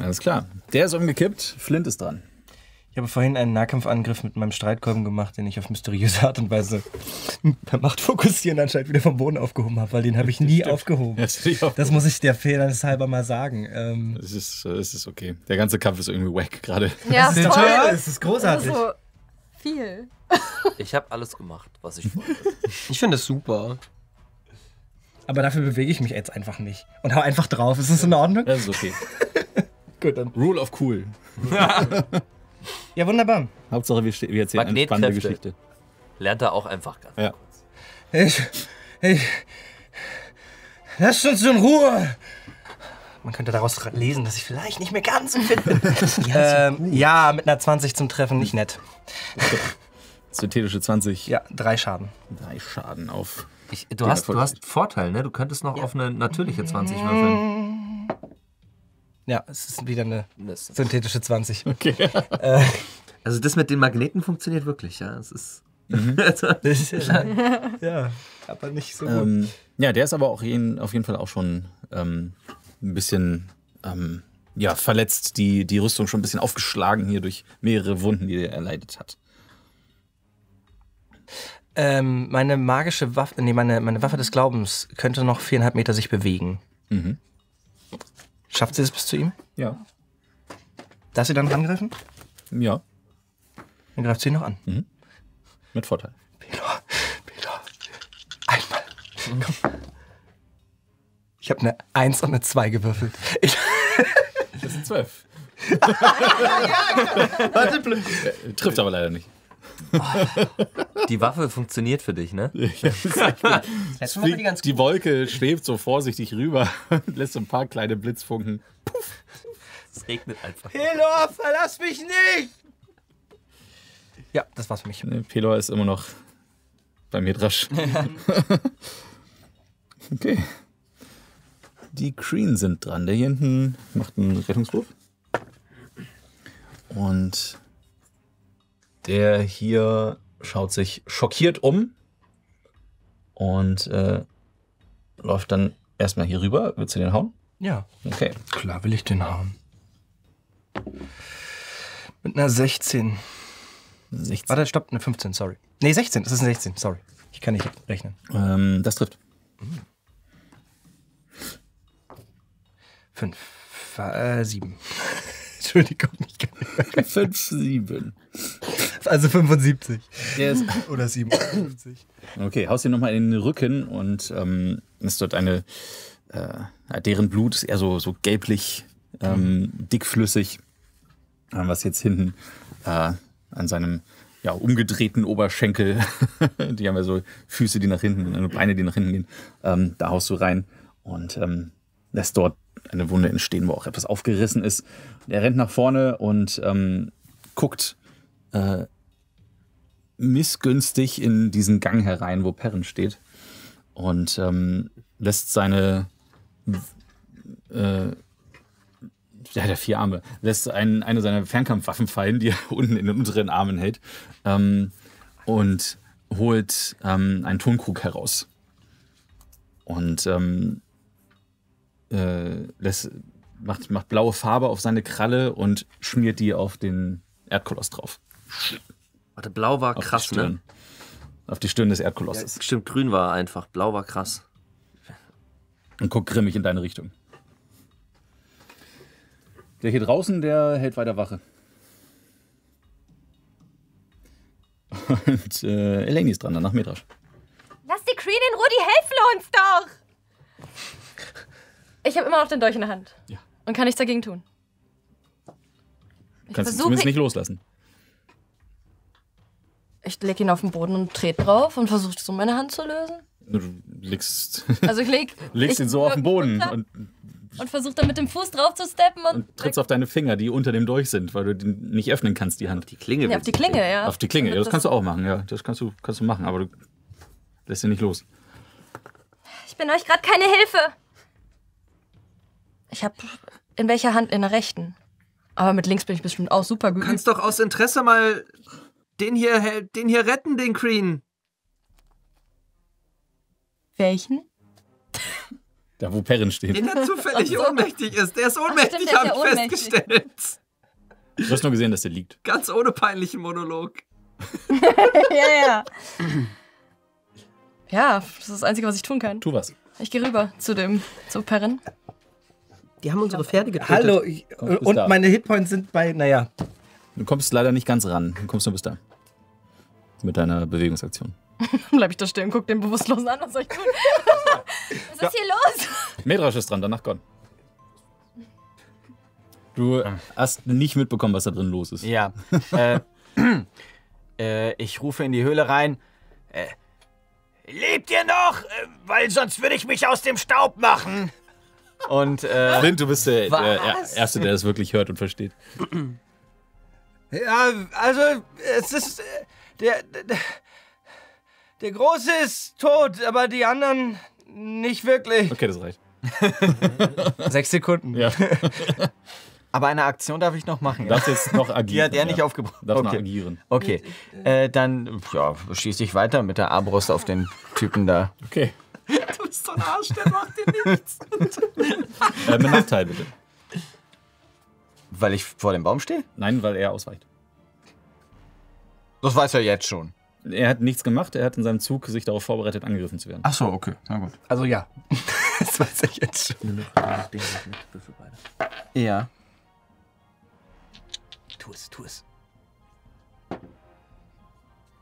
Alles klar. Der ist umgekippt, Flint ist dran. Ich habe vorhin einen Nahkampfangriff mit meinem Streitkolben gemacht, den ich auf mysteriöse Art und Weise per Macht fokussieren anscheinend wieder vom Boden aufgehoben habe, weil den habe ich nie Stimmt. aufgehoben. Ja, das, das muss ich der Fairness halber mal sagen. Ähm es, ist, es ist okay. Der ganze Kampf ist irgendwie wack gerade. Ja, das ist toll. Es ist großartig. Das ist so viel. Ich habe alles gemacht, was ich wollte. Ich finde das super. Aber dafür bewege ich mich jetzt einfach nicht. Und hau einfach drauf. Ist das in Ordnung? Das ist okay. Gut, dann. Rule of cool. Ja, wunderbar. Hauptsache, wir, wir erzählen eine spannende Geschichte. Lernt er auch einfach ganz ja. kurz. Ich... Ich... Lasst uns in Ruhe! Man könnte daraus lesen, dass ich vielleicht nicht mehr ganz so fit bin. ähm, ja, mit einer zwanzig zum Treffen, nicht nett. Synthetische zwanzig. Ja, drei Schaden. Drei Schaden auf... Ich, du, hast, du hast Vorteil, ne? Du könntest noch ja. auf eine natürliche zwanzig würfeln. Ja, es ist wieder eine synthetische zwanzig. Okay. äh, also das mit den Magneten funktioniert wirklich, ja? Es ist... Mhm. das ist ja, ja, aber nicht so gut. Ähm, ja, der ist aber auch jeden, auf jeden Fall auch schon ähm, ein bisschen ähm, ja, verletzt, die, die Rüstung schon ein bisschen aufgeschlagen hier durch mehrere Wunden, die er erleidet hat. Ähm, meine magische Waffe, nee, meine, meine Waffe des Glaubens könnte noch viereinhalb Meter sich bewegen. Mhm. Schafft sie das bis zu ihm? Ja. Darf sie dann angreifen? Ja. Dann greift sie ihn noch an. Mhm. Mit Vorteil. Pelor, Pelor, einmal. Komm. Ich habe eine eins und eine zwei gewürfelt. Ich das sind zwölf. Warte, blöd. Trifft aber leider nicht. Oh, die Waffe funktioniert für dich, ne? Das fliegt, die, ganz die Wolke schwebt so vorsichtig rüber und lässt so ein paar kleine Blitzfunken. Puff. Es regnet einfach. Pelor, verlass mich nicht! Ja, das war's für mich. Nee, Pelor ist immer noch bei Medrasch. Okay. Die Kreen sind dran. Der hier hinten macht einen Rettungswurf. Und der hier schaut sich schockiert um und äh, läuft dann erstmal hier rüber. Willst du den hauen? Ja. Okay. Klar will ich den hauen. Mit einer sechzehn. sechzehn. Warte, stopp, eine fünfzehn, sorry. Nee, sechzehn, das ist eine sechzehn, sorry. Ich kann nicht rechnen. Ähm, das trifft. fünf, äh, sieben. Entschuldigung, ich kann nicht rechnen. fünf, sieben. Also fünfundsiebzig. Yes. Oder siebenundfünfzig. Okay, haust dir nochmal in den Rücken und ähm, ist dort eine, äh, deren Blut ist eher so, so gelblich, ähm, dickflüssig, äh, was jetzt hinten, äh, an seinem ja, umgedrehten Oberschenkel, die haben ja so Füße, die nach hinten und Beine, die nach hinten gehen, ähm, da haust du rein und ähm, lässt dort eine Wunde entstehen, wo auch etwas aufgerissen ist. Er rennt nach vorne und ähm, guckt äh, missgünstig in diesen Gang herein, wo Perrin steht und ähm, lässt seine äh, der hat ja vier Arme, lässt einen, eine seiner Fernkampfwaffen fallen, die er unten in den unteren Armen hält, ähm, und holt ähm, einen Tonkrug heraus. Und ähm, äh, lässt, macht, macht blaue Farbe auf seine Kralle und schmiert die auf den Erdkoloss drauf. Warte, blau war auf krass, ne? Auf die Stirn des Erdkolosses. Ja, stimmt, grün war einfach, blau war krass. Und guck grimmig in deine Richtung. Der hier draußen, der hält weiter Wache. Und äh, Elaine ist dran, danach Medrasch. Lass die Kreen in Ruhe, die helfen uns doch! Ich habe immer noch den Dolch in der Hand. Ja. Und kann nichts dagegen tun. Ich Kannst du zumindest nicht loslassen. Ich leg ihn auf den Boden und trete drauf und versuche es um meine Hand zu lösen. Du legst, also ich leg, legst ich ihn so auf den Boden und... Und versuch dann mit dem Fuß drauf zu steppen. Und, und trittst auf deine Finger, die unter dem Dolch sind, weil du die nicht öffnen kannst, die Hand. Auf die Klinge. Ja, auf die Klinge, ja. Auf die Klinge, ja, das, das kannst du auch machen, ja. Das kannst du, kannst du machen, aber du lässt sie nicht los. Ich bin euch gerade keine Hilfe. Ich hab in welcher Hand? In der rechten. Aber mit links bin ich bestimmt auch super geübt. Du kannst doch aus Interesse mal den hier, den hier retten, den Kreen. Welchen? Da, wo Perrin steht. Den der zufällig so ohnmächtig ist. Der ist ohnmächtig, haben wir festgestellt. Du hast nur gesehen, dass der liegt. Ganz ohne peinlichen Monolog. ja, ja. Ja, das ist das Einzige, was ich tun kann. Tu was. Ich gehe rüber zu dem, zu Perrin. Die haben unsere Pferde getötet. Hallo, ich, komm, und da. Meine Hitpoints sind bei, naja. Du kommst leider nicht ganz ran. Du kommst nur bis da. Mit deiner Bewegungsaktion. Bleib ich da stehen und guck den Bewusstlosen an, was soll ich tun? Was ist ja. hier los? Medrasch ist dran, danach Gon. Du hast nicht mitbekommen, was da drin los ist. Ja. äh, äh, ich rufe in die Höhle rein. Äh, Lebt ihr noch? Weil sonst würde ich mich aus dem Staub machen. Und äh, Flint, du bist der, der Erste, der das wirklich hört und versteht. Ja, also es ist der, der, der Große ist tot, aber die anderen nicht wirklich. Okay, das reicht. Sechs Sekunden. Ja. Aber eine Aktion darf ich noch machen. Das ist noch agieren. Die hat er nicht ja. aufgebraucht. Darf okay. noch agieren. Okay, äh, dann ja, schieße ich weiter mit der Armbrust auf den Typen da. Okay. Du bist so ein Arsch, der macht dir nichts. äh, mit Nachteil bitte. Weil ich vor dem Baum stehe? Nein, weil er ausweicht. Das weiß er jetzt schon. Er hat nichts gemacht, er hat in seinem Zug sich darauf vorbereitet, angegriffen zu werden. Ach so, okay. Na gut. Also ja. Das weiß er jetzt schon. Ja. Tu es, tu es.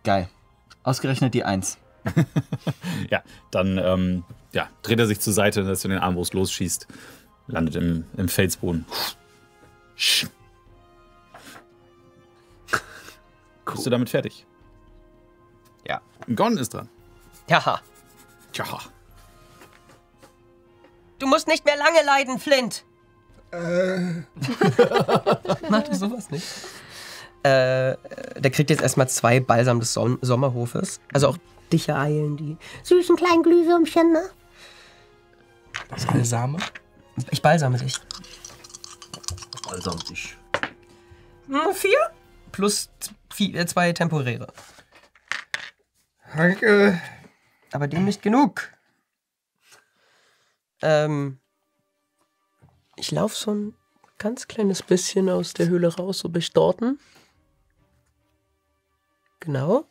Geil. Ausgerechnet die Eins. Ja, dann ähm, ja, dreht er sich zur Seite, dass er den Armbrust losschießt. Landet im, im Felsboden. Cool. Bist du damit fertig? Ja. Gon ist dran. Tja. Tja. Du musst nicht mehr lange leiden, Flint. Äh. Mach du sowas nicht. Äh, der kriegt jetzt erstmal zwei Balsam des Som Sommerhofes. Also auch dich ereilen die süßen kleinen Glühwürmchen, ne? Das ist eine Same. Ich balsame dich. Balsam dich. Hm, vier? Plus vier, zwei temporäre. Danke. Aber dem nicht genug. Ähm. Ich laufe so ein ganz kleines bisschen aus der Höhle raus, so bis dorten. Genau.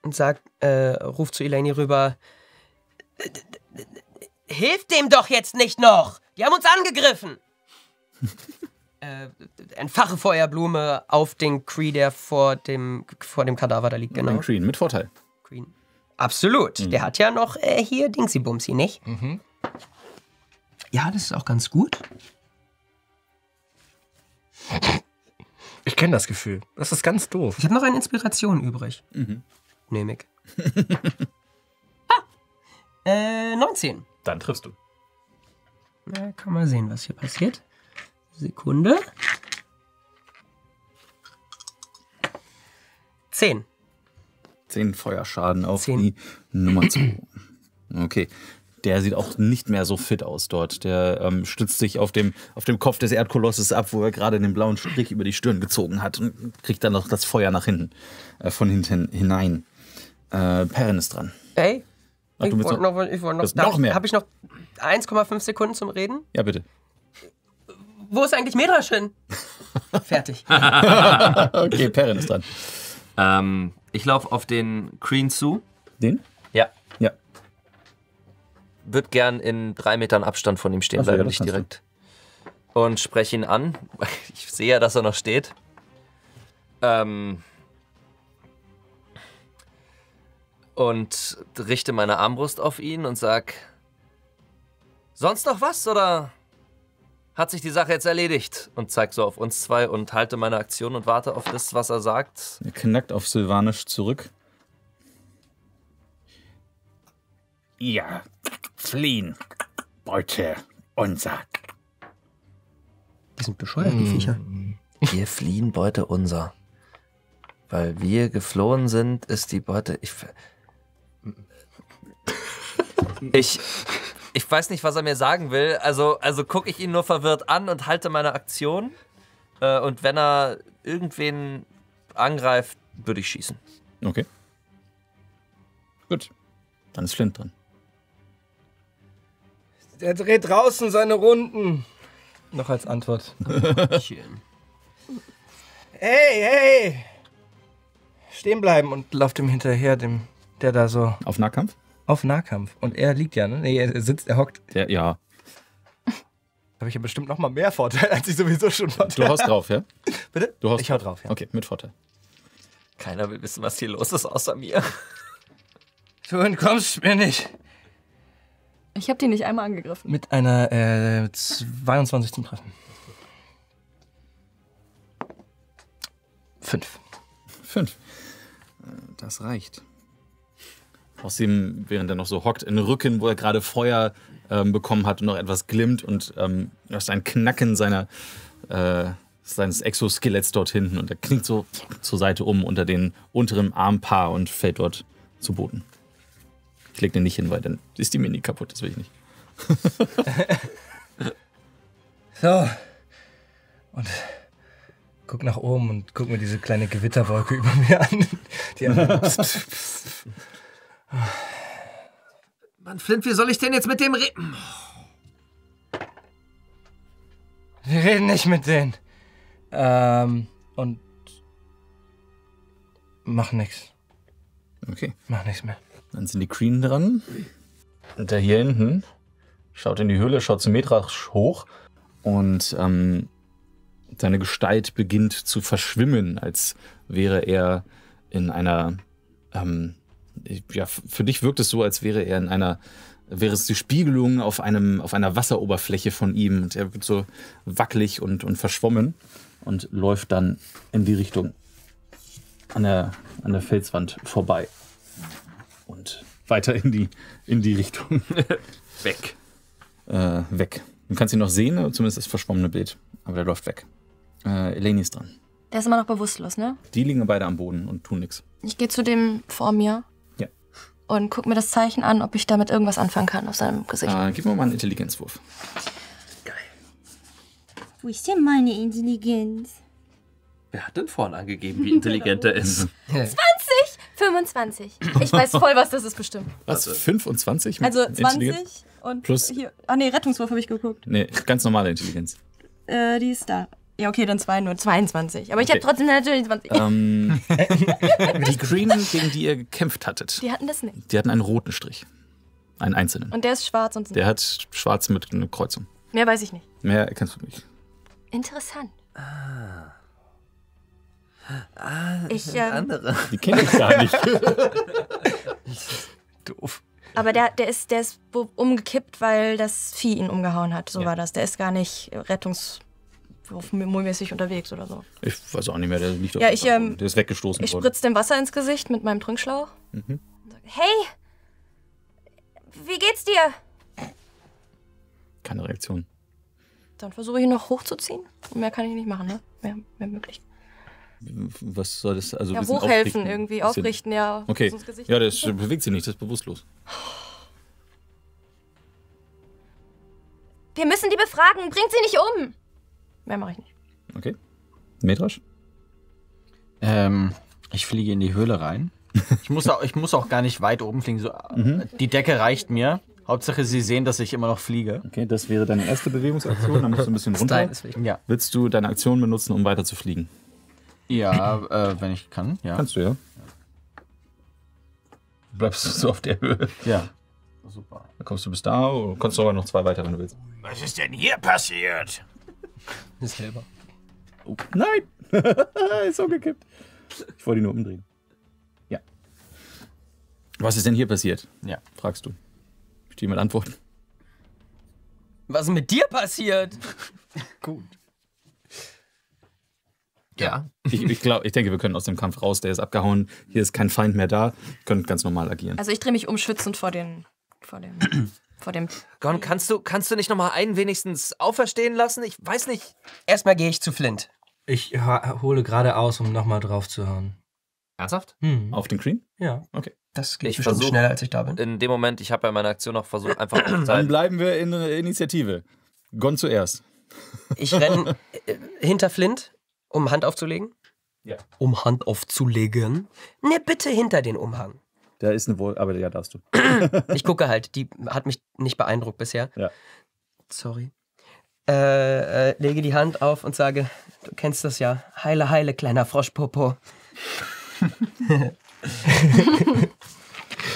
Und sagt, äh, ruft zu Elaine rüber, hilf dem doch jetzt nicht noch! Die haben uns angegriffen! äh, Einfache Feuerblume auf den Kree, der vor dem, vor dem Kadaver da liegt, genau. Den Kreen, mit Vorteil. Kreen. Absolut, mhm. Der hat ja noch äh, hier Dingsy-Bumsy, nicht? Mhm. Ja, das ist auch ganz gut. Ich kenne das Gefühl. Das ist ganz doof. Ich habe noch eine Inspiration übrig. Mhm. Nehme ich. ah, äh, neunzehn. Dann triffst du. Na, kann mal sehen, was hier passiert. Sekunde. zehn. zehn Feuerschaden auf zehn. Die Nummer zwei. Okay. Der sieht auch nicht mehr so fit aus dort. Der ähm, stützt sich auf dem, auf dem Kopf des Erdkolosses ab, wo er gerade den blauen Strich über die Stirn gezogen hat und kriegt dann noch das Feuer nach hinten, äh, von hinten hinein. Äh, Perrin ist dran. Hey, Ach, ich wollte noch, noch, ich wollt noch, da, noch mehr. Habe ich noch eins Komma fünf Sekunden zum Reden? Ja, bitte. Wo ist eigentlich Medrasch hin? Fertig. Okay, Perrin ist dran. Ähm, ich laufe auf den Kreen zu. Den? Ja. Ja. Würde gern in drei Metern Abstand von ihm stehen, leider nicht direkt. Und spreche ihn an. Ich sehe ja, dass er noch steht. Ähm und richte meine Armbrust auf ihn und sag, sonst noch was oder hat sich die Sache jetzt erledigt? Und zeig so auf uns zwei und halte meine Aktion und warte auf das, was er sagt. Er knackt auf Sylvanisch zurück. Ja. Fliehen. Beute. Unser. Die sind bescheuert, die Viecher. Wir fliehen, Beute, unser. Weil wir geflohen sind, ist die Beute... Ich, ich, ich weiß nicht, was er mir sagen will. Also, also gucke ich ihn nur verwirrt an und halte meine Aktion. Und wenn er irgendwen angreift, würde ich schießen. Okay. Gut. Dann ist Flint dran. Der dreht draußen seine Runden. Noch als Antwort. Hey, hey! Stehen bleiben und lauft ihm hinterher, dem, der da so... Auf Nahkampf? Auf Nahkampf. Und er liegt ja, ne? Nee, er sitzt, er hockt. Der, ja. Habe ich ja bestimmt noch mal mehr Vorteil, als ich sowieso schon hatte. Du haust drauf, ja? Bitte? Du haust ich hau drauf, ja. Okay, mit Vorteil. Keiner will wissen, was hier los ist, außer mir. Du entkommst mir nicht. Ich habe die nicht einmal angegriffen. Mit einer äh, zweiundzwanzig zum Treffen. Fünf. Fünf. Das reicht. aus dem, während er noch so hockt, in den Rücken, wo er gerade Feuer ähm, bekommen hat und noch etwas glimmt und ähm, aus einem Knacken seiner, äh, seines Exoskeletts dort hinten. Und er knickt so zur Seite um unter den unteren Armpaar und fällt dort zu Boden. Ich leg den nicht hin, weil dann ist die Mini kaputt, das will ich nicht. So. Und guck nach oben und guck mir diese kleine Gewitterwolke über mir an. Die Mann, Flint, wie soll ich denn jetzt mit dem reden? Wir reden nicht mit denen. Ähm, und mach nix. Okay. Mach nichts mehr. Dann sind die Kreen dran. Und der hier hinten schaut in die Höhle, schaut zu Medrasch hoch und ähm, seine Gestalt beginnt zu verschwimmen, als wäre er in einer, ähm, ja, für dich wirkt es so, als wäre er in einer, wäre es die Spiegelung auf einem, auf einer Wasseroberfläche von ihm und er wird so wackelig und, und verschwommen und läuft dann in die Richtung an der, an der Felswand vorbei. Und weiter in die, in die Richtung. Weg. Äh, weg. Du kannst ihn noch sehen, zumindest das verschwommene Bild. Aber der läuft weg. Äh, Elaine ist dran. Der ist immer noch bewusstlos, ne? Die liegen beide am Boden und tun nichts. Ich gehe zu dem vor mir. Ja. Und guck mir das Zeichen an, ob ich damit irgendwas anfangen kann auf seinem Gesicht. Äh, gib mir mal einen Intelligenzwurf. Geil. Wo ist denn meine Intelligenz? Wer hat denn vorhin angegeben, wie intelligent er ist? zwanzig! fünfundzwanzig. Ich weiß voll, was das ist bestimmt. Was? fünfundzwanzig? Mit also zwanzig und plus hier. Ah ne, Rettungswurf habe ich geguckt. Nee, ganz normale Intelligenz. Äh, die ist da. Ja, okay, dann zwei nur. zweiundzwanzig. Aber okay. Ich habe trotzdem natürlich zwanzig. Ähm, die Greenen, gegen die ihr gekämpft hattet. Die hatten das nicht. Die hatten einen roten Strich. Einen einzelnen. Und der ist schwarz und so. Der hat schwarz mit einer Kreuzung. Mehr weiß ich nicht. Mehr erkennst du nicht. Interessant. Ah. Ah, das ich, ähm, andere. Die kenne ich gar nicht. Doof. Aber der, der, ist, der ist umgekippt, weil das Vieh ihn umgehauen hat. So ja. War das. Der ist gar nicht rettungsmäßig unterwegs oder so. Ich weiß auch nicht mehr. Der liegt ja, ich, ähm, der ist weggestoßen ich worden. Ich spritze dem Wasser ins Gesicht mit meinem Trinkschlauch. Mhm. Hey, wie geht's dir? Keine Reaktion. Dann versuche ich ihn noch hochzuziehen. Mehr kann ich nicht machen, ne? Mehr, mehr möglich. Was soll das? Also ja, hochhelfen irgendwie, aufrichten, ja. Okay, ja, das bewegt sie nicht, das ist bewusstlos. Wir müssen die befragen, bringt sie nicht um! Mehr mache ich nicht. Okay, Medrasch? Ähm, ich fliege in die Höhle rein. Ich muss auch, ich muss auch gar nicht weit oben fliegen, so, mhm. Die Decke reicht mir. Hauptsache, sie sehen, dass ich immer noch fliege. Okay, das wäre deine erste Bewegungsaktion, dann musst du ein bisschen runter. Ja. Willst du deine Aktion benutzen, um weiter zu fliegen? Ja, äh, wenn ich kann, ja. Kannst du, ja. Bleibst du so auf der Höhe? Ja. Super. Dann kommst du bis da oder kannst du sogar noch zwei weitere, wenn du willst. Was ist denn hier passiert? Ist selber. Oh, nein! Ist umgekippt. Ich wollte ihn nur umdrehen. Ja. Was ist denn hier passiert? Ja. Fragst du. Möchte jemand antworten? Was ist mit dir passiert? Gut. Ja. Ich, ich, glaub, ich denke, wir können aus dem Kampf raus. Der ist abgehauen. Hier ist kein Feind mehr da. Wir können ganz normal agieren. Also ich drehe mich um schützend vor den... Vor dem... Vor dem Gon, kannst du, kannst du nicht noch mal einen wenigstens auferstehen lassen? Ich weiß nicht. Erstmal gehe ich zu Flint. Ich hole gerade aus, um nochmal drauf zu hauen. Ernsthaft? Hm. Auf den Green? Ja. Okay. Das geht ich bestimmt versuch, schneller, als ich da bin. In dem Moment, ich habe bei meiner Aktion noch versucht, einfach... Dann bleiben wir in der Initiative. Gon zuerst. Ich renne hinter Flint. Um Hand aufzulegen? Ja. Um Hand aufzulegen? Ne, bitte hinter den Umhang. Da ist eine Wohl, aber ja, darfst du. Ich gucke halt, die hat mich nicht beeindruckt bisher. Ja. Sorry. Äh, äh, lege die Hand auf und sage, du kennst das ja. Heile, heile, kleiner Froschpopo.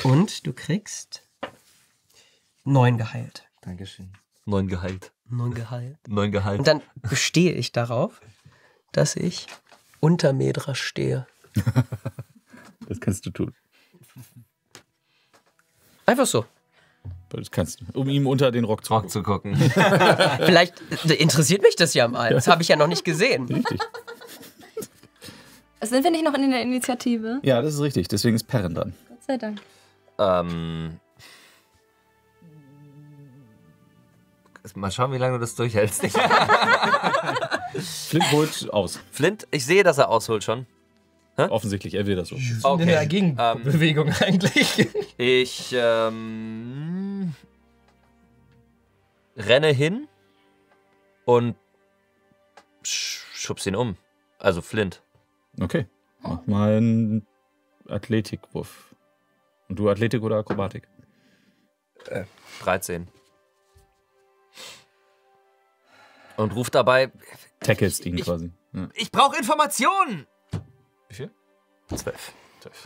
Und du kriegst neun geheilt. Dankeschön. Neun geheilt. Neun geheilt. Neun geheilt. Und dann bestehe ich darauf, dass ich unter Medrasch stehe. Das kannst du tun. Einfach so. Das kannst du, um ihm unter den Rock zu, Rock zu gucken. Vielleicht interessiert mich das ja mal. Das habe ich ja noch nicht gesehen. Richtig. Sind wir nicht noch in der Initiative? Ja, das ist richtig. Deswegen ist Perrin dran. Gott sei Dank. Ähm. Mal schauen, wie lange du das durchhältst. Flint holt aus. Flint, ich sehe, dass er ausholt schon. Hä? Offensichtlich, er will das so. Was okay. Ist denn eine Gegenbewegung ähm, eigentlich? Ich ähm, renne hin und schubs ihn um. Also Flint. Okay, mach mal einen Athletikwurf. Und du Athletik oder Akrobatik? Äh. dreizehn. Und ruft dabei... Tackelst ihn ich, quasi. Ja. Ich brauche Informationen! Wie viel? zwölf.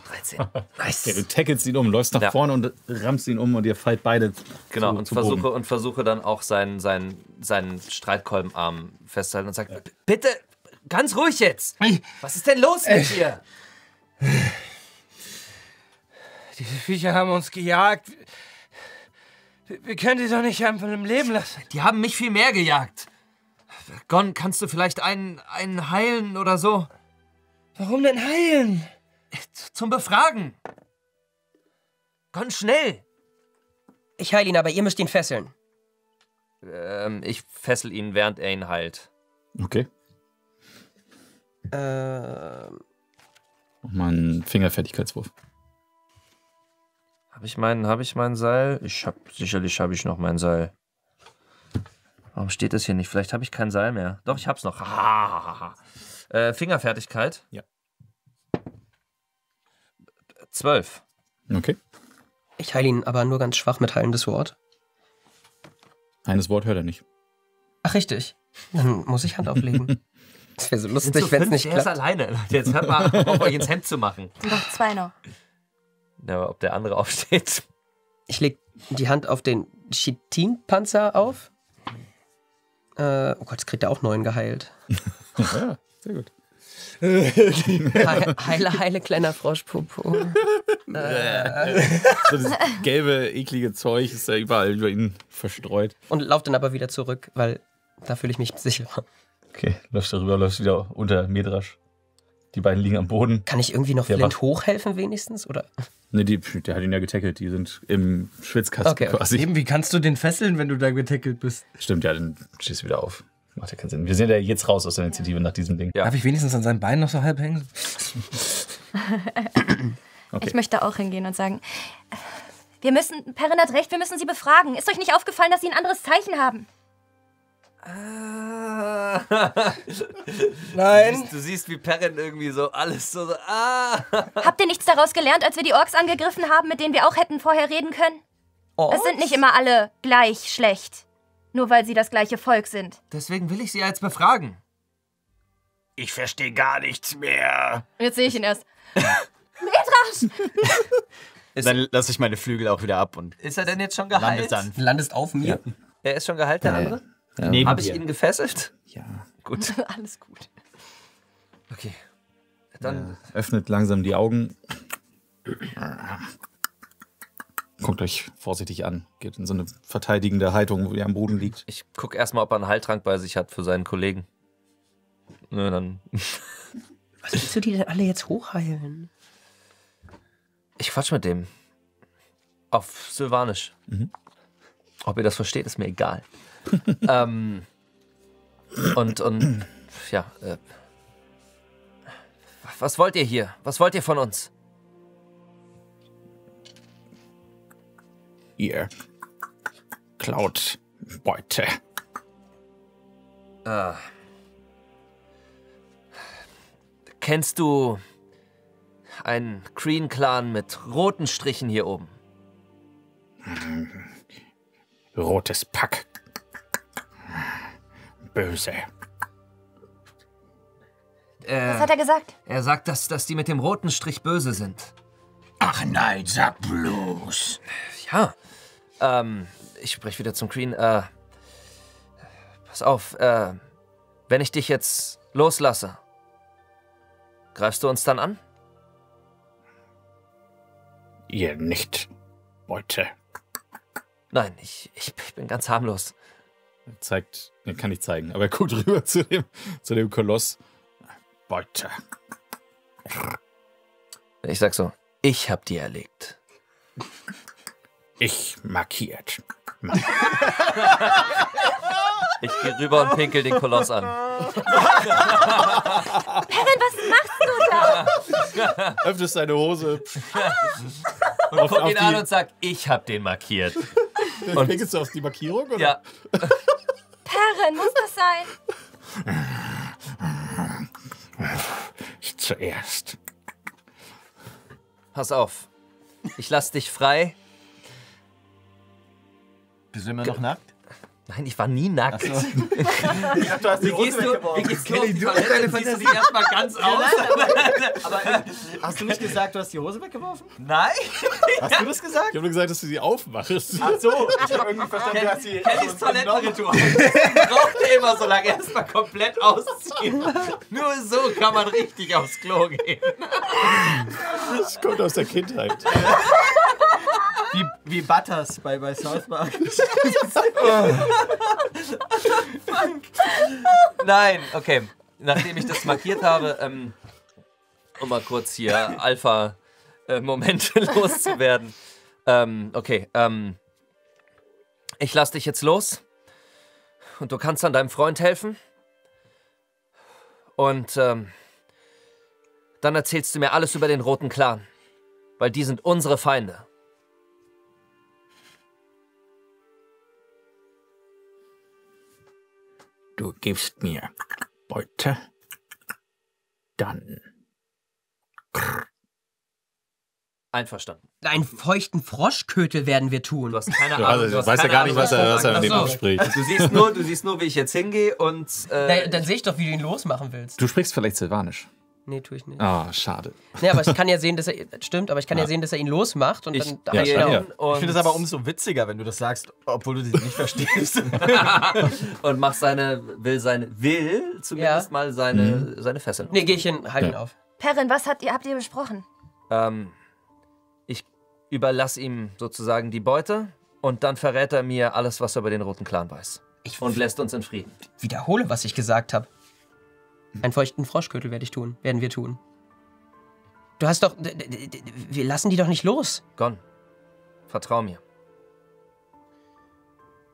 dreizehn. Nice. Okay, du tackelst ihn um, läufst nach ja. vorne und rammst ihn um und ihr fallt beide Genau, zu, und, zu versuche, und versuche dann auch seinen, seinen, seinen Streitkolbenarm festzuhalten und sagt, ja. bitte, ganz ruhig jetzt! Was ist denn los äh. mit dir? Diese Viecher haben uns gejagt. Wir, wir können die doch nicht einfach im Leben lassen. Die haben mich viel mehr gejagt. Gon, kannst du vielleicht einen, einen heilen oder so? Warum denn heilen? Zum Befragen. Gon, schnell. Ich heile ihn, aber ihr müsst ihn fesseln. Ähm, ich fessel ihn, während er ihn heilt. Okay. Ähm. Nochmal einen Fingerfertigkeitswurf. Habe ich meinen, habe ich mein Seil? Ich hab, sicherlich habe ich noch mein Seil. Warum steht das hier nicht? Vielleicht habe ich kein Seil mehr. Doch, ich hab's noch. Ha, ha, ha, ha. Äh, Fingerfertigkeit. Ja. zwölf. Okay. Ich heile ihn aber nur ganz schwach mit heilendes Wort. Eines Wort hört er nicht. Ach, richtig. Dann muss ich Hand auflegen. Das wäre so lustig, wenn es nicht klappt. Er ist alleine. Jetzt hört mal auf, euch ins Hemd zu machen. Noch zwei noch. Ja, aber ob der andere aufsteht. Ich lege die Hand auf den Chitinpanzer auf. Oh Gott, jetzt kriegt er auch neun geheilt. Ja, sehr gut. Heile, heile, heile, kleiner Froschpopo. So das gelbe, eklige Zeug ist ja überall über ihn verstreut. Und lauft dann aber wieder zurück, weil da fühle ich mich sicherer. Okay, läufst darüber, läufst wieder unter Medrasch. Die beiden liegen am Boden. Kann ich irgendwie noch der Flint hochhelfen wenigstens? Oder? Ne, der hat ihn ja getackelt. Die sind im Schwitzkasten okay, okay. quasi. Eben, wie kannst du den fesseln, wenn du da getackelt bist? Stimmt, ja, dann stehst du wieder auf. Macht ja keinen Sinn. Wir sind ja jetzt raus aus der Initiative nach diesem Ding. Ja. Darf ich wenigstens an seinen Beinen noch so halb hängen? Okay. Ich möchte auch hingehen und sagen, wir müssen, Perrin hat recht, wir müssen sie befragen. Ist euch nicht aufgefallen, dass sie ein anderes Zeichen haben? Ah. Nein. Du siehst, du siehst, wie Perrin irgendwie so alles so... so ah. Habt ihr nichts daraus gelernt, als wir die Orks angegriffen haben, mit denen wir auch hätten vorher reden können? Orks? Es sind nicht immer alle gleich schlecht, nur weil sie das gleiche Volk sind. Deswegen will ich sie jetzt befragen. Ich verstehe gar nichts mehr. Jetzt sehe ich ihn erst. Medrasch! Dann lasse ich meine Flügel auch wieder ab. Und ist er denn jetzt schon geheilt? Landest, landest auf mir. Ja. Er ist schon geheilt, der andere? Ja. Habe ich ihn gefesselt? Ja. Gut. Alles gut. Okay. Dann ja, öffnet langsam die Augen. Guckt euch vorsichtig an. Geht in so eine verteidigende Haltung, wo ihr am Boden liegt. Ich gucke erstmal, ob er einen Heiltrank bei sich hat für seinen Kollegen. Nö, dann. Was willst du die denn alle jetzt hochheilen? Ich quatsch mit dem. Auf Sylvanisch. Mhm. Ob ihr das versteht, ist mir egal. ähm, und, und, ja, äh, was wollt ihr hier? Was wollt ihr von uns? Ihr klaut Beute. Äh, kennst du einen Kreen-Clan mit roten Strichen hier oben? Rotes Pack. Böse. Äh, Was hat er gesagt? Er sagt, dass, dass die mit dem roten Strich böse sind. Ach nein, sag bloß. Ja. Ähm, ich spreche wieder zum Kreen. Äh, pass auf, äh, wenn ich dich jetzt loslasse, greifst du uns dann an? Ihr nicht, Beute. Nein, ich, ich, ich bin ganz harmlos. Er zeigt, er kann nicht zeigen, aber er guckt rüber zu dem, zu dem Koloss. Beute. Ich sag so, ich hab die erlegt. ich markiert. Ich gehe rüber und pinkel den Koloss an. Perrin, was machst du da? Öffnest deine Hose. Und auf, guck auf ihn an und sag, ich hab den markiert. Dann und pinkelst du auf die Markierung, oder? Ja. Perrin, muss das sein? Ich zuerst. Pass auf. Ich lass dich frei. Bist du immer noch nackt? Nein, ich war nie nackt. So. Ich dachte, du hast die Hose weggeworfen. Wie gehst du, wie gehst du auf die Palette und siehst dich erstmal ganz aus? Aber hast du nicht gesagt, du hast die Hose weggeworfen? Nein. Hast du das gesagt? Ich habe nur gesagt, dass du sie aufmachst. Ach so, ich habe irgendwie verstanden, dass sie... Kellys Toilettenritual. Ich brauchte immer so lange erstmal komplett ausziehen. Nur so kann man richtig aufs Klo gehen. Das kommt aus der Kindheit. Wie, wie Butters bei, bei South Park. Nein, okay. Nachdem ich das markiert habe, ähm, um mal kurz hier Alpha-Momente äh, loszuwerden. Ähm, okay, ähm, ich lass dich jetzt los und du kannst dann deinem Freund helfen. Und ähm, dann erzählst du mir alles über den Roten Clan, weil die sind unsere Feinde. Du gibst mir Beute, dann... Einverstanden. Einen feuchten Froschkötel werden wir tun. Du hast keine Ahnung. Also, du hast weißt keine ja gar Ahnung, nicht, was er, was er mit dem ausspricht. Du siehst nur, du siehst nur, wie ich jetzt hingehe und... Äh, dann, dann sehe ich doch, wie du ihn losmachen willst. Du sprichst vielleicht Sylvanisch. Nee, tue ich nicht. Ah, oh, schade. Nee, aber ich kann ja sehen, dass er... Stimmt, aber ich kann ja, ja sehen, dass er ihn losmacht und ich, dann... Ja, ja, ja. Und ich finde es aber umso witziger, wenn du das sagst, obwohl du das nicht verstehst. Und mach seine... Will seine... Will zumindest ja. mal seine, mhm. seine Fesseln. Nee, geh ich hin, halt ja. ihn auf. Perrin, was habt ihr, habt ihr besprochen? Ähm, ich überlass ihm sozusagen die Beute und dann verrät er mir alles, was er über den Roten Clan weiß. Ich und lässt uns in Frieden. Wiederhole, was ich gesagt habe. Einen feuchten Froschkötel werde ich tun, werden wir tun. Du hast doch... Wir lassen die doch nicht los. Gon, vertrau mir.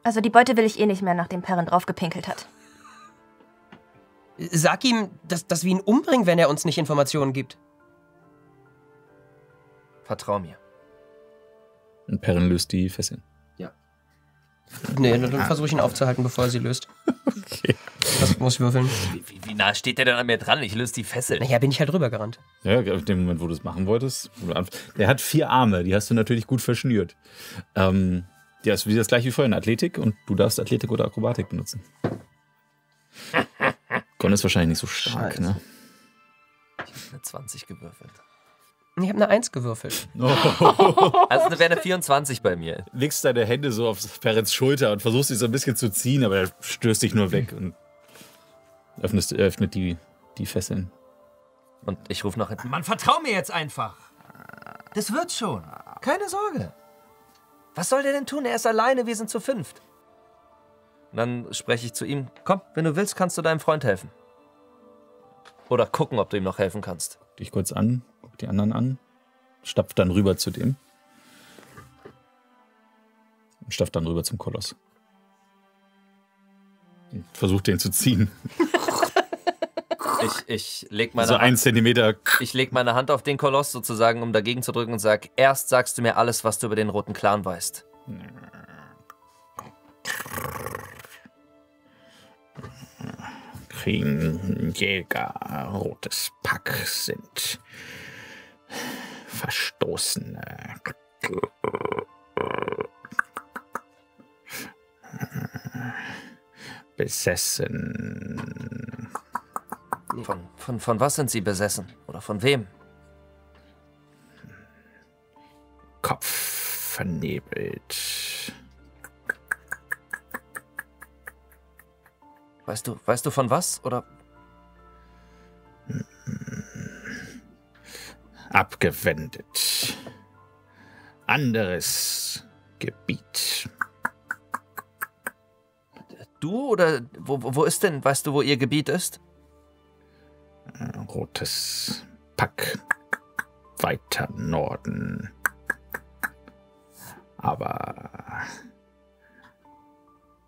Also die Beute will ich eh nicht mehr, nachdem Perrin draufgepinkelt hat. Sag ihm, dass, dass wir ihn umbringen, wenn er uns nicht Informationen gibt. Vertrau mir. Und Perrin löst die Fesseln. Ja. Nee, dann versuche ich ihn aufzuhalten, bevor er sie löst. Okay. Das muss ich würfeln. Wie, wie, wie nah steht der denn an mir dran? Ich löse die Fesseln. Naja, bin ich halt rübergerannt. Ja, in dem Moment, wo du es machen wolltest. Der hat vier Arme, die hast du natürlich gut verschnürt. Ähm, ja, ist das gleiche wie vorhin, Athletik. Und du darfst Athletik oder Akrobatik benutzen. Gon ist wahrscheinlich nicht so stark, Scheiße. Ne? Ich habe eine zwanzig gewürfelt. Ich habe eine eins gewürfelt. Oh. Also das wäre eine vierundzwanzig bei mir. Legst deine Hände so auf Perrins Schulter und versuchst sie so ein bisschen zu ziehen, aber er stößt dich nur weg und öffnest, öffnet die, die Fesseln. Und ich rufe nach hinten. Mann, vertrau mir jetzt einfach. Das wird schon. Keine Sorge. Was soll der denn tun? Er ist alleine, wir sind zu fünft. Und dann spreche ich zu ihm. Komm, wenn du willst, kannst du deinem Freund helfen. Oder gucken, ob du ihm noch helfen kannst. Dich kurz an. Die anderen an, stapft dann rüber zu dem und stapft dann rüber zum Koloss. Und versucht den zu ziehen. Ich, ich leg meine so ein Zentimeter. Ich leg meine Hand auf den Koloss sozusagen, um dagegen zu drücken und sag, erst sagst du mir alles, was du über den Roten Clan weißt. Kriegen Jäger, rotes Pack sind... Verstoßene. Besessen. Von, von, von was sind sie besessen? Oder von wem? Kopf vernebelt. Weißt du, weißt du von was? Oder... Abgewendet. Anderes Gebiet. Du oder wo, wo ist denn, weißt du, wo ihr Gebiet ist? Rotes Pack. Weiter Norden. aber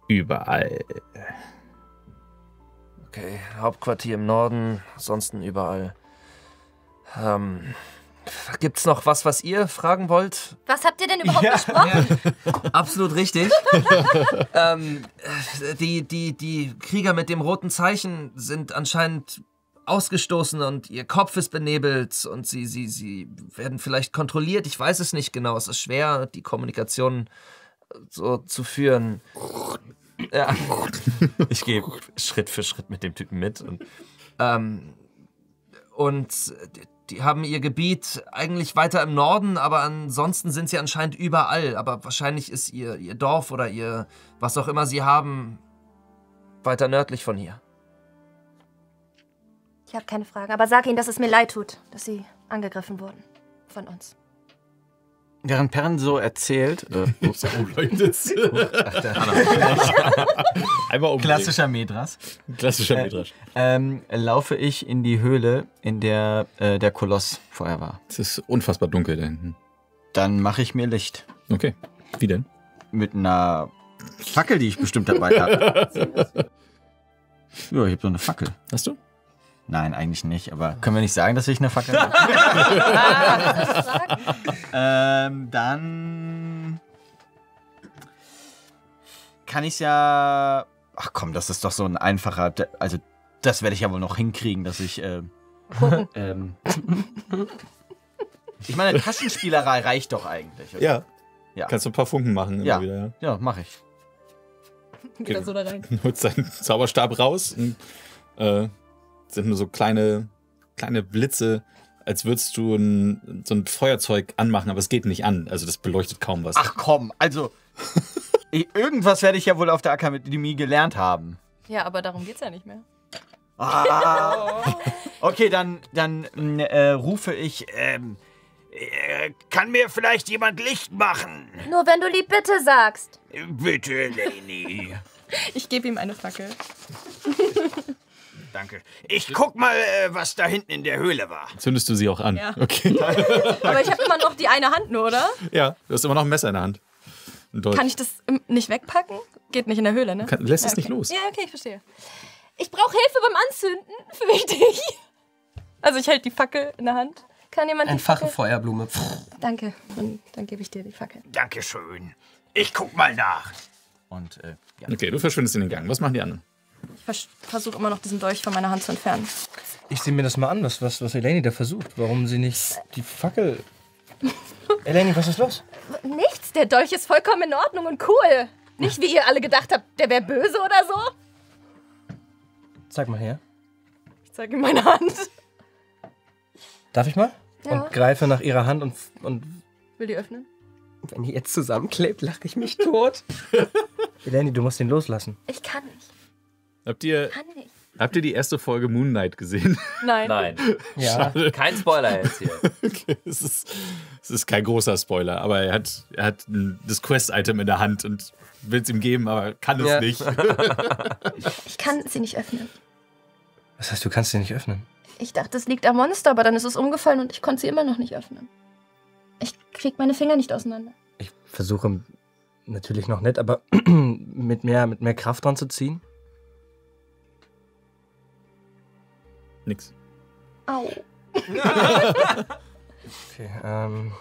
überall. Okay, Hauptquartier im Norden, ansonsten überall. Ähm, gibt's noch was, was ihr fragen wollt? Was habt ihr denn überhaupt ja. besprochen? Ja. Absolut richtig. ähm, die, die, die Krieger mit dem roten Zeichen sind anscheinend ausgestoßen und ihr Kopf ist benebelt und sie, sie, sie werden vielleicht kontrolliert. Ich weiß es nicht genau. Es ist schwer, die Kommunikation so zu führen. Ja. Ich gehe Schritt für Schritt mit dem Typen mit. Und, ähm, und die haben ihr Gebiet eigentlich weiter im Norden, aber ansonsten sind sie anscheinend überall. Aber wahrscheinlich ist ihr, ihr Dorf oder ihr, was auch immer sie haben, weiter nördlich von hier. Ich habe keine Frage, aber sag ihnen, dass es mir leid tut, dass sie angegriffen wurden von uns. Während Perrin so erzählt... Äh, ups, oh, leuchtet's. Einmal umdrehen. Klassischer Medrasch. Klassischer Medrasch. Äh, ähm, laufe ich in die Höhle, in der äh, der Koloss vorher war. Es ist unfassbar dunkel da hinten. Dann mache ich mir Licht. Okay, wie denn? Mit einer Fackel, die ich bestimmt dabei habe. Ja, ich habe so eine Fackel. Hast du? Nein, eigentlich nicht, aber können wir nicht sagen, dass ich eine Fackel habe? ähm, dann kann ich ja... Ach komm, das ist doch so ein einfacher... De also, das werde ich ja wohl noch hinkriegen, dass ich... Äh, ähm, ich meine, Taschenspielerei reicht doch eigentlich, oder? Ja. ja. Kannst du ein paar Funken machen immer ja. wieder, ja? Ja, mache ich. Geht das so da rein? Holst deinen Zauberstab raus und... Äh, sind nur so kleine, kleine Blitze, als würdest du ein, so ein Feuerzeug anmachen, aber es geht nicht an. Also das beleuchtet kaum was. Ach komm, also ich, irgendwas werde ich ja wohl auf der Akademie gelernt haben. Ja, aber darum geht's ja nicht mehr. Ah, okay, dann, dann äh, rufe ich, ähm, äh, kann mir vielleicht jemand Licht machen? Nur wenn du lieb bitte sagst. Bitte, Leni. Ich gebe ihm eine Fackel. Danke. Ich guck mal, was da hinten in der Höhle war. Zündest du sie auch an? Ja. Okay. Aber ich habe immer noch die eine Hand nur, oder? Ja, du hast immer noch ein Messer in der Hand. Kann ich das nicht wegpacken? Geht nicht in der Höhle, ne? Kann, lässt ja, es okay. nicht los. Ja, okay, ich verstehe. Ich brauche Hilfe beim Anzünden, für dich. Also ich halte die Fackel in der Hand. Kann jemand Einfache Feuerblume. Danke. Und dann gebe ich dir die Fackel. Dankeschön. Ich guck mal nach. Und, äh, ja. Okay, du verschwindest in den Gang. Was machen die anderen? Ich versuche immer noch, diesen Dolch von meiner Hand zu entfernen. Ich sehe mir das mal an, was, was, was Elaine da versucht. Warum sie nicht die Fackel... Elaine, was ist los? Nichts, der Dolch ist vollkommen in Ordnung und cool. Nicht, wie ihr alle gedacht habt, der wäre böse oder so. Zeig mal her. Ich zeige ihm meine Hand. Darf ich mal? Ja. Und greife nach ihrer Hand und... und will die öffnen? Wenn die jetzt zusammenklebt, lache ich mich tot. Elaine, du musst ihn loslassen. Ich kann nicht. Habt ihr, habt ihr die erste Folge Moon Knight gesehen? Nein. Nein. Ja. Kein Spoiler jetzt hier. Okay, es, ist, es ist kein großer Spoiler, aber er hat, er hat das Quest-Item in der Hand und will es ihm geben, aber kann es ja. nicht. Ich kann sie nicht öffnen. Was heißt, du kannst sie nicht öffnen? Ich dachte, es liegt am Monster, aber dann ist es umgefallen und ich konnte sie immer noch nicht öffnen. Ich kriege meine Finger nicht auseinander. Ich versuche natürlich noch nicht, aber mit mehr, mit mehr Kraft dran zu ziehen. Nix. Au. Okay, ähm.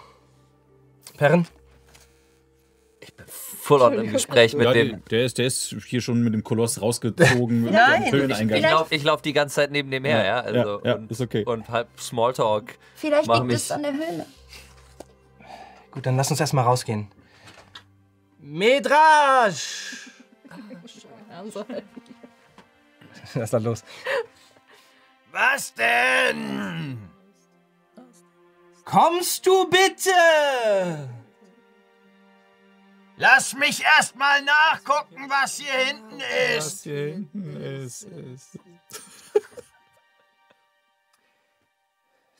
Perrin? Ich bin voll on im Gespräch mit ja, dem. Der ist, der ist hier schon mit dem Koloss rausgezogen. mit Nein, dem ich, ich laufe ich lauf die ganze Zeit neben dem her, ja. ja, also ja, ja und, ist okay. Und halb Smalltalk. Vielleicht liegt es an der Höhle. Gut, dann lass uns erstmal rausgehen. Medrasch! Was ist da los? Was denn? Kommst du bitte? Lass mich erst mal nachgucken, was hier hinten ist. Was hier hinten ist, ist.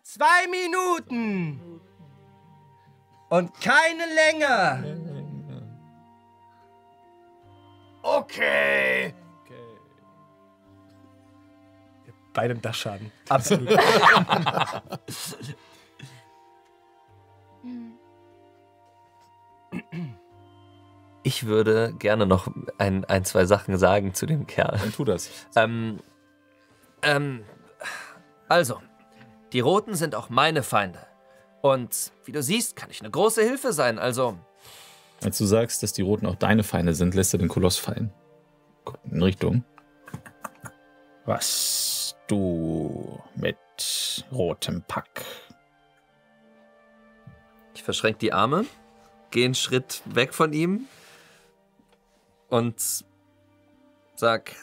Zwei Minuten. Und keine länger. Okay. Bei dem Dachschaden. Absolut. Ich würde gerne noch ein, ein, zwei Sachen sagen zu dem Kerl. Dann tu das. Ähm, ähm, also, die Roten sind auch meine Feinde. Und wie du siehst, kann ich eine große Hilfe sein, also... Als du sagst, dass die Roten auch deine Feinde sind, lässt er den Koloss fallen. In Richtung. Was du mit rotem Pack. Ich verschränke die Arme, gehe einen Schritt weg von ihm und sag,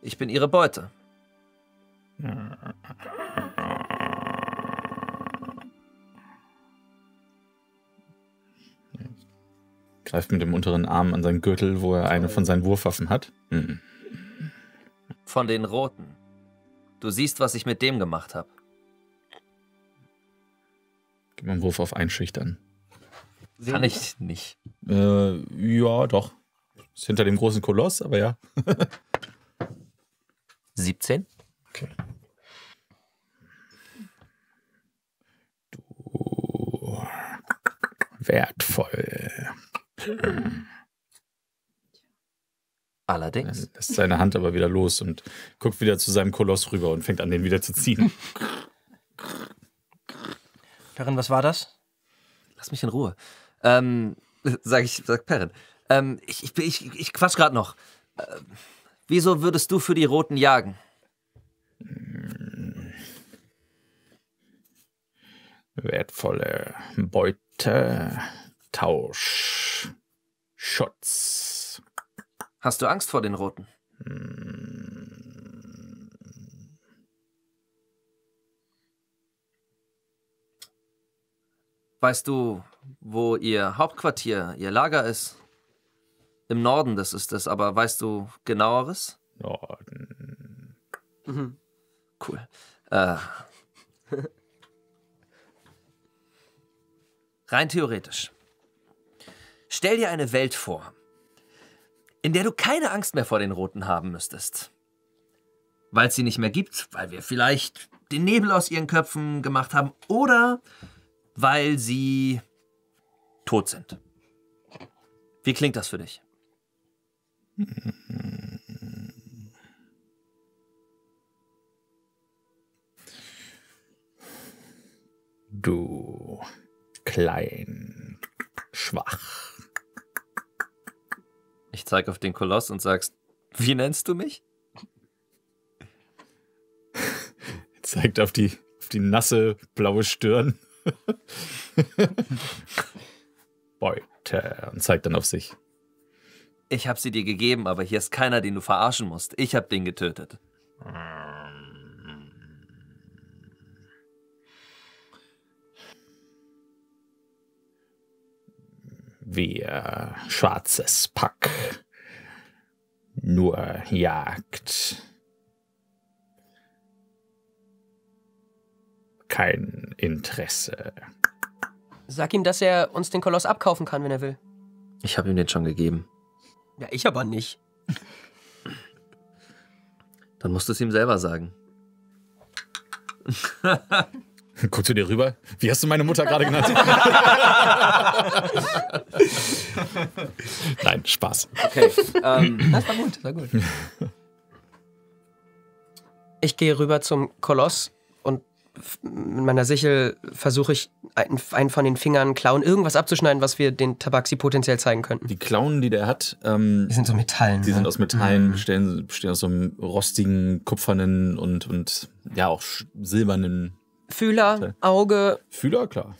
ich bin ihre Beute. Greift mit dem unteren Arm an seinen Gürtel, wo er eine von seinen Wurfwaffen hat. Mhm. Von den Roten. Du siehst, was ich mit dem gemacht habe. Gib mal einen Wurf auf Einschüchtern. Kann ich nicht. Äh, ja, doch. Ist hinter dem großen Koloss, aber ja. siebzehn. Okay. Du wertvoll. Allerdings. Er lässt seine Hand aber wieder los und guckt wieder zu seinem Koloss rüber und fängt an, den wieder zu ziehen. Perrin, was war das? Lass mich in Ruhe. Ähm, sag ich, sag Perrin. Ähm, ich, ich, ich, ich quatsch gerade noch. Ähm, wieso würdest du für die Roten jagen? Wertvolle Beute, Tausch, Schutz. Hast du Angst vor den Roten? Weißt du, wo ihr Hauptquartier, ihr Lager ist? Im Norden, das ist es, aber weißt du genaueres? Norden. Mhm. Cool. Äh. Rein theoretisch. Stell dir eine Welt vor, in der du keine Angst mehr vor den Roten haben müsstest. Weil es sie nicht mehr gibt, weil wir vielleicht den Nebel aus ihren Köpfen gemacht haben oder weil sie tot sind. Wie klingt das für dich? Du klein, schwach. Ich zeige auf den Koloss und sagst, wie nennst du mich? Zeigt auf die, auf die nasse, blaue Stirn. Beute. Und zeigt dann auf sich. Ich habe sie dir gegeben, aber hier ist keiner, den du verarschen musst. Ich habe den getötet. Wir, schwarzes Pack, nur Jagd. Kein Interesse. Sag ihm, dass er uns den Koloss abkaufen kann, wenn er will. Ich habe ihm den schon gegeben. Ja, ich aber nicht. Dann musst du es ihm selber sagen. Guckst du dir rüber? Wie hast du meine Mutter gerade genannt? Nein, Spaß. Okay. Ähm, das war gut, das war gut. Ich gehe rüber zum Koloss und mit meiner Sichel versuche ich, einen von den Fingern Klauen irgendwas abzuschneiden, was wir den Tabaxi potenziell zeigen könnten. Die Klauen, die der hat, ähm, die sind so Metallen. Die ne? sind aus Metallen, bestehen mhm. aus so einem rostigen, kupfernen und, und ja auch silbernen. Fühler, Auge. Fühler, klar.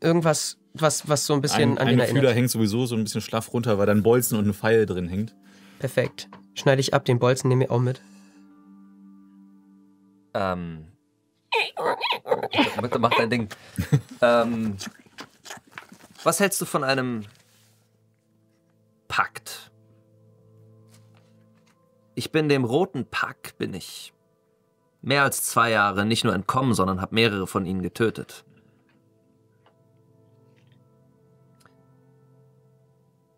Irgendwas, was, was so ein bisschen ein, an den erinnert. Ein Fühler hängt sowieso so ein bisschen schlaff runter, weil da ein Bolzen und ein Pfeil drin hängt. Perfekt. Schneide ich ab, den Bolzen nehme ich auch mit. Ähm. Bitte mach dein Ding. ähm. Was hältst du von einem Pakt? Ich bin dem roten Pack, bin ich. Mehr als zwei Jahre nicht nur entkommen, sondern habe mehrere von ihnen getötet.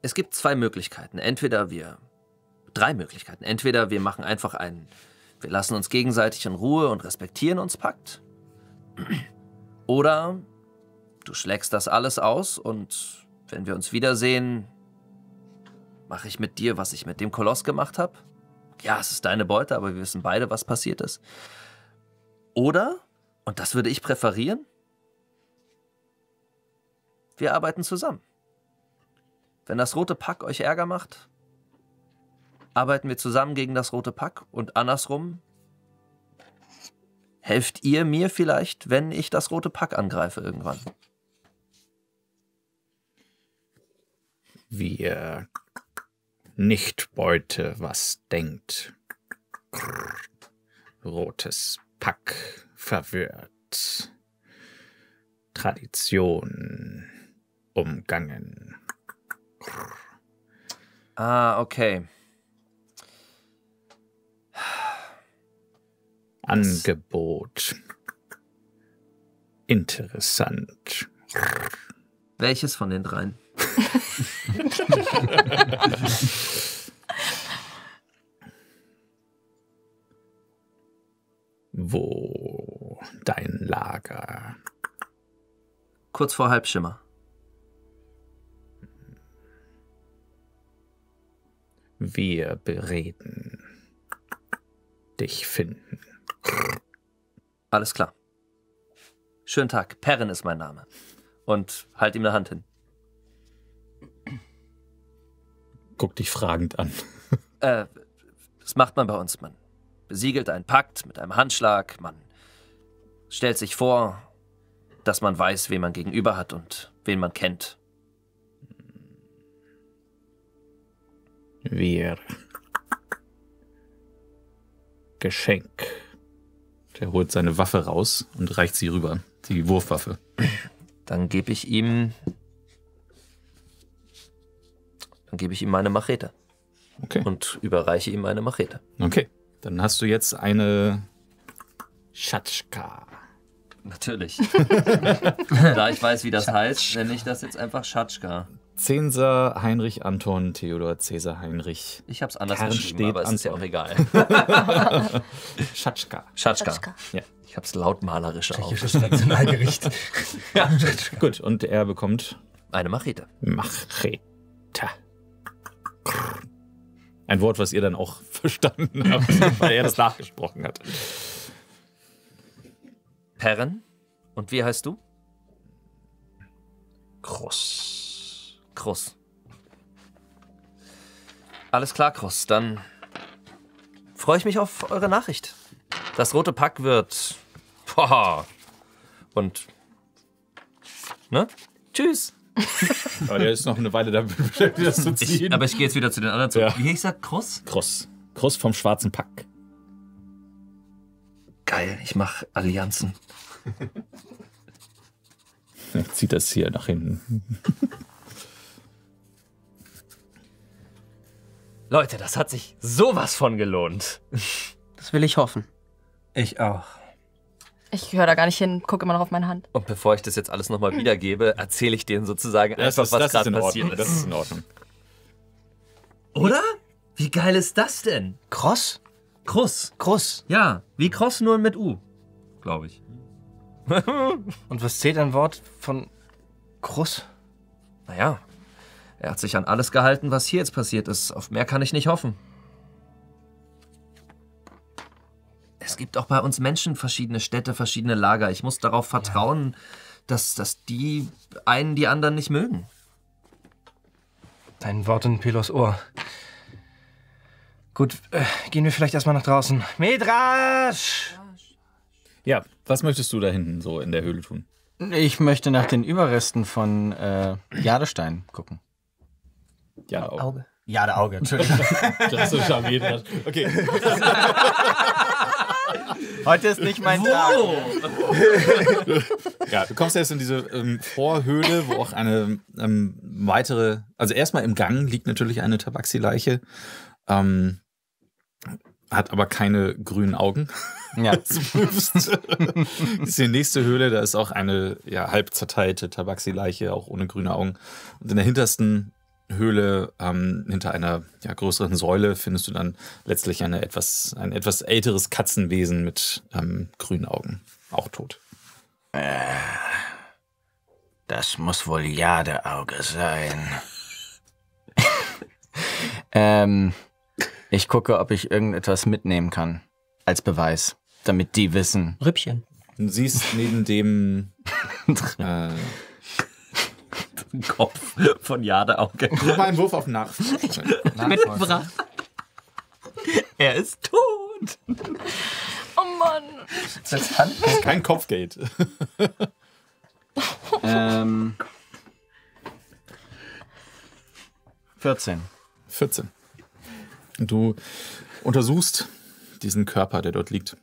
Es gibt zwei Möglichkeiten. Entweder wir... Drei Möglichkeiten. Entweder wir machen einfach einen... Wir lassen uns gegenseitig in Ruhe und respektieren uns Pakt. Oder Du schlägst das alles aus und wenn wir uns wiedersehen, mache ich mit dir, was ich mit dem Koloss gemacht habe. Ja, es ist deine Beute, aber wir wissen beide, was passiert ist. Oder, und das würde ich präferieren, wir arbeiten zusammen. Wenn das rote Pack euch Ärger macht, arbeiten wir zusammen gegen das rote Pack und andersrum helft ihr mir vielleicht, wenn ich das rote Pack angreife irgendwann. Wir nicht Beute, was denkt. Rotes Pack verwirrt. Tradition umgangen. Ah, okay. Angebot. Interessant. Welches von den dreien? Wo dein Lager? Kurz vor Halbschimmer. Wir bereden. Dich finden. Alles klar. Schönen Tag. Perrin ist mein Name. Und halt ihm eine Hand hin. Guck dich fragend an. Äh, das macht man bei uns. Man besiegelt einen Pakt mit einem Handschlag. Man stellt sich vor, dass man weiß, wen man gegenüber hat und wen man kennt. Wir. Geschenk. Der holt seine Waffe raus und reicht sie rüber. Die Wurfwaffe. Dann gebe ich ihm... Dann gebe ich ihm meine Machete. Okay. Und überreiche ihm meine Machete. Okay. Dann hast du jetzt eine Schatschka. Natürlich. Da ich weiß, wie das Schatschka heißt, nenne ich das jetzt einfach Schatschka. Zenser Heinrich Anton Theodor Cäsar Heinrich. Ich habe es anders geschrieben, aber es ist ja auch egal. Schatschka. Schatschka. Schatschka. Ja. Ich habe es lautmalerisch auf. Tschechisches Nationalgericht. Ja. Gut, und er bekommt eine Machete. Machete. Ein Wort, was ihr dann auch verstanden habt, weil er das nachgesprochen hat. Perrin, und wie heißt du? Kruss. Kruss. Alles klar, Kruss, dann freue ich mich auf eure Nachricht. Das rote Pack wird... Boah. Und... Ne? Tschüss. Aber der ist noch eine Weile damit beschäftigt, das zu ziehen. Ich, aber ich gehe jetzt wieder zu den anderen zurück. Ja. Wie hieß er? Kruss? Kruss. Kruss vom schwarzen Pack. Geil, ich mache Allianzen. Ich zieh das hier nach hinten. Leute, das hat sich sowas von gelohnt. Das will ich hoffen. Ich auch. Ich höre da gar nicht hin, gucke immer noch auf meine Hand. Und bevor ich das jetzt alles nochmal wiedergebe, erzähle ich denen sozusagen das einfach, ist, was gerade passiert ist. Das ist in Ordnung. Oder? Wie geil ist das denn? Kruss? Kruss. Kruss. Ja, wie Kruss, nur mit U. Glaube ich. Und was zählt ein Wort von Kruss? Naja, er hat sich an alles gehalten, was hier jetzt passiert ist. Auf mehr kann ich nicht hoffen. Es gibt auch bei uns Menschen verschiedene Städte, verschiedene Lager. Ich muss darauf vertrauen, ja. dass, dass die einen die anderen nicht mögen. Dein Wort in Pelors Ohr. Gut, äh, gehen wir vielleicht erstmal nach draußen. Medrasch! Ja, was möchtest du da hinten so in der Höhle tun? Ich möchte nach den Überresten von äh, Jadestein gucken. Jadeauge. Auge. Jadeauge, Entschuldigung. Klassisch am Medrasch. Okay. Heute ist nicht mein Tag. Ja, du kommst erst in diese ähm, Vorhöhle, wo auch eine ähm, weitere... Also erstmal im Gang liegt natürlich eine Tabaxi-Leiche. Ähm, hat aber keine grünen Augen. Ja. Das ist die nächste Höhle. Da ist auch eine ja, halb zerteilte Tabaxi-Leiche, auch ohne grüne Augen. Und in der hintersten Höhle, ähm, hinter einer ja, größeren Säule findest du dann letztlich eine etwas, ein etwas älteres Katzenwesen mit ähm, grünen Augen. Auch tot. Äh, Das muss wohl Jadeauge sein. ähm, ich gucke, ob ich irgendetwas mitnehmen kann als Beweis, damit die wissen. Rippchen. Du siehst neben dem äh, Kopf von Jadeauge. Mach mal einen Wurf auf Nachforschung. Nachforschung. Er ist tot. Oh Mann. Das ist kein Kopfgate. ähm, vierzehn. vierzehn. Du untersuchst diesen Körper, der dort liegt.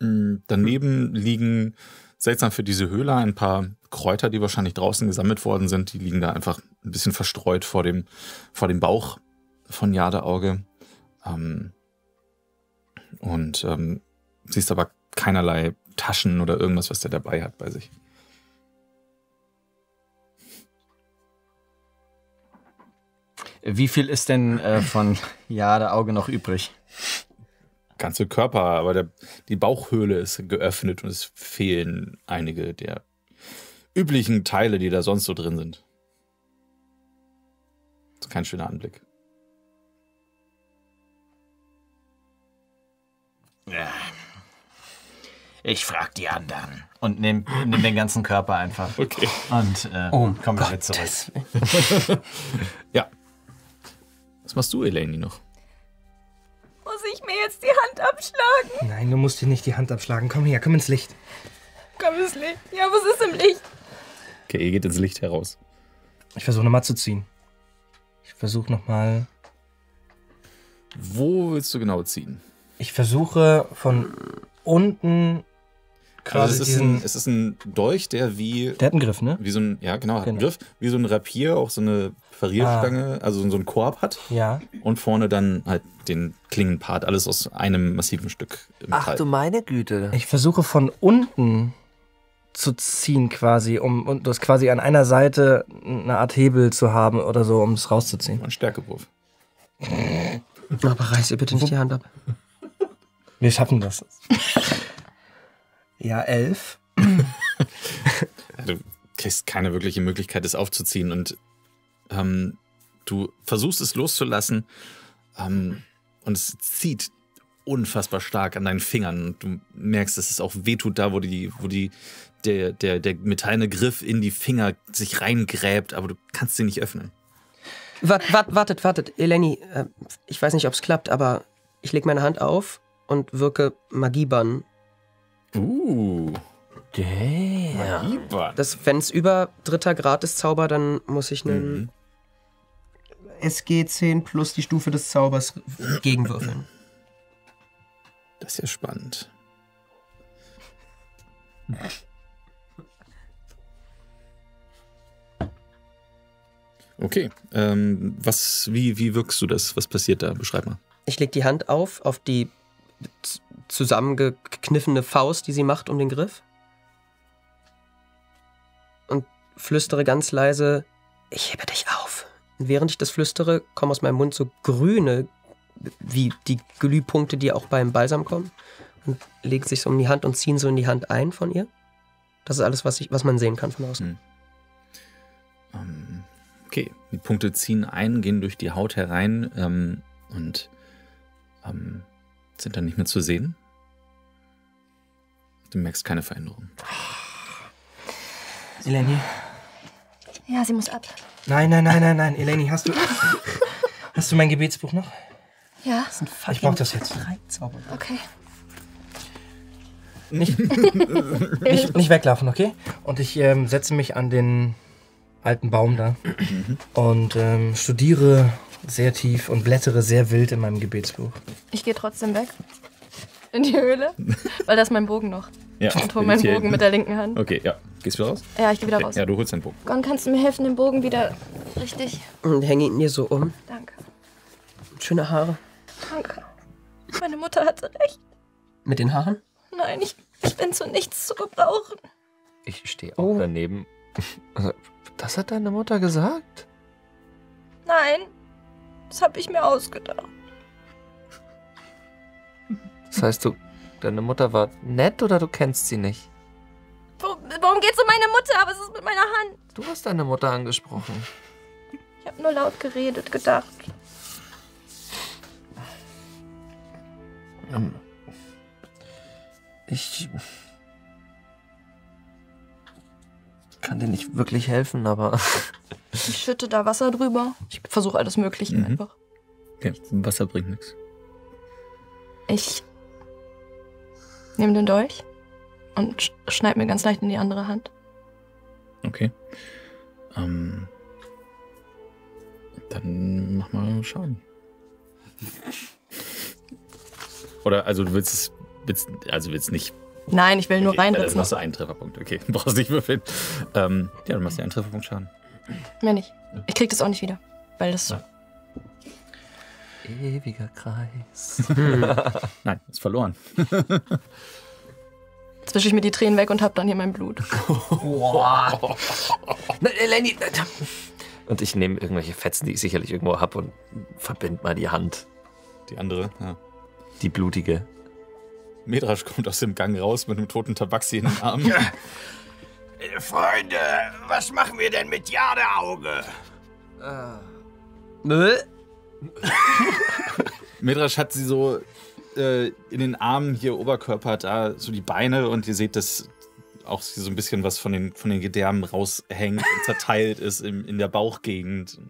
Daneben liegen, seltsam für diese Höhle, ein paar Kräuter, die wahrscheinlich draußen gesammelt worden sind. Die liegen da einfach ein bisschen verstreut vor dem, vor dem Bauch von Jadeauge. Ähm, und ähm, siehst aber keinerlei Taschen oder irgendwas, was der dabei hat bei sich. Wie viel ist denn äh, von Jadeauge noch übrig? Ganze Körper, aber der, die Bauchhöhle ist geöffnet und es fehlen einige der üblichen Teile, die da sonst so drin sind. Das ist kein schöner Anblick. Ja. Ich frag die anderen. Und nimm, nimm den ganzen Körper einfach. Okay. Und äh, oh, komm wieder zurück. Ja. Was machst du, Elaine, noch? Muss ich mir jetzt die Hand abschlagen? Nein, du musst dir nicht die Hand abschlagen. Komm her, komm ins Licht. Komm ins Licht. Ja, was ist im Licht? Okay, ihr geht ins Licht heraus. Ich versuche nochmal zu ziehen. Ich versuche nochmal... Wo willst du genau ziehen? Ich versuche von unten... Also es, ist ein, es ist ein Dolch, der wie... Der hat einen Griff, ne? Wie so ein, ja, genau, hat genau. einen Griff. Wie so ein Rapier, auch so eine Parierstange, ah. also so ein Korb hat. Ja. Und vorne dann halt den Klingenpart, alles aus einem massiven Stück. Ach Teil. Du meine Güte. Ich versuche von unten zu ziehen quasi, um und das quasi an einer Seite eine Art Hebel zu haben oder so, um es rauszuziehen. Ein Stärkewurf. Aber reiß ihr bitte nicht die Hand ab. Wir schaffen das. Ja, elf. Du kriegst keine wirkliche Möglichkeit, es aufzuziehen. Und ähm, du versuchst es loszulassen. Ähm, und es zieht unfassbar stark an deinen Fingern. Und du merkst, dass es auch wehtut, da wo, die, wo die, der, der, der metallene Griff in die Finger sich reingräbt. Aber du kannst sie nicht öffnen. Wart, wart, wartet, wartet. Eleni, äh, ich weiß nicht, ob es klappt, aber ich lege meine Hand auf und wirke Magiebann. Uh. Damn. Wenn es über dritter Grad ist, Zauber, dann muss ich einen mhm. S G zehn plus die Stufe des Zaubers gegenwürfeln. Das ist ja spannend. Okay. Ähm, was, wie, wie wirkst du das? Was passiert da? Beschreib mal. Ich lege die Hand auf, auf die zusammengekniffene Faust, die sie macht um den Griff. Und flüstere ganz leise, ich hebe dich auf. Und während ich das flüstere, kommen aus meinem Mund so grüne, wie die Glühpunkte, die auch beim Balsam kommen. Und legen sich so um die Hand und ziehen so in die Hand ein von ihr. Das ist alles, was, ich, was man sehen kann von außen. Hm. Ähm, okay, die Punkte ziehen ein, gehen durch die Haut herein ähm, und ähm, sind dann nicht mehr zu sehen. Du merkst keine Veränderung. Eleni? Ja, sie muss ab. Nein, nein, nein, nein, nein. Eleni, hast du... hast du mein Gebetsbuch noch? Ja. Das ist ein ich brauch das jetzt. Okay. Nicht, nicht, nicht weglaufen, okay? Und ich ähm, setze mich an den alten Baum da und ähm, studiere... sehr tief und blättere sehr wild in meinem Gebetsbuch. Ich gehe trotzdem weg. In die Höhle. Weil da ist mein Bogen noch. Ja, und hole meinen Bogen mit der linken Hand. Okay, ja. Gehst du wieder raus? Ja, ich gehe wieder okay. raus. Ja, du holst deinen Bogen. Gon, kannst du mir helfen, den Bogen wieder richtig... Und hänge ihn mir so um. Danke. Schöne Haare. Danke. Meine Mutter hatte recht. Mit den Haaren? Nein, ich, ich bin zu nichts zu gebrauchen. Ich stehe auch oh. daneben. Das hat deine Mutter gesagt? Nein. Das habe ich mir ausgedacht. Das heißt, du, deine Mutter war nett oder du kennst sie nicht? Warum geht's um meine Mutter, aber es ist mit meiner Hand. Du hast deine Mutter angesprochen. Ich habe nur laut geredet, gedacht. Ähm, ich kann dir nicht wirklich helfen, aber... Ich schütte da Wasser drüber. Ich versuche alles Mögliche mhm. einfach. Ja, Wasser bringt nichts. Ich nehme den Dolch und schneide mir ganz leicht in die andere Hand. Okay. Ähm, dann mach mal Schaden. Oder, also du willst es, willst, also willst nicht... Nein, ich will okay, nur reinritzen. Dann machst du einen Trefferpunkt, okay. Du brauchst nicht würfeln. Ähm, ja, du machst dir einen Trefferpunkt Schaden. Mehr nicht. Ich krieg das auch nicht wieder, weil das... Ja. Ewiger Kreis. Nein, ist verloren. Jetzt wische ich mir die Tränen weg und hab dann hier mein Blut. Und ich nehme irgendwelche Fetzen, die ich sicherlich irgendwo habe, und verbinde mal die Hand. Die andere, ja. Die blutige. Medrasch kommt aus dem Gang raus mit einem toten Tabaxi in den Armen. Freunde, was machen wir denn mit Jadeauge? Äh. Medrasch hat sie so äh, in den Armen, hier Oberkörper, da so die Beine, und ihr seht, dass auch so ein bisschen was von den, von den Gedärmen raushängt und zerteilt ist im, in der Bauchgegend.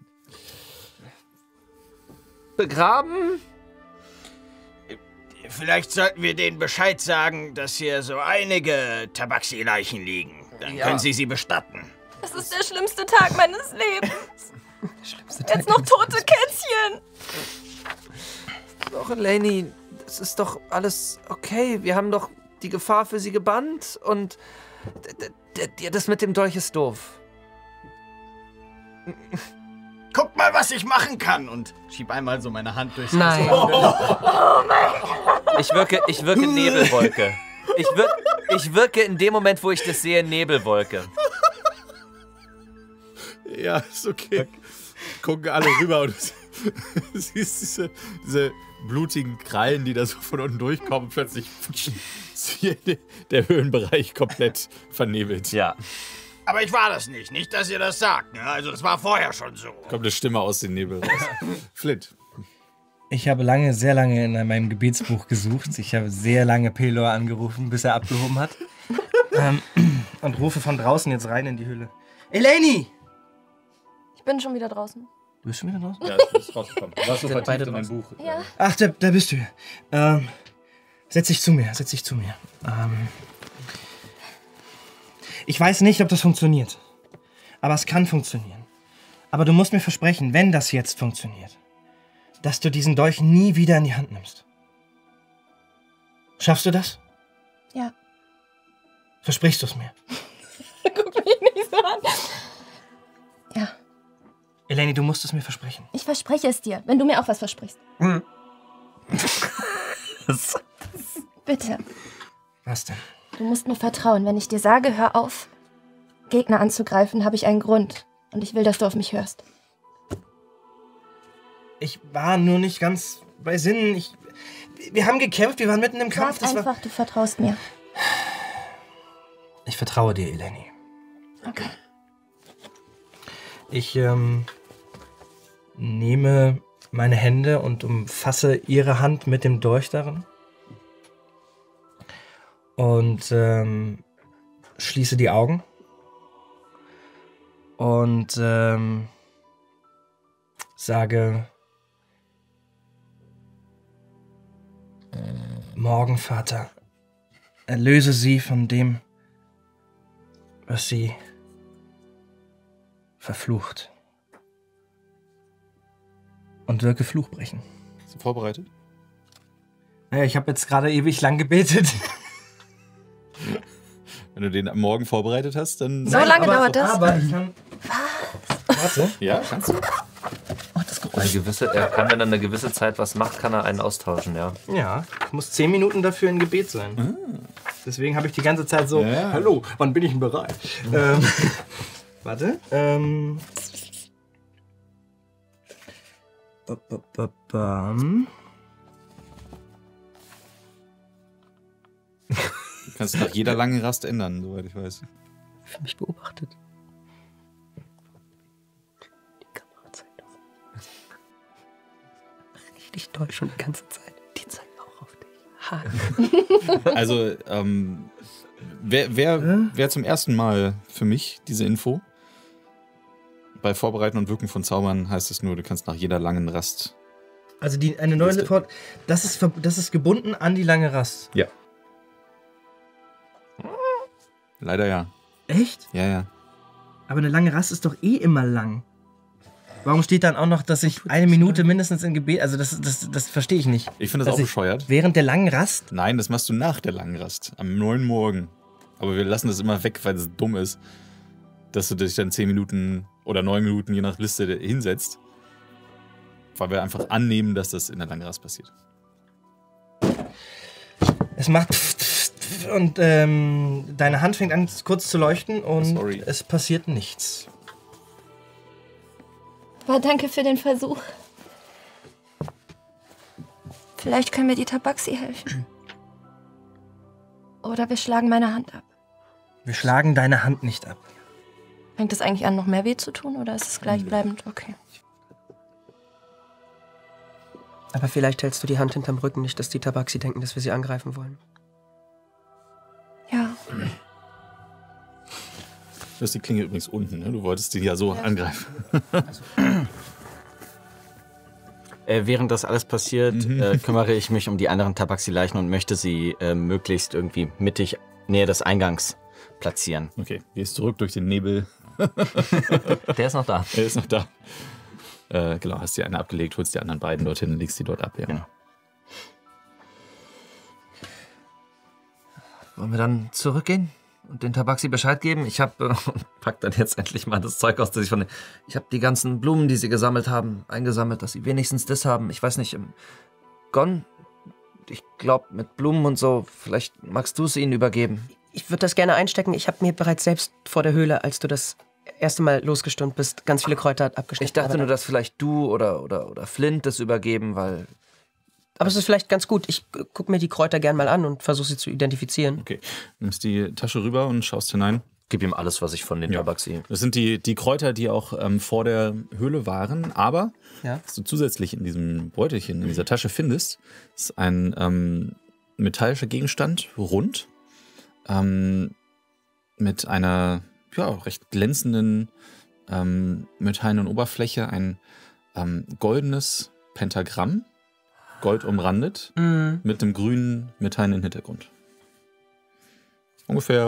Begraben? Vielleicht sollten wir denen Bescheid sagen, dass hier so einige Tabaxi-Leichen liegen. Dann ja. können sie sie bestatten. Das ist der schlimmste Tag meines Lebens. Der schlimmste Tag. Jetzt noch tote Kätzchen. Doch, Elaine, das ist doch alles okay. Wir haben doch die Gefahr für sie gebannt, und das mit dem Dolch ist doof. Guck mal, was ich machen kann, und schieb einmal so meine Hand durch. Nein. Oh. Oh mein Gott. Ich wirke, ich wirke Nebelwolke. Ich wirke, ich wirke in dem Moment, wo ich das sehe, Nebelwolke. Ja, ist okay. okay. Gucken alle rüber und du siehst diese, diese blutigen Krallen, die da so von unten durchkommen, und plötzlich ist hier der Höhenbereich komplett vernebelt. Ja. Aber ich war das nicht. Nicht, dass ihr das sagt. Ne? Also das war vorher schon so. Kommt eine Stimme aus dem Nebel raus. Flint. Ich habe lange, sehr lange in meinem Gebetsbuch gesucht. Ich habe sehr lange Pelor angerufen, bis er abgehoben hat. ähm, und rufe von draußen jetzt rein in die Höhle. Elaine! Ich bin schon wieder draußen. Du bist schon wieder draußen? Ja, du bist rausgekommen. Du warst so vertieft in mein Buch. Ja. Ach, da, da bist du. Ähm, setz dich zu mir, setz dich zu mir. Ähm, ich weiß nicht, ob das funktioniert. Aber es kann funktionieren. Aber du musst mir versprechen, wenn das jetzt funktioniert, dass du diesen Dolch nie wieder in die Hand nimmst. Schaffst du das? Ja. Versprichst du es mir? Guck mich nicht so an. Ja. Elaine, du musst es mir versprechen. Ich verspreche es dir, wenn du mir auch was versprichst. Hm. Bitte. Was denn? Du musst mir vertrauen. Wenn ich dir sage, hör auf, Gegner anzugreifen, habe ich einen Grund. Und ich will, dass du auf mich hörst. Ich war nur nicht ganz bei Sinnen. Ich, wir haben gekämpft, wir waren mitten im Kampf. Sag einfach, du vertraust mir. Ich vertraue dir, Elaine. Okay. Ich ähm, nehme meine Hände und umfasse ihre Hand mit dem Dolch darin und ähm, schließe die Augen und ähm, sage: Morgen, Vater, erlöse sie von dem, was sie verflucht. Und wirke Fluch brechen. Bist du vorbereitet? Naja, ich habe jetzt gerade ewig lang gebetet. Wenn du den am Morgen vorbereitet hast, dann... So lange dauert das? Aber ich kann... Was? Warte. Ja, kannst du. Oh, das eine gewisse, er kann, wenn er eine gewisse Zeit was macht, kann er einen austauschen, ja. Ja, ich muss zehn Minuten dafür im Gebet sein. Ah. Deswegen habe ich die ganze Zeit so, ja. Hallo, wann bin ich denn bereit? Ja. Ähm... Warte. Ähm. Ba, ba, ba, bam. Du kannst nach jeder langen Rast ändern, soweit ich weiß. für mich beobachtet. Die Kamera zeigt das nicht. Richtig toll schon die ganze Zeit. Die zeigt auch auf dich. Ha. Also, ähm, wer, wer, wer zum ersten Mal für mich diese Info? Bei Vorbereiten und Wirken von Zaubern heißt es nur, du kannst nach jeder langen Rast. Also die, eine neue Report, das ist, das ist gebunden an die lange Rast? Ja. Leider ja. Echt? Ja, ja. Aber eine lange Rast ist doch eh immer lang. Warum steht dann auch noch, dass ich eine Minute mindestens in Gebet... Also das, das, das verstehe ich nicht. Ich finde das auch bescheuert. Während der langen Rast? Nein, das machst du nach der langen Rast. Am neuen Morgen. Aber wir lassen das immer weg, weil es dumm ist, dass du dich dann zehn Minuten oder neun Minuten, je nach Liste, hinsetzt. Weil wir einfach annehmen, dass das in der langen Rast passiert. Es macht... Und ähm, deine Hand fängt an, kurz zu leuchten und Sorry. es passiert nichts. Aber danke für den Versuch. Vielleicht können mir die Tabaxi helfen. Oder wir schlagen meine Hand ab. Wir schlagen deine Hand nicht ab. Fängt das eigentlich an, noch mehr weh zu tun oder ist es gleichbleibend? Okay. Aber vielleicht hältst du die Hand hinterm Rücken, nicht, dass die Tabaxi denken, dass wir sie angreifen wollen. Ja. Du hast die Klinge übrigens unten, ne? Du wolltest die ja so ja. angreifen. Also. Äh, während das alles passiert, mhm. äh, kümmere ich mich um die anderen Tabaxi-Leichen und möchte sie äh, möglichst irgendwie mittig näher des Eingangs platzieren. Okay, gehst zurück durch den Nebel. Der ist noch da. Der ist noch da. Äh, genau, hast die eine abgelegt, holst die anderen beiden dorthin und legst die dort ab, ja. Genau. Wollen wir dann zurückgehen und den Tabaxi Bescheid geben? Ich habe äh, pack dann jetzt endlich mal das Zeug aus, das ich von den, ich habe die ganzen Blumen, die sie gesammelt haben, eingesammelt, dass sie wenigstens das haben. Ich weiß nicht, im Gon, ich glaube mit Blumen und so, vielleicht magst du es ihnen übergeben. Ich würde das gerne einstecken. Ich habe mir bereits selbst vor der Höhle, als du das erste Mal losgestürmt bist, ganz viele Kräuter abgeschnitten. Ich dachte nur, dass vielleicht du oder, oder, oder Flint das übergeben, weil... Aber es ist vielleicht ganz gut. Ich gucke mir die Kräuter gern mal an und versuche sie zu identifizieren. Okay. Nimmst die Tasche rüber und schaust hinein. Gib ihm alles, was ich von den ja. Tabaxi. Das sind die, die Kräuter, die auch ähm, vor der Höhle waren. Aber ja. was du zusätzlich in diesem Beutelchen, in dieser Tasche findest, ist ein ähm, metallischer Gegenstand, rund, ähm, mit einer ja, recht glänzenden ähm, metallenen Oberfläche, ein ähm, goldenes Pentagramm. Gold umrandet, mm. mit einem grünen metallenen Hintergrund. Ungefähr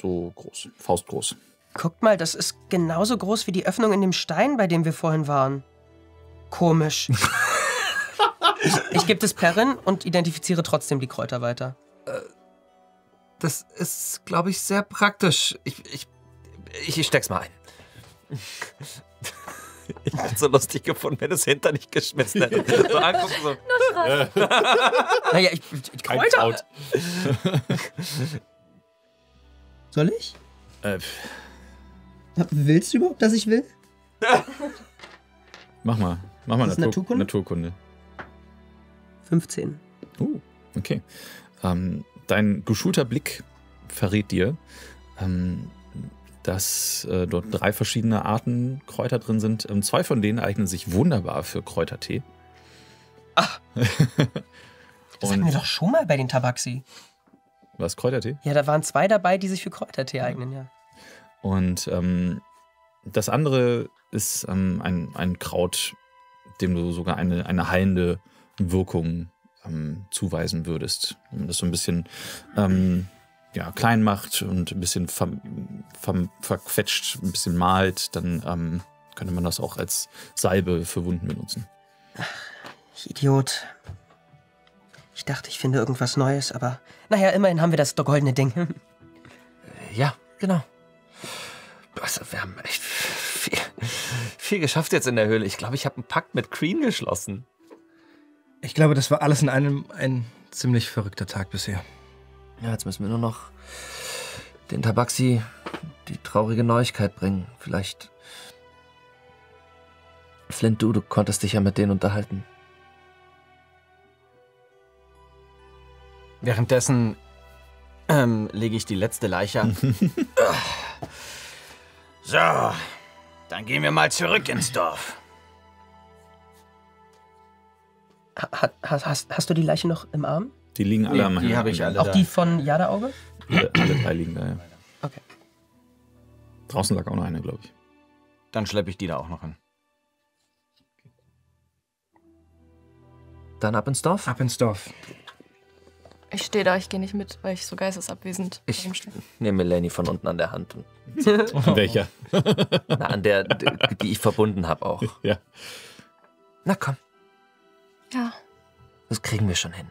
so groß, faustgroß. Guckt mal, das ist genauso groß wie die Öffnung in dem Stein, bei dem wir vorhin waren. Komisch. ich ich gebe das Perrin und identifiziere trotzdem die Kräuter weiter. Das ist, glaube ich, sehr praktisch. Ich, ich, ich, ich steck's mal ein. Ich hätte es so lustig gefunden, wenn es hinter nicht geschmissen hätte. So angucken, so. Naja, ich, ich Kräuter. Soll ich? Äh. Willst du überhaupt, dass ich will? Mach mal. Mach mal Natur Naturkunde? Naturkunde. fünfzehn. Uh, okay. Ähm, dein geschulter Blick verrät dir, ähm, dass äh, dort drei verschiedene Arten Kräuter drin sind. Ähm, zwei von denen eignen sich wunderbar für Kräutertee. Ach, das hatten wir doch schon mal bei den Tabaxi. Was, Kräutertee? Ja, da waren zwei dabei, die sich für Kräutertee ja. eignen, ja. Und ähm, das andere ist ähm, ein, ein Kraut, dem du sogar eine, eine heilende Wirkung ähm, zuweisen würdest. Das so ein bisschen... Ähm, ja, klein macht und ein bisschen ver, ver, verquetscht, ein bisschen malt, dann ähm, könnte man das auch als Salbe für Wunden benutzen. Ach, ich Idiot. Ich dachte, ich finde irgendwas Neues, aber naja, immerhin haben wir das goldene Ding. Ja, genau. Also, wir haben echt viel, viel geschafft jetzt in der Höhle. Ich glaube, ich habe einen Pakt mit Kreen geschlossen. Ich glaube, das war alles in einem ein ziemlich verrückter Tag bisher. Ja, jetzt müssen wir nur noch den Tabaxi die traurige Neuigkeit bringen. Vielleicht... Flint, du, du konntest dich ja mit denen unterhalten. Währenddessen ähm, lege ich die letzte Leiche an. So, dann gehen wir mal zurück ins Dorf. Hat, hast, hast, hast du die Leiche noch im Arm? Die liegen alle nee, am Die habe ich alle. Auch da. Die von Jadeauge? Alle, alle drei liegen da, ja. Okay. Draußen lag auch noch eine, glaube ich. Dann schleppe ich die da auch noch hin. Dann ab ins Dorf? Ab ins Dorf. Ich stehe da, ich gehe nicht mit, weil ich so geistesabwesend bin. Ich nehme Melanie von unten an der Hand. An welcher? Na, an der, die ich verbunden habe auch. Ja. Na komm. Ja. Das kriegen wir schon hin.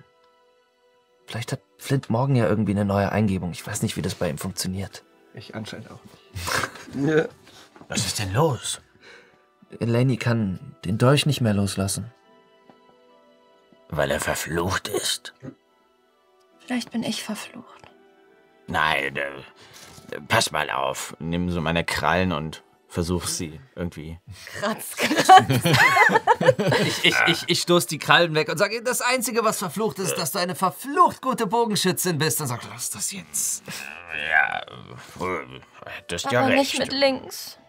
Vielleicht hat Flint morgen ja irgendwie eine neue Eingebung. Ich weiß nicht, wie das bei ihm funktioniert. Ich anscheinend auch nicht. Was ist denn los? Elaine kann den Dolch nicht mehr loslassen. Weil er verflucht ist. Vielleicht bin ich verflucht. Nein, äh, pass mal auf. Nimm so meine Krallen und versuch sie irgendwie. Kratz, kratz. ich, ich, ich, ich stoß die Krallen weg und sage, das Einzige, was verflucht ist, dass du eine verflucht gute Bogenschützin bist. Dann sag, lass das jetzt. Ja, das ist ja recht. Aber nicht mit links.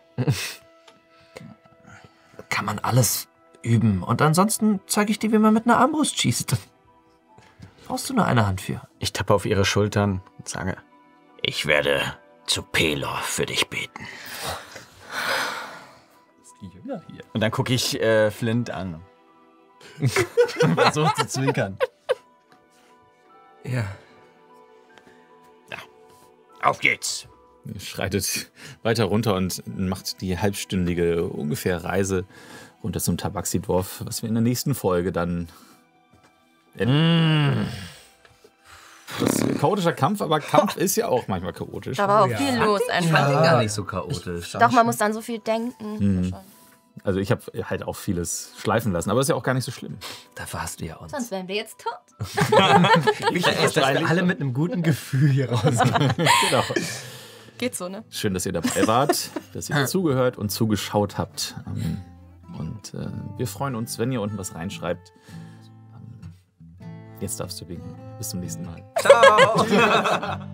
Kann man alles üben. Und ansonsten zeige ich dir, wie man mit einer Armbrust schießt. Brauchst du nur eine Hand für. Ich tappe auf ihre Schultern und sage, ich werde zu Pelor für dich beten. Das ist die Jünger hier. Und dann gucke ich äh, Flint an. Und versuche zu zwinkern. Ja. Ja. Auf geht's. Schreitet weiter runter und macht die halbstündige ungefähr Reise runter zum Tabaxi-Dorf, was wir in der nächsten Folge dann... Mm. Das ist ein chaotischer Kampf, aber Kampf ist ja auch manchmal chaotisch. Da war auch viel ja. los einfach. Ja. Gar nicht so chaotisch. Doch, man muss dann so viel denken. Mhm. Also ich habe halt auch vieles schleifen lassen, aber das ist ja auch gar nicht so schlimm. Dafür hast du ja uns. Sonst wären wir jetzt tot. Wichtig ist, dass wir alle mit einem guten Gefühl hier rauskommen. Genau. Geht so, ne? Schön, dass ihr dabei wart, dass ihr zugehört und zugeschaut habt. Und äh, wir freuen uns, wenn ihr unten was reinschreibt. Jetzt darfst du winken. Bis zum nächsten Mal. Ciao.